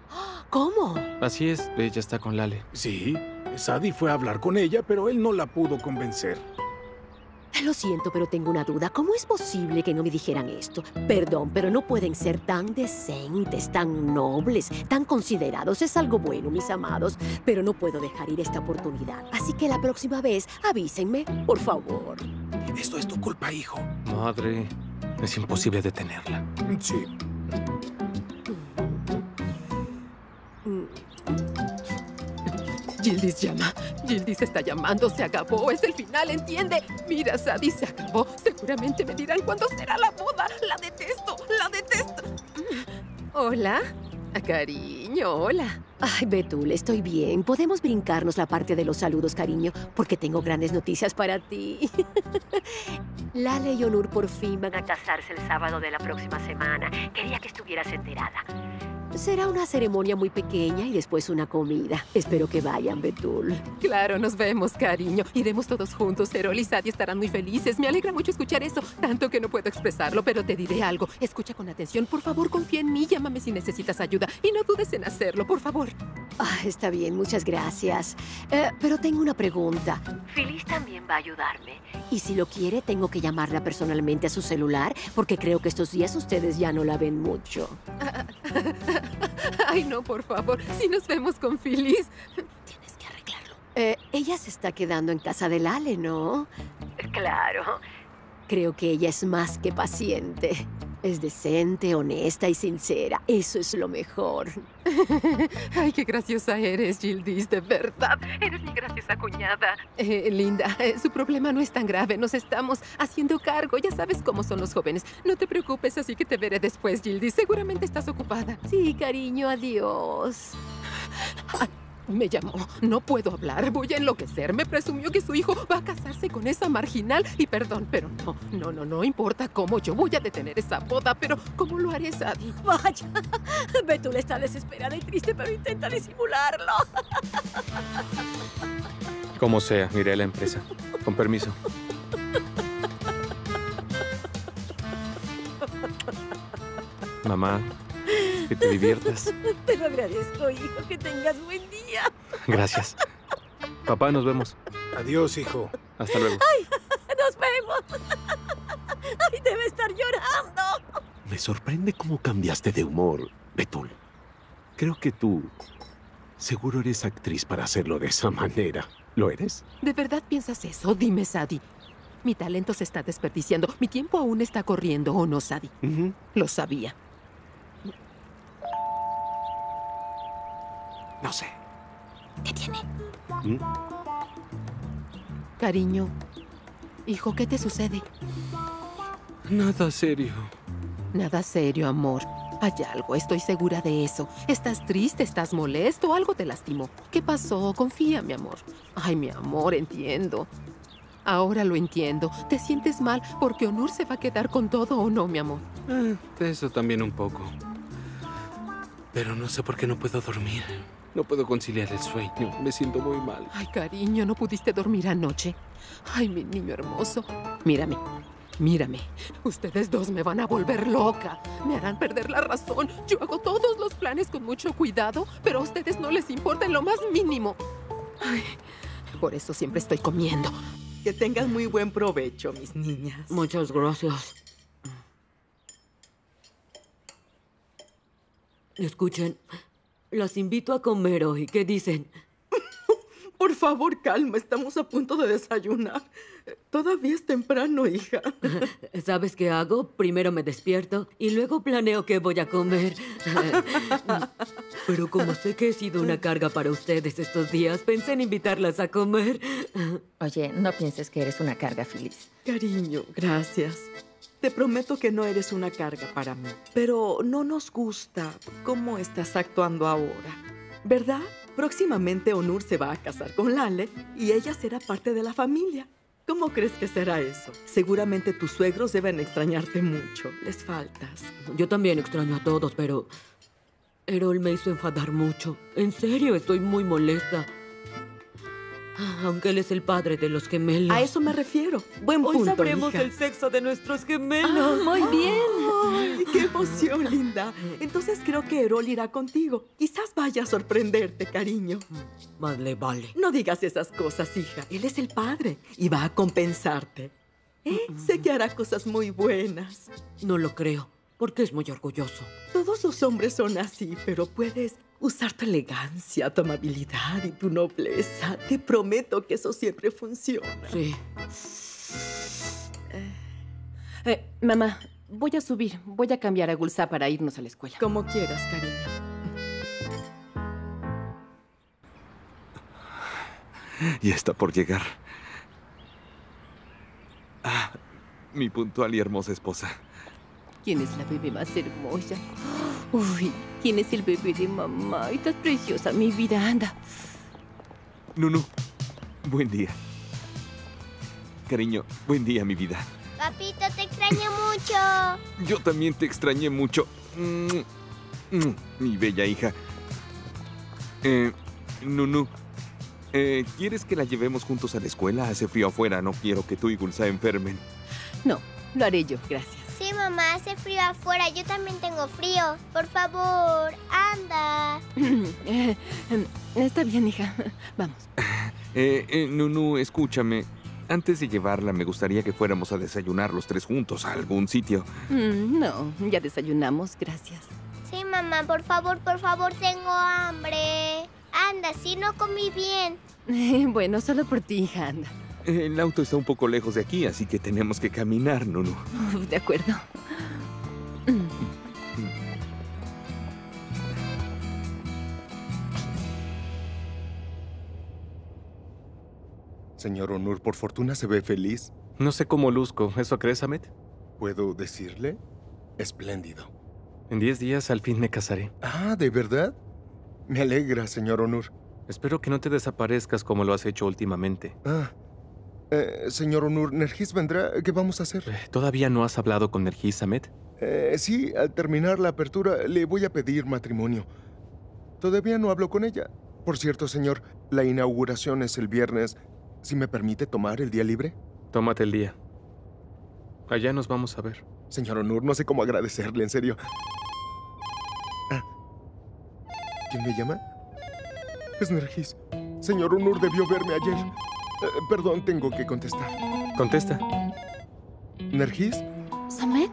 ¿Cómo? Así es, ella está con Lale. Sí, Sadi fue a hablar con ella, pero él no la pudo convencer. Lo siento, pero tengo una duda. ¿Cómo es posible que no me dijeran esto? Perdón, pero no pueden ser tan decentes, tan nobles, tan considerados. Es algo bueno, mis amados, pero no puedo dejar ir esta oportunidad. Así que la próxima vez, avísenme, por favor. Esto es tu culpa, hijo. Madre, es imposible detenerla. Sí. Yıldız llama. Yıldız está llamando. Se acabó. Es el final, ¿entiende? Mira, Sadi, se acabó. Seguramente me dirán cuándo será la boda. La detesto, la detesto. Hola. Cariño, hola. Ay, Betul, estoy bien. Podemos brincarnos la parte de los saludos, cariño, porque tengo grandes noticias para ti. Lale y Onur por fin van a casarse el sábado de la próxima semana. Quería que estuvieras enterada. Será una ceremonia muy pequeña y después una comida. Espero que vayan, Betul. Claro, nos vemos, cariño. Iremos todos juntos. Erol y Sadi estarán muy felices. Me alegra mucho escuchar eso, tanto que no puedo expresarlo, pero te diré algo. Escucha con atención. Por favor, confía en mí. Llámame si necesitas ayuda y no dudes en hacerlo, por favor. Ah, está bien, muchas gracias. Eh, pero tengo una pregunta. Filiz también va a ayudarme. Y si lo quiere, tengo que llamarla personalmente a su celular, porque creo que estos días ustedes ya no la ven mucho. Ay, no, por favor. Si nos vemos con Filiz, tienes que arreglarlo. Eh, ella se está quedando en casa de Lale, ¿no? Claro. Creo que ella es más que paciente. Es decente, honesta y sincera. Eso es lo mejor. Ay, qué graciosa eres, Yıldız, de verdad. Eres mi graciosa cuñada. Eh, linda, eh, su problema no es tan grave. Nos estamos haciendo cargo. Ya sabes cómo son los jóvenes. No te preocupes, así que te veré después, Yıldız. Seguramente estás ocupada. Sí, cariño, adiós. Ah, me llamó. No puedo hablar. Voy a enloquecer. Me presumió que su hijo va a casarse con esa marginal. Y perdón, pero no, no, no, no importa cómo. Yo voy a detener esa boda, pero ¿cómo lo haré, Sadi? Vaya, Betul está desesperada y triste, pero intenta disimularlo. Como sea, iré a la empresa. Con permiso. Mamá. Que te diviertas. Te lo agradezco, hijo. Que tengas buen día. Gracias. Papá, nos vemos. Adiós, hijo. Hasta luego. Ay, nos vemos. Ay, debe estar llorando. Me sorprende cómo cambiaste de humor, Betul. Creo que tú seguro eres actriz para hacerlo de esa manera. ¿Lo eres? ¿De verdad piensas eso? Dime, Sadi. Mi talento se está desperdiciando. Mi tiempo aún está corriendo, ¿o no, Sadi? Uh-huh. Lo sabía. No sé. ¿Qué tiene? ¿Mm? Cariño, hijo, ¿qué te sucede? Nada serio. Nada serio, amor. Hay algo, estoy segura de eso. ¿Estás triste? ¿Estás molesto? ¿Algo te lastimó? ¿Qué pasó? Confía, mi amor. Ay, mi amor, entiendo. Ahora lo entiendo. ¿Te sientes mal porque Onur se va a quedar con todo o no, mi amor? Eh, de eso también un poco. Pero no sé por qué no puedo dormir. No puedo conciliar el sueño. Me siento muy mal. Ay, cariño, ¿no pudiste dormir anoche? Ay, mi niño hermoso. Mírame, mírame. Ustedes dos me van a volver loca. Me harán perder la razón. Yo hago todos los planes con mucho cuidado, pero a ustedes no les importa en lo más mínimo. Ay, por eso siempre estoy comiendo. Que tengan muy buen provecho, mis niñas. Muchas gracias. Escuchen... Las invito a comer hoy. ¿Qué dicen? Por favor, calma. Estamos a punto de desayunar. Todavía es temprano, hija. ¿Sabes qué hago? Primero me despierto y luego planeo qué voy a comer. Pero como sé que he sido una carga para ustedes estos días, pensé en invitarlas a comer. Oye, no pienses que eres una carga, Filiz. Cariño, gracias. Te prometo que no eres una carga para mí, pero no nos gusta cómo estás actuando ahora, ¿verdad? Próximamente Onur se va a casar con Lale y ella será parte de la familia. ¿Cómo crees que será eso? Seguramente tus suegros deben extrañarte mucho. Les faltas. Yo también extraño a todos, pero Erol me hizo enfadar mucho. En serio, estoy muy molesta. Aunque él es el padre de los gemelos. A eso me refiero. Buen punto, hija. Hoy sabremos el sexo de nuestros gemelos. Ah, muy bien. Ay, qué emoción, linda. Entonces creo que Erol irá contigo. Quizás vaya a sorprenderte, cariño. Vale, vale. No digas esas cosas, hija. Él es el padre y va a compensarte. ¿Eh? Uh-uh. Sé que hará cosas muy buenas. No lo creo, porque es muy orgulloso. Todos los hombres son así, pero puedes... usar tu elegancia, tu amabilidad y tu nobleza. Te prometo que eso siempre funciona. Sí. Eh. Eh, mamá, voy a subir. Voy a cambiar a Gulsá para irnos a la escuela. Como quieras, cariño. Ya está por llegar. Ah, mi puntual y hermosa esposa. ¿Quién es la bebé más hermosa? Uy, ¿quién es el bebé de mamá? Estás preciosa, mi vida, anda. Nunu, buen día. Cariño, buen día, mi vida. Papito, te extrañé mucho. Yo también te extrañé mucho. Mi bella hija. Eh, Nunu, eh, ¿quieres que la llevemos juntos a la escuela? Hace frío afuera, no quiero que tú y Gulsá enfermen. No, lo haré yo, gracias. Sí, mamá, hace frío afuera, yo también tengo frío. Por favor, anda. Está bien, hija, vamos. Eh, eh, Nunu, escúchame. Antes de llevarla, me gustaría que fuéramos a desayunar los tres juntos a algún sitio. Mm, no, ya desayunamos, gracias. Sí, mamá, por favor, por favor, tengo hambre. Anda, si no comí bien. Eh, bueno, solo por ti, hija, anda. Eh, el auto está un poco lejos de aquí, así que tenemos que caminar, Nunu. Uh, de acuerdo. Mm. Señor Onur, por fortuna se ve feliz. No sé cómo luzco. ¿Eso crees, Ahmet? ¿Puedo decirle? Espléndido. En diez días al fin me casaré. Ah, ¿de verdad? Me alegra, señor Onur. Espero que no te desaparezcas como lo has hecho últimamente. Ah. Eh, señor Onur, ¿Nergis vendrá? ¿Qué vamos a hacer? Eh, ¿Todavía no has hablado con Nergis, Ahmet? Eh, sí, al terminar la apertura le voy a pedir matrimonio. Todavía no hablo con ella. Por cierto, señor, la inauguración es el viernes. ¿Si me permite tomar el día libre? Tómate el día. Allá nos vamos a ver. Señor Onur, no sé cómo agradecerle, en serio. Ah. ¿Quién me llama? Es Nergis. Señor Onur debió verme ayer. Eh, perdón, tengo que contestar. Contesta. ¿Nergis? ¿Samet?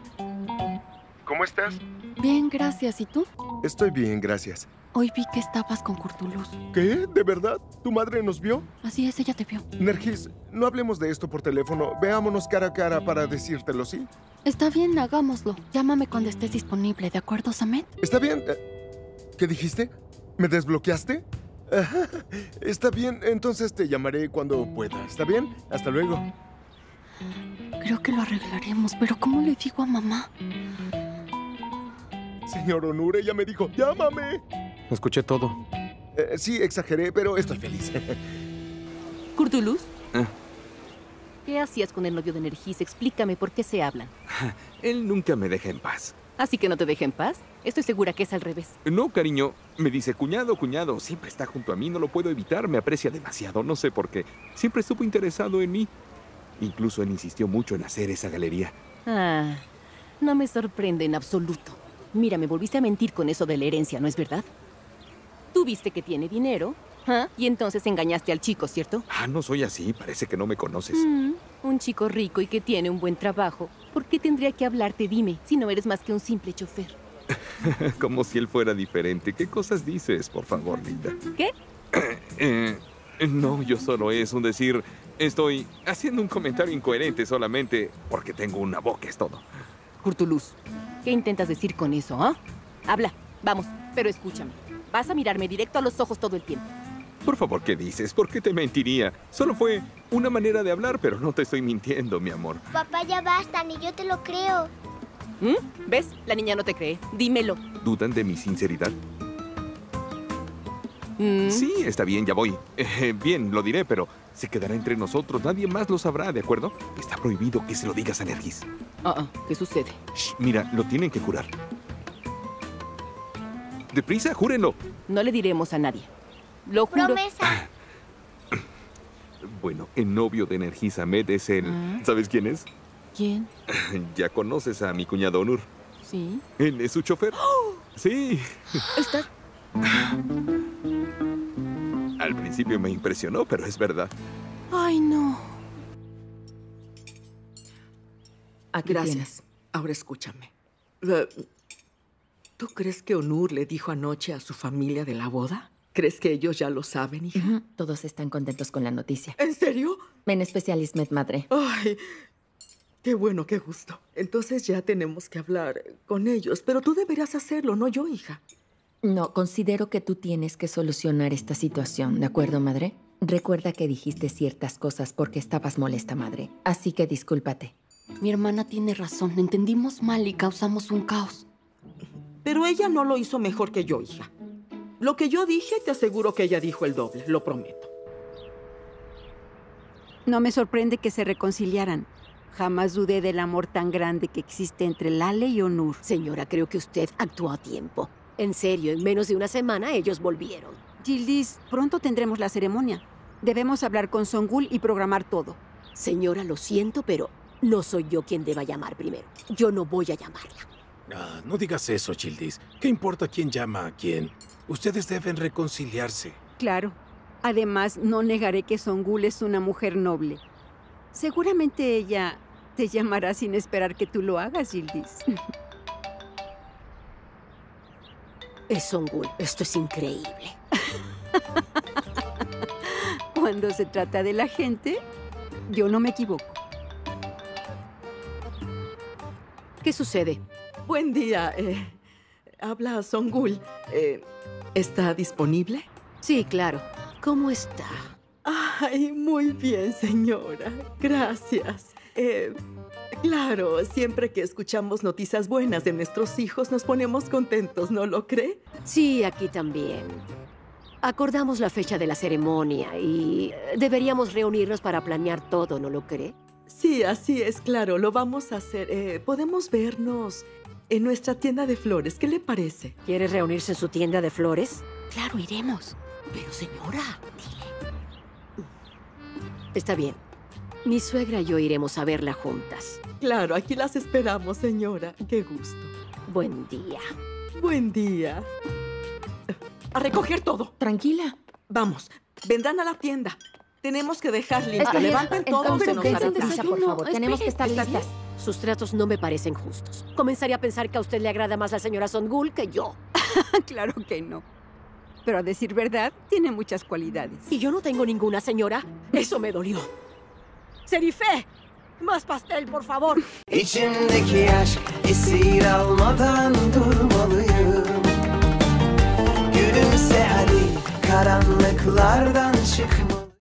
¿Cómo estás? Bien, gracias. ¿Y tú? Estoy bien, gracias. Hoy vi que estabas con Kurtuluş. ¿Qué? ¿De verdad? ¿Tu madre nos vio? Así es, ella te vio. Nergis, no hablemos de esto por teléfono. Veámonos cara a cara para decírtelo, ¿sí? Está bien, hagámoslo. Llámame cuando estés disponible, ¿de acuerdo, Samet? Está bien. ¿Qué dijiste? ¿Me desbloqueaste? Ajá. Está bien, entonces te llamaré cuando pueda. ¿Está bien? Hasta luego. Creo que lo arreglaremos, pero ¿cómo le digo a mamá? Señor Onur, ella me dijo, ¡llámame! Escuché todo. Eh, sí, exageré, pero estoy feliz. ¿Kurtuluş? ¿Eh? ¿Qué hacías con el novio de Nergis? Explícame por qué se hablan. Él nunca me deja en paz. ¿Así que no te deja en paz? Estoy segura que es al revés. No, cariño. Me dice, cuñado, cuñado. Siempre está junto a mí, no lo puedo evitar. Me aprecia demasiado, no sé por qué. Siempre estuvo interesado en mí. Incluso él insistió mucho en hacer esa galería. Ah, no me sorprende en absoluto. Mira, me volviste a mentir con eso de la herencia, ¿no es verdad? Tú viste que tiene dinero, ¿ah? Y entonces engañaste al chico, ¿cierto? Ah, no soy así. Parece que no me conoces. Mm, un chico rico y que tiene un buen trabajo. ¿Por qué tendría que hablarte, dime, si no eres más que un simple chofer? Como si él fuera diferente. ¿Qué cosas dices, por favor, linda? ¿Qué? eh, no, yo solo es un decir... Estoy haciendo un comentario incoherente solamente porque tengo una boca, es todo. Kurtuluş. ¿Qué intentas decir con eso, ah? ¿eh? Habla, vamos, pero escúchame. Vas a mirarme directo a los ojos todo el tiempo. Por favor, ¿qué dices? ¿Por qué te mentiría? Solo fue una manera de hablar, pero no te estoy mintiendo, mi amor. Papá, ya basta, ni yo te lo creo. ¿Mm? ¿Ves? La niña no te cree. Dímelo. ¿Dudan de mi sinceridad? ¿Mm? Sí, está bien, ya voy. Eh, bien, lo diré, pero se quedará entre nosotros. Nadie más lo sabrá, ¿de acuerdo? Está prohibido que se lo digas a Nergis. Ah, uh-uh. ¿Qué sucede? Shh, mira, lo tienen que jurar. ¡Deprisa, júrenlo! No le diremos a nadie. Lo juro. ¡Promesa! Bueno, el novio de Nergis Ahmet es el... ¿Ah? ¿Sabes quién es? ¿Quién? Ya conoces a mi cuñado Onur. Sí. Él es su chofer. ¡Oh! Sí. ¿Está? Al principio me impresionó, pero es verdad. Ay, no. Aquí gracias. Tienes. Ahora escúchame. ¿Tú crees que Onur le dijo anoche a su familia de la boda? ¿Crees que ellos ya lo saben, hija? Uh-huh. Todos están contentos con la noticia. ¿En serio? En especial Ismet, madre. Ay, qué bueno, qué gusto. Entonces ya tenemos que hablar con ellos. Pero tú deberás hacerlo, no yo, hija. No, considero que tú tienes que solucionar esta situación, ¿de acuerdo, madre? Recuerda que dijiste ciertas cosas porque estabas molesta, madre. Así que discúlpate. Mi hermana tiene razón. Entendimos mal y causamos un caos. Pero ella no lo hizo mejor que yo, hija. Lo que yo dije, te aseguro que ella dijo el doble. Lo prometo. No me sorprende que se reconciliaran. Jamás dudé del amor tan grande que existe entre Lale y Onur. Señora, creo que usted actuó a tiempo. En serio, en menos de una semana ellos volvieron. Yıldız, pronto tendremos la ceremonia. Debemos hablar con Songül y programar todo. Señora, lo siento, pero no soy yo quien deba llamar primero. Yo no voy a llamarla. Ah, no digas eso, Yıldız. ¿Qué importa quién llama a quién? Ustedes deben reconciliarse. Claro. Además, no negaré que Songül es una mujer noble. Seguramente ella te llamará sin esperar que tú lo hagas, Yıldız. Es Songül. Esto es increíble. Cuando se trata de la gente, yo no me equivoco. ¿Qué sucede? Buen día. Eh, habla Songül. Eh, ¿Está disponible? Sí, claro. ¿Cómo está? Ay, muy bien, señora. Gracias. Eh, claro, siempre que escuchamos noticias buenas de nuestros hijos, nos ponemos contentos, ¿no lo cree? Sí, aquí también. Acordamos la fecha de la ceremonia y deberíamos reunirnos para planear todo, ¿no lo cree? Sí, así es, claro. Lo vamos a hacer. Eh, podemos vernos en nuestra tienda de flores. ¿Qué le parece? ¿Quieres reunirse en su tienda de flores? Claro, iremos. Pero, señora, dile. Está bien. Mi suegra y yo iremos a verla juntas. Claro, aquí las esperamos, señora. Qué gusto. Buen día. Buen día. A recoger todo. Tranquila. Vamos. Vendrán a la tienda. Tenemos que dejarle. Ah, levanten todo, pero que se nos por favor. Tenemos que estar listas. Sus tratos no me parecen justos. Comenzaré a pensar que a usted le agrada más la señora Songül que yo. Claro que no. Pero a decir verdad, tiene muchas cualidades. Y yo no tengo ninguna, señora. Eso me dolió. Serife, más pastel, por favor. İçimdeki aşk esir almadan durmalıyım. Gülümse hadi karanlıklardan çıkma.